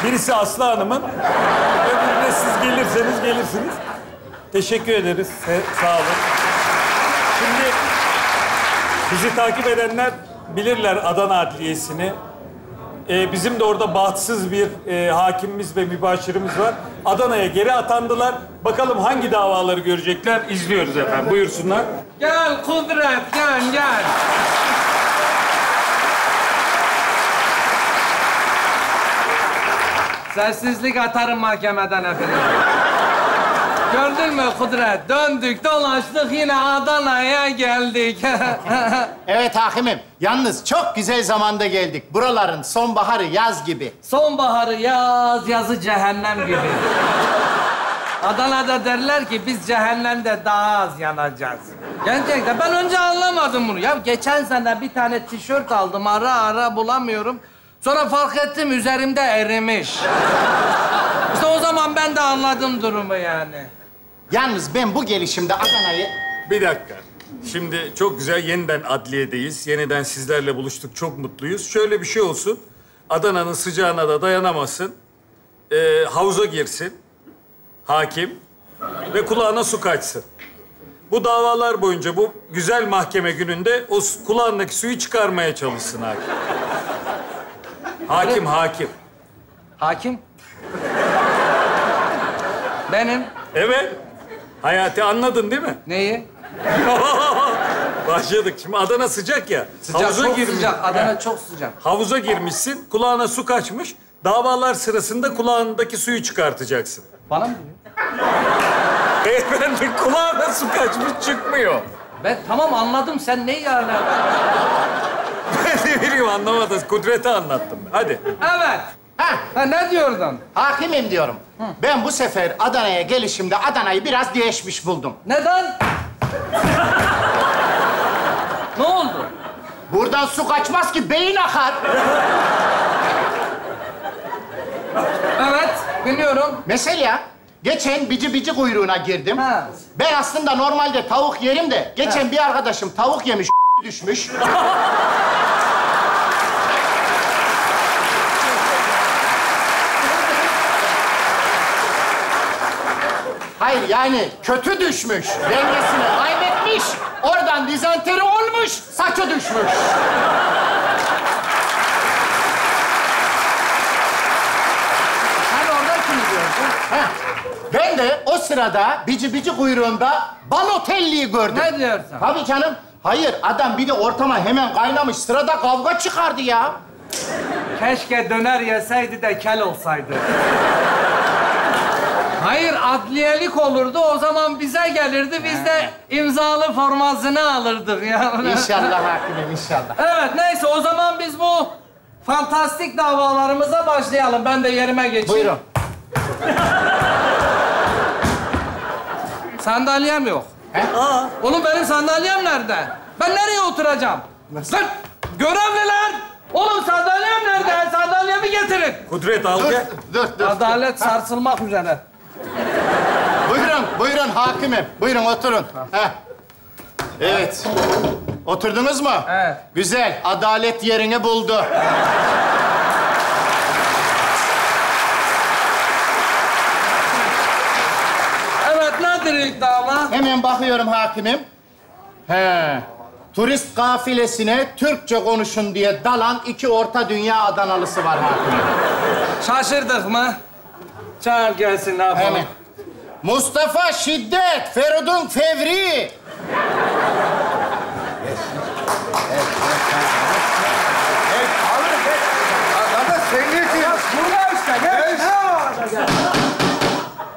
Birisi Aslı Hanım'ın, öbürüne siz gelirseniz gelirsiniz. Teşekkür ederiz, Se sağ olun. Şimdi bizi takip edenler bilirler Adana Adliyesi'ni. Ee, bizim de orada bahtsız bir e, hakimimiz ve mübaşirimiz var. Adana'ya geri atandılar. Bakalım hangi davaları görecekler? İzliyoruz efendim. Buyursunlar. Gel Kudret, gel, gel. Sessizlik atarım mahkemeden efendim. Gördün mü Kudret? Döndük, dolaştık, yine Adana'ya geldik. Evet hakimim. Yalnız çok güzel zamanda geldik. Buraların sonbaharı yaz gibi. Sonbaharı yaz, yazı cehennem gibi. Adana'da derler ki biz cehennemde daha az yanacağız. Gerçekten ben önce anlamadım bunu. Ya geçen sene bir tane tişört aldım, ara ara bulamıyorum. Sonra fark ettim üzerimde erimiş. İşte o zaman ben de anladım durumu yani. Yalnız ben bu gelişimde Adana'yı... Bir dakika. Şimdi çok güzel yeniden adliyedeyiz. Yeniden sizlerle buluştuk. Çok mutluyuz. Şöyle bir şey olsun. Adana'nın sıcağına da dayanamasın. Ee, havuza girsin. Hakim. Ve kulağına su kaçsın. Bu davalar boyunca bu güzel mahkeme gününde o kulağındaki suyu çıkarmaya çalışsın hakim. Hakim, hakim. Hakim? Benim. Evet. Hayati anladın değil mi? Neyi? Başladık. Şimdi Adana sıcak ya. Sıcak, havuza çok girmiş. Sıcak. Adana ha. Çok sıcak. Havuza girmişsin, kulağına su kaçmış. Davalar sırasında kulağındaki suyu çıkartacaksın. Bana mı diyor? Beyefendi kulağına su kaçmış, çıkmıyor. Ben tamam anladım. Sen ne yani? Ben de bileyim anlamadın. Kudret'i anlattım ben. Hadi. Evet. Ha. Ha, ne diyordun? Hakimim diyorum. Hı. Ben bu sefer Adana'ya gelişimde Adana'yı biraz değişmiş buldum. Neden? Ne oldu? Buradan su kaçmaz ki, beyin akar. Evet, biliyorum. Mesela geçen bici bici kuyruğuna girdim. Ha. Ben aslında normalde tavuk yerim de geçen ha. Bir arkadaşım tavuk yemiş, düşmüş. Hayır yani kötü düşmüş, dengesini kaybetmiş, oradan dizanteri olmuş, saçı düşmüş. Sen orada kim diyorsun? Heh. Ben de o sırada bici bici kuyruğunda Balotelli'yi gördüm. Ne diyorsun? Tabii canım. Hayır adam bir de ortama hemen kaynamış, sırada kavga çıkardı ya. Keşke döner yeseydi de kel olsaydı. Hayır, adliyelik olurdu. O zaman bize gelirdi. Biz de imzalı formasını alırdık yani. İnşallah hakimim, inşallah. Evet, neyse o zaman biz bu fantastik davalarımıza başlayalım. Ben de yerime geçeyim. Buyurun. Sandalyem yok. He? Aa. Oğlum benim sandalyem nerede? Ben nereye oturacağım? Nasıl? Görevliler! Oğlum sandalyem nerede? Sandalyemi getirin. Kudret al gel. Dur, dur. Adalet sarsılmak üzere. Buyurun, buyurun hakimim. Buyurun oturun. Heh. Evet. Oturdunuz mu? Evet. Güzel. Adalet yerini buldu. Dava. Hemen bakıyorum hakimim. He. Turist kafilesine Türkçe konuşun diye dalan iki orta dünya Adanalısı var hakimim. Şaşırdık mı? Çağır gelsin ne yapalım. Hemen. Mustafa şiddet, Feridun fevri.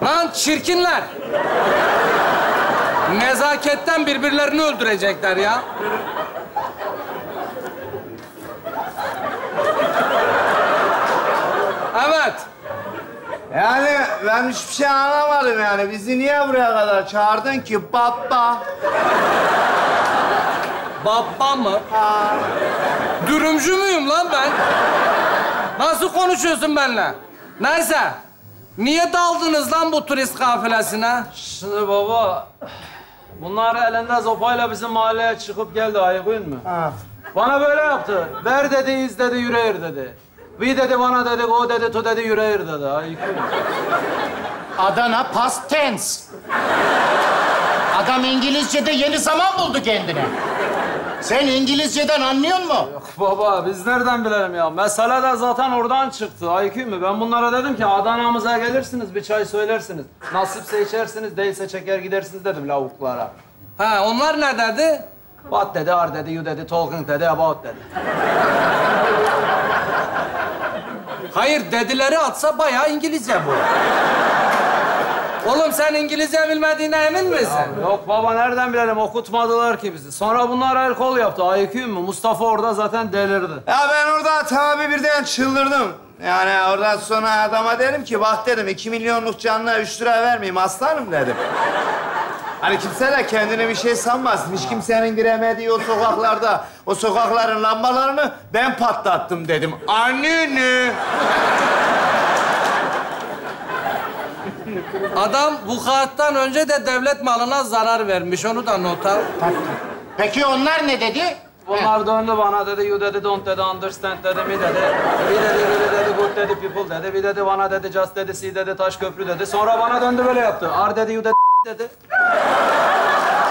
Lan çirkinler. Nezaketten birbirlerini öldürecekler ya. Evet. Yani ben hiçbir şey anlamadım yani. Bizi niye buraya kadar çağırdın ki baba? Baba mı? Ha. Dürümcü müyüm lan ben? Nasıl konuşuyorsun benimle? Neyse. Niye daldınız lan bu turist kafilesine? Şimdi baba, bunlar elinde sopayla bizim mahalleye çıkıp geldi, ayıkıyın mı? Ha. Bana böyle yaptı. Ver dedi, iz dedi, yüreğir dedi. Vi dedi, bana dedi, go dedi, tu dedi, yüreğir dedi. Ayıkıyın mı? Adana past tense. Adam İngilizce'de yeni zaman buldu kendine. Sen İngilizce'den anlıyor musun? Yok baba, biz nereden bilelim ya? Mesele de zaten oradan çıktı. Ayıkıyım mı? Ben bunlara dedim ki, Adana'mıza gelirsiniz, bir çay söylersiniz. Nasipse içersiniz, değilse çeker gidersiniz dedim lavuklara. Ha, onlar ne dedi? What dedi, ar dedi, you dedi, talking dedi, about dedi. Hayır, dedileri atsa bayağı İngilizce bu. Oğlum sen İngilizce bilmediğine emin misin? Ya, yok baba, nereden bilelim? Okutmadılar ki bizi. Sonra bunlar el kol yaptı. Ayıkıyım mı? Mustafa orada zaten delirdi. Ya ben orada tabii birden çıldırdım. Yani oradan sonra adama dedim ki, bak dedim, iki milyonluk canına üç lira vermeyeyim aslanım dedim. Hani kimse de kendine bir şey sanmasın. Hiç kimsenin giremediği o sokaklarda, o sokakların lambalarını ben patlattım dedim. Anneni! Adam vukuattan önce de devlet malına zarar vermiş. Onu da not al. Peki onlar ne dedi? Onlar döndü bana dedi, you dedi, don't dedi, understand dedi, mi dedi. Bir dedi, bir dedi, good dedi, people dedi. Bir dedi, bana dedi, just dedi, si dedi, taş köprü dedi. Sonra bana döndü böyle yaptı. Ar dedi, you dedi, dedi.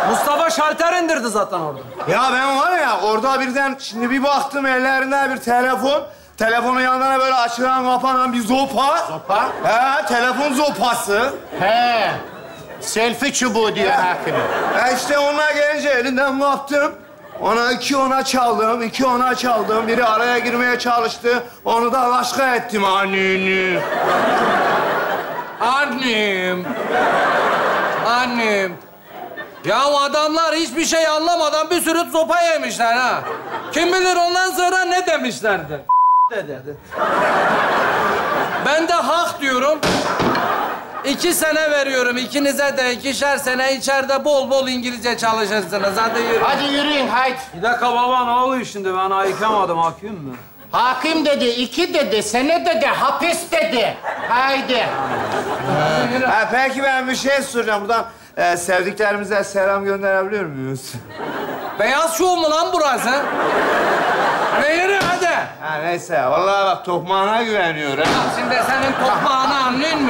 Mustafa şalter indirdi zaten orada. Ya ben var ya, orada birden şimdi bir baktım ellerinde bir telefon. Telefonun yanına böyle açılan, kapanan bir zopa. Zopa? He, telefon zopası. He, selfie çubuğu diyor hakimi. E işte ona gelince elinden kaptım. Ona iki ona çaldım, iki ona çaldım. Biri araya girmeye çalıştı. Onu da başka ettim. Annem. Annem. Annem. Ya adamlar hiçbir şey anlamadan bir sürü zopa yemişler ha. Kim bilir ondan sonra ne demişlerdi. Dedi. Ben de hak diyorum. İki sene veriyorum. İkinize de ikişer sene içeride bol bol İngilizce çalışırsınız. Hadi yürüyün. Hadi yürüyün, haydi. Bir dakika baba, ne oluyor şimdi? Ben ayıkamadım, hakim mi? Hakim dedi, iki dedi, sene dedi, hapis dedi. Haydi. Ha. Ha, peki ben bir şey soracağım. Buradan e, sevdiklerimize selam gönderebiliyor muyuz? Beyaz şov mu lan burası? Yürü hadi. Ha neyse, vallahi bak tokmağına güveniyorum. Ya şimdi senin tokmağını anlıyor mu?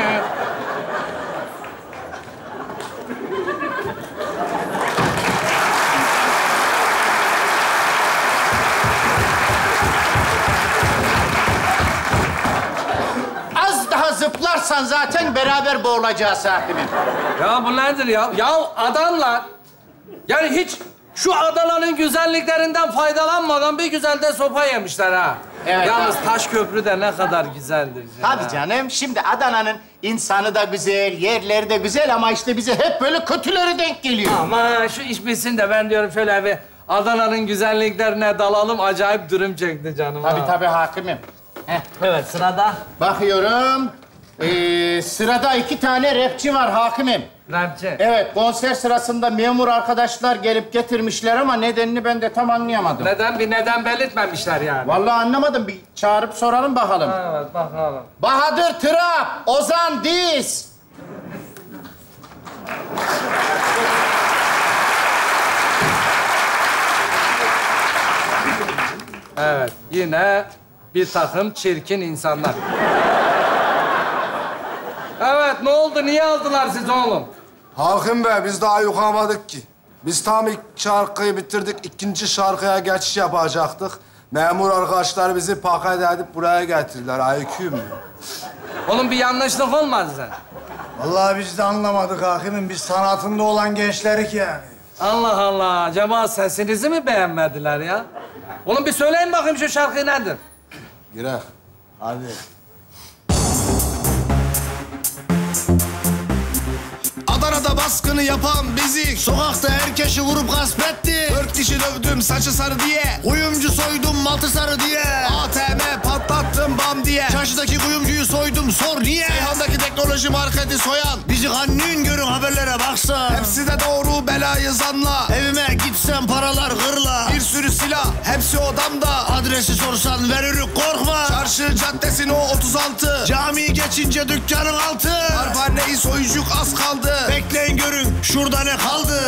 Az daha zıplarsan zaten beraber boğulacağız hakimim. Ya bu nedir ya? Ya adamlar... Yani hiç... Şu Adana'nın güzelliklerinden faydalanmadan bir güzel de sopa yemişler ha. Evet. Yalnız abi, taş köprü de ne kadar güzeldir. Tabii ha canım. Şimdi Adana'nın insanı da güzel, yerleri de güzel ama işte bize hep böyle kötüleri denk geliyor. Ama şu iş bitsin de ben diyorum şöyle bir Adana'nın güzelliklerine dalalım. Acayip dürüm çekti canım. Tabii ha, tabii hakimim. Heh. Evet, sırada. Bakıyorum. Ee, sırada iki tane rapçi var hakimim. Labce. Evet, konser sırasında memur arkadaşlar gelip getirmişler ama nedenini ben de tam anlayamadım. Neden? Bir neden belirtmemişler yani. Vallahi anlamadım. Bir çağırıp soralım bakalım. Evet, bakalım. Bahadır Tırap, Ozan Diz. Evet, yine bir takım çirkin insanlar. Evet, ne oldu? Niye aldılar sizi oğlum? Hakim Bey, biz daha yıkamadık ki. Biz tam ilk şarkıyı bitirdik, ikinci şarkıya geçiş yapacaktık. Memur arkadaşlar bizi paket edip buraya getirdiler. Ay Q mü? Oğlum, bir yanlışlık olmaz sen. Vallahi biz de anlamadık hakimim. Biz sanatında olan gençlerik yani. Allah Allah. Acaba sesinizi mi beğenmediler ya? Oğlum, bir söyleyin bakayım şu şarkı nedir? Girek. Abi. Adana'da baskını yapan bizi, sokakta herkesi vurup gasp etti. Dört kişi dövdüm saçı sarı diye, kuyumcu soydum matı sarı diye, A T M patlattım bam diye, çarşıdaki kuyumcuyu soydum sor diye. Seyhan'daki teknoloji marketi soyan bizi kannün görün haberlere baksa. Hepsi de doğru belayı zanla, evime gitsem paralar hırla. Bir sürü silah hepsi odamda, adresi sorsan veririk korkma. Çarşı caddesinin o otuz altı, cami geçince dükkanın altı. Harphaneyi soyucuk az kaldı, bekleyin görün şurada ne kaldı.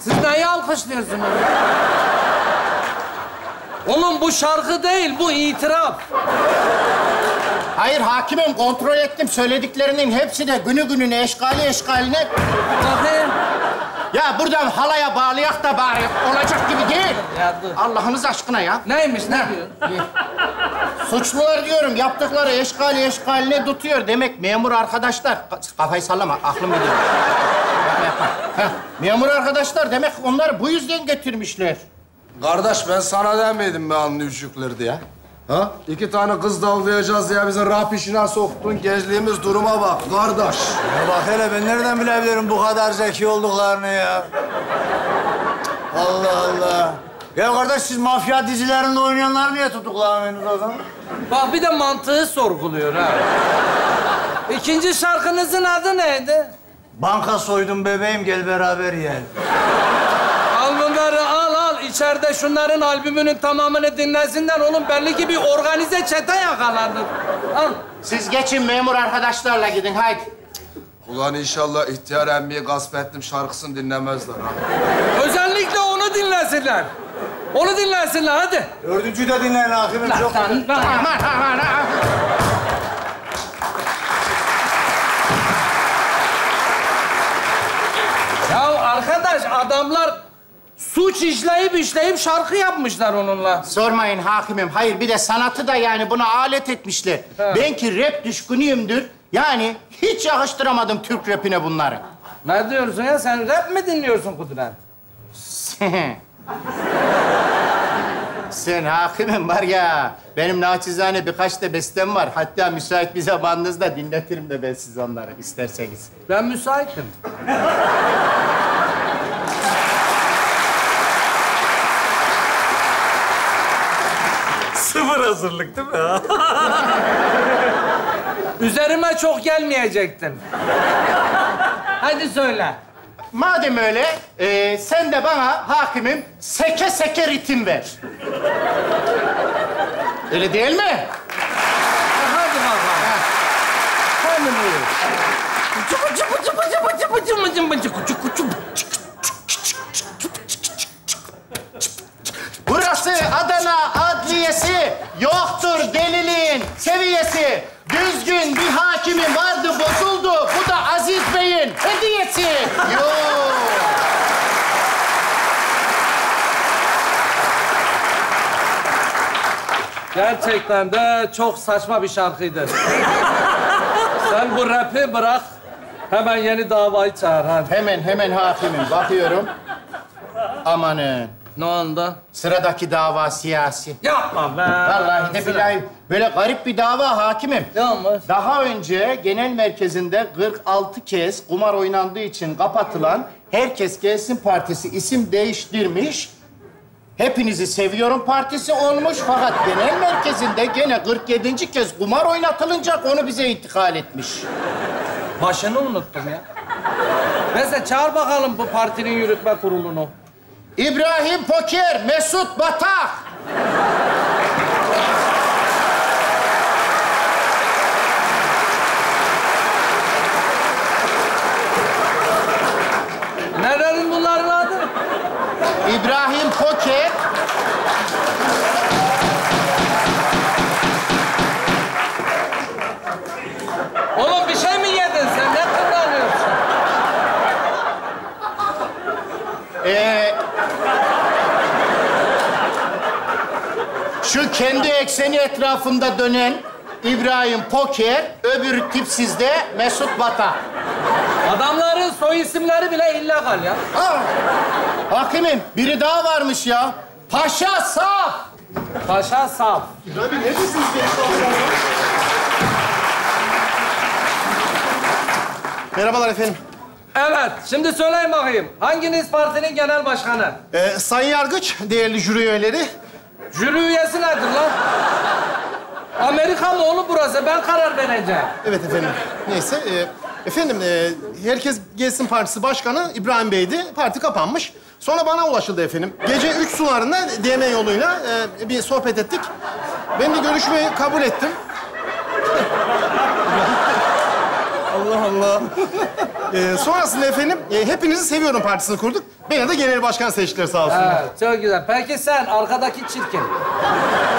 Siz neyi alkışlıyorsunuz? Oğlum, bu şarkı değil, bu itiraf. Hayır hakimim, kontrol ettim. Söylediklerinin hepsi de günü gününe, eşkali eşkaline... Zaten... Ya buradan halaya bağlayak da bari olacak gibi değil. Allah'ınız aşkına ya. Neymiş, ne diyor? Suçlular diyorum, yaptıkları eşkali eşkaline tutuyor. Demek memur arkadaşlar... Kafayı sallama, aklım gidiyor. Memur arkadaşlar demek onları bu yüzden getirmişler. Kardeş, ben sana demedim be anlıyorcuklar diye. Ha? İki tane kız davlayacağız diye bizi rap işine soktun. Gençliğimiz duruma bak kardeş. Ya bak hele, ben nereden bilebilirim bu kadar zeki olduklarını ya? Allah Allah. Ya kardeş, siz mafya dizilerinde oynayanlar niye tutuklanıyorsunuz o zaman? Bak, bir de mantığı sorguluyor ha. İkinci şarkınızın adı neydi? Banka soydum bebeğim, gel beraber yiyelim. Al bunları, al al. İçeride şunların albümünün tamamını dinlesinler. Oğlum, belli ki bir organize çete yakalandık. Al. Siz geçin, memur arkadaşlarla gidin. Haydi. Ulan inşallah ihtiyar emmiyi gasp ettim şarkısını dinlemezler ha. Özellikle onu dinlesinler. Onu dinlesinler, hadi. Dördüncüyü de dinleyin hakimim. Çok arkadaş, adamlar suç işleyip işleyip şarkı yapmışlar onunla. Sormayın hakimim. Hayır, bir de sanatı da yani buna alet etmişler. He. Ben ki rap düşkünüyümdür. Yani hiç yakıştıramadım Türk rapine bunları. Ne diyorsun ya? Sen rap mi dinliyorsun Kudret? Sen... Sen hakimim var ya. Benim naçizane birkaç da bestem var. Hatta müsait bir zamanınızda dinletirim de ben siz onları isterseniz. Ben müsaitim. Sıfır hazırlık değil mi? Üzerime çok gelmeyecektin. Hadi söyle. Madem öyle, e, sen de bana hakimim seke seke ritim ver. Öyle değil mi? E, hadi bakalım. Ha. Hadi buyur. Cıbı cıbı cıbı cıbı cıbı cıbı cıbı cıbı cıbı cıbı. Burası Adana Adliyesi, yoktur deliliğin seviyesi. Düzgün bir hakimin vardı bozuldu, bu da Aziz Bey'in hediyesi. Yo. Gerçekten de çok saçma bir şarkıydı. Sen bu rap'i bırak, hemen yeni davayı çağır hadi. Hemen hemen hakimim, bakıyorum. Amanın. Ne oldu? Sıradaki dava siyasi. Yapma be! Vallahi de billahi böyle garip bir dava hakimim. Ne olmuş? Daha önce genel merkezinde kırk altı kez kumar oynandığı için kapatılan Herkes Gelsin Partisi isim değiştirmiş. Hepinizi seviyorum partisi olmuş fakat genel merkezinde gene kırk yedinci kez kumar oynatılınca onu bize intikal etmiş. Başını unuttum ya. Neyse çağır bakalım bu partinin yürütme kurulunu. İbrahim Poker, Mesut Batak. Nereden bunların adı? İbrahim Poker. Oğlum bir şey mi yedin sen? Ne kıvranıyorsun? Ee... Şu kendi ekseni etrafında dönen İbrahim Poker, öbür tipsiz de Mesut Bata. Adamların soy isimleri bile illegal ya. Aa, hakimim, biri daha varmış ya. Paşa Saf. Paşa Saf. Abi ne diyorsunuz ya? Merhabalar efendim. Evet, şimdi söyleyin bakayım. Hanginiz partinin genel başkanı? Ee, Sayın Yargıç, değerli jüri üyeleri. Jüri üyesi nedir lan? Amerika mı oğlum burası? Ben karar vereceğim. Evet efendim. Neyse. E... Efendim, e, Herkes Gelsin Partisi Başkanı İbrahim Bey'di. Parti kapanmış. Sonra bana ulaşıldı efendim. Gece üç sularında D M yoluyla e, bir sohbet ettik. Ben de görüşmeyi kabul ettim. Allah Allah. e, sonrasında efendim, e, Hepinizi Seviyorum Partisi'ni kurduk. Beni de genel başkan seçtiler sağ olsunlar. Evet, çok güzel. Peki sen, arkadaki çirkin.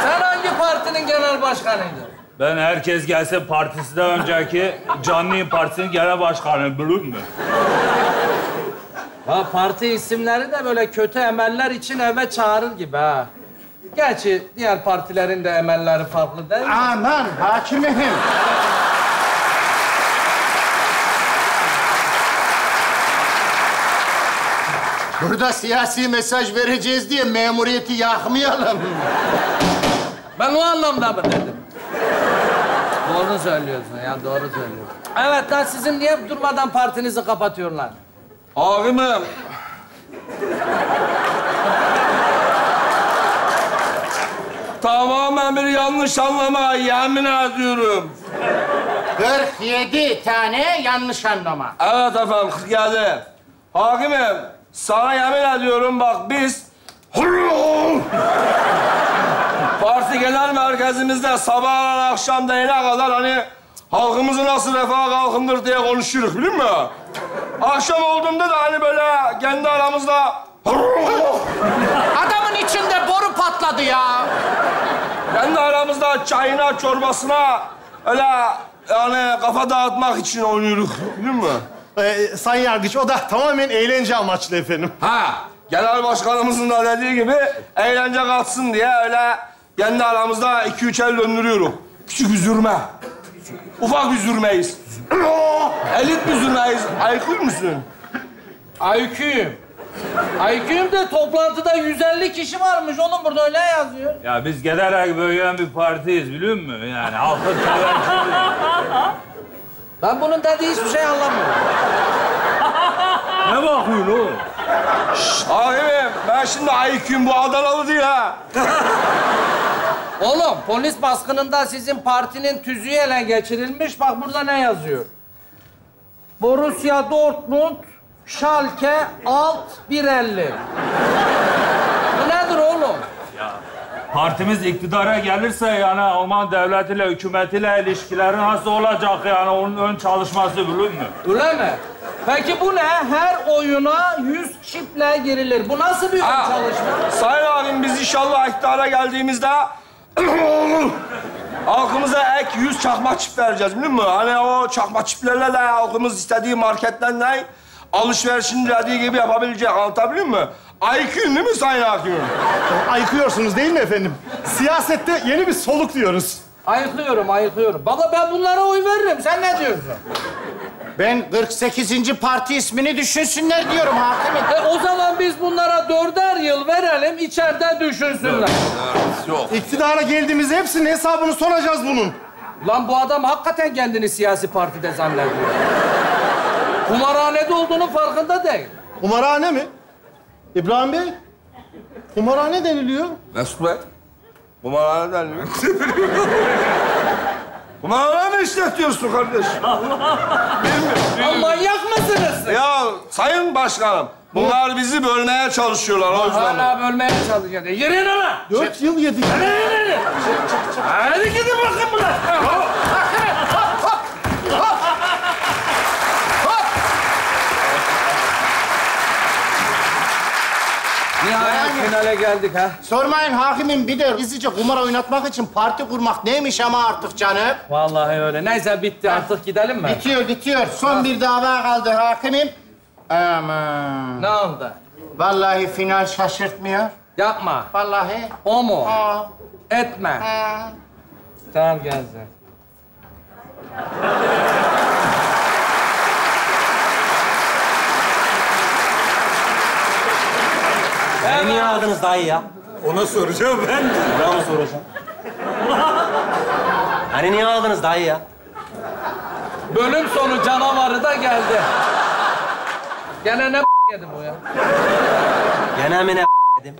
Sen hangi partinin genel başkanıydın? Ben Herkes Gelsin Partisi'den önceki Canlı Partisi'nin genel başkanı, biliyor musun? Ha, parti isimleri de böyle kötü emeller için eve çağırır gibi ha. Gerçi diğer partilerin de emelleri farklı değil mi? Aman hakimim. Burada siyasi mesaj vereceğiz diye memuriyeti yakmayalım. Ben o anlamda mı dedim? Doğru söylüyorsun ya, doğru söylüyorsun. Evet lan, sizin niye durmadan partinizi kapatıyorlar? Ağımım. Tamamen bir yanlış anlama, yemin ediyorum. kırk yedi tane yanlış anlama. Evet efendim, kırk yedi. Ağımım, sana yemin ediyorum bak biz... Parti genel merkezimizde sabahlar akşam değine kadar hani halkımızı nasıl refaha kalkındır diye konuşuyoruz, biliyor musun? Akşam olduğunda da hani böyle kendi aramızda... Adamın içinde boru patladı ya. Kendi aramızda çayına, çorbasına öyle yani kafa dağıtmak için oynuyoruz, biliyor musun? Ee, Sayın Yargıç, o da tamamen eğlence amaçlı efendim. Ha, genel başkanımızın da dediği gibi eğlence katsın diye öyle... Kendi aramızda iki üç el döndürüyorum. Küçük üzürme. Ufak üzürmeyiz. Elit üzürmeyiz. Aykut musun? Aykuyum. Aykuyum da toplantıda yüz elli kişi varmış. Oğlum burada öyle yazıyor. Ya biz giderek büyüyen bir partiyiz, biliyor musun? Yani halkın severcisi. Ben bunun dediği hiçbir şey anlamıyorum. Ne bakıyorsun oğlum? Şşş! Ahim, ben şimdi Aykuyum, bu Adanalı değil ha. Oğlum, polis baskınında sizin partinin tüzüğü ele geçirilmiş. Bak burada ne yazıyor? Borussia Dortmund, Schalke, alt bir elli. Bu nedir oğlum? Ya, partimiz iktidara gelirse yani Alman devletiyle, hükümetiyle ilişkileri nasıl olacak yani? Onun ön çalışması, biliyor musun? Öyle mi? Peki bu ne? Her oyuna yüz çiple girilir. Bu nasıl bir ha, çalışma? Sayın abim, biz inşallah iktidara geldiğimizde... halkımıza ek yüz çakma çip vereceğiz, biliyor musun? Hani o çakma çiplerle de halkımız istediği marketten ne? Alışverişini dediği gibi yapabilecek, anlatabiliyor musun? Aykuyum değil mi Sayın Hakim? Aykıyorsunuz değil mi efendim? Siyasette yeni bir soluk diyoruz. Ayıklıyorum, ayıklıyorum. Baba ben bunlara oy veririm, sen ne diyorsun? Ben kırk sekizinci parti ismini düşünsünler diyorum hakimim. E, o zaman biz bunlara dörder yıl verelim, içeride düşünsünler. Yok. İktidara geldiğimizde hepsinin hesabını soracağız bunun. Lan bu adam hakikaten kendini siyasi partide zannediyor. Kumarhanede olduğunun farkında değil. Kumarhane mi? İbrahim Bey, Kumarhane deniliyor. Mesut Bey. Kumarhane deniliyor. Kumarhane mi işletiyorsun kardeşim? Allah! Manyak mısınız? Ya sayın başkanım, bunlar bizi bölmeye çalışıyorlar. O yüzden. Hala bölmeye çalışıyor. Yürüyün ulan! Dört yıl yedik. Hadi yürüyün! Hadi gidin bakın bunlar! Nihayet finale geldik ha. Sormayın hakimim, bir de izlice kumar oynatmak için parti kurmak neymiş ama artık canım. Vallahi öyle. Neyse bitti, artık gidelim mi? Bitiyor, bitiyor. Son bir dava kaldı hakimim. Aman. Ne oldu? Vallahi final şaşırtmıyor. Yapma. Vallahi. O mu? Aa. Etme. Aa. Tamam gelsin. Beni niye aldınız dayı ya? Ona soracağım ben. Ben ona soracağım. Hani niye aldınız dayı ya? Bölüm sonu canavarı da geldi. Gene ne yedim o ya? Gene mi ne yedim?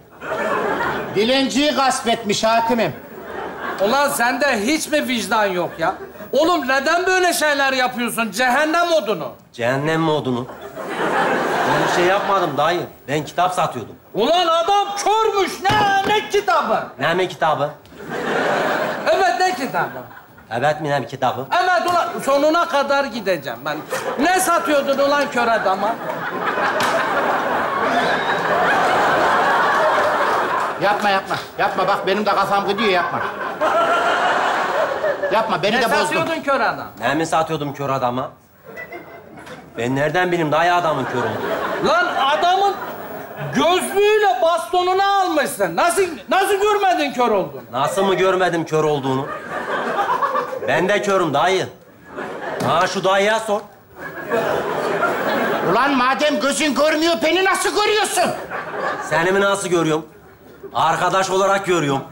Dilenciyi gasp etmiş hakimim. Ulan sende hiç mi vicdan yok ya? Oğlum neden böyle şeyler yapıyorsun? Cehennem odunu. Cehennem odunu? Ben bir şey yapmadım dayı. Ben kitap satıyordum. Ulan adam körmüş. Ne, ne kitabı? Ne mi kitabı? Evet, ne kitabı? Evet mi ne mi kitabı? Evet ulan sonuna kadar gideceğim ben. Ne satıyordun ulan kör adama? Yapma, yapma. Yapma bak benim de kafam gidiyor, yapma. Yapma, beni ne de bozdun. Ne satıyordun kör adam? Ne mi satıyordum kör adama? Ben nereden bileyim dayı adamın kör olduğunu? Lan adamın gözlüğüyle bastonunu almışsın. Nasıl, nasıl görmedin kör olduğunu? Nasıl mı görmedim kör olduğunu? Ben de körüm dayı. Ha şu dayıya sor. Ulan madem gözün görmüyor, beni nasıl görüyorsun? Seni mi nasıl görüyorum? Arkadaş olarak görüyorum.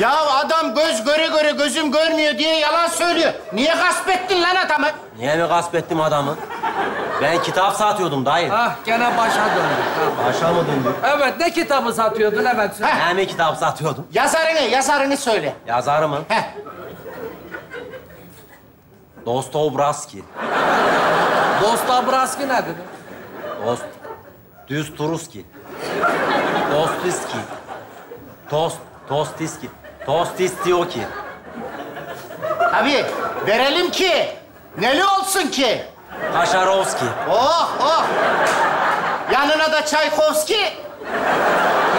Ya adam göz göre göre gözüm görmüyor diye yalan söylüyor. Niye gasp ettin lan adamı? Niye mi gasp ettim adamı? Ben kitap satıyordum dayı. Ah gene başa döndük. Başa mı döndük? Evet, ne kitabı satıyordun evet? Ne mi kitap satıyordum? Yazarını, yazarını söyle. Yazarı mı? Heh. Dostoevski. Dostoevski ne dedi? Dost... Düz Turuski. Dostoevski. Dost... Dostoevski. Tost istiyor ki. Tabii, verelim ki. Neli olsun ki? Kaşarovski. Oh, oh. Yanına da Çaykovski.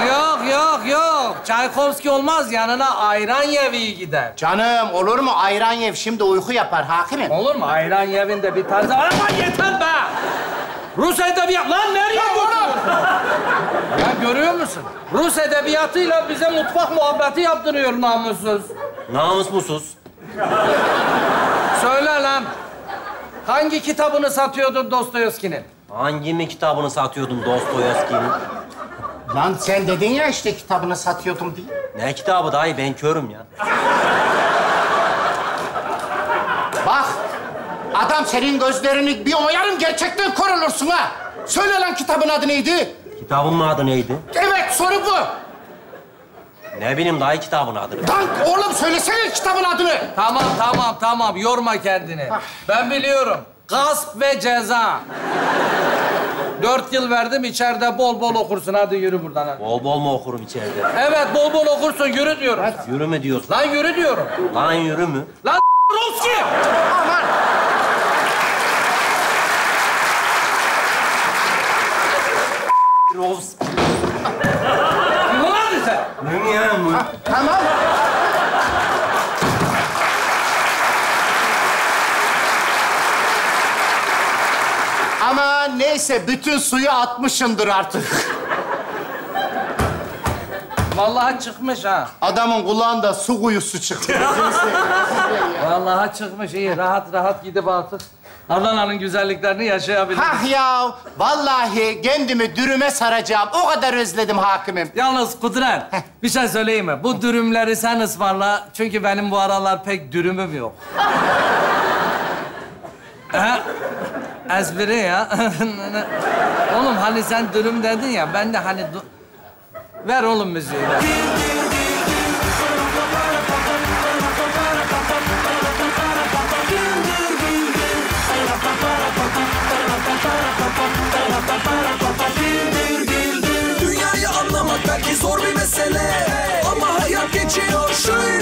Yok, yok, yok. Çaykovski olmaz, yanına Ayranyev iyi gider. Canım, olur mu? Ayranyev şimdi uyku yapar hakimim. Olur mu? Ayranyev'in de bir tarzı... Aman yeter be! Rus edebiyatı... Lan nereye gidiyorsun? Ya görüyor musun? Rus edebiyatıyla bize mutfak muhabbeti yaptırıyor namussuz. Namus musuz? Söyle lan. Hangi kitabını satıyordun Dostoyevski'nin? Hangi mi kitabını satıyordum Dostoyevski'nin? Lan sen dedin ya işte kitabını satıyordum diye. Ne kitabı dayı? Ben körüm ya. Bak, adam senin gözlerini bir oyarım gerçekten kör olursun ha. Söyle lan kitabın adı neydi? Kitabın adı neydi? Evet, soru bu. Ne bileyim dayı kitabın adını. Lan oğlum söylesene kitabın adını. Tamam, tamam, tamam. Yorma kendini. Ah. Ben biliyorum. Gasp ve ceza. Dört yıl verdim, içeride bol bol okursun. Hadi yürü buradan. Hadi. Bol bol mu okurum içeride? Evet, bol bol okursun. Yürü diyorum. Hadi. Yürü mü diyorsun? Lan yürü diyorum. Lan yürü mü? Lan Ruski! Aman! Roz. Ne oldu sen? Ne ya bu? Tamam. Ama neyse bütün suyu atmışındır artık. Vallahi çıkmış ha. Adamın kulağında su kuyusu çıktı. Vallahi çıkmış iyi. Rahat rahat gidip artık Adana'nın güzelliklerini yaşayabilirim. Hah ya! Vallahi kendimi dürüme saracağım. O kadar özledim hakimim. Yalnız Kudret, bir şey söyleyeyim mi? Bu dürümleri sen ısmarla. Çünkü benim bu aralar pek dürümüm yok. Espri ya. Oğlum hani sen dürüm dedin ya, ben de hani... Ver oğlum müziği. Ver. Dünyayı anlamak belki zor bir mesele ama hayat geçiyor şöyle.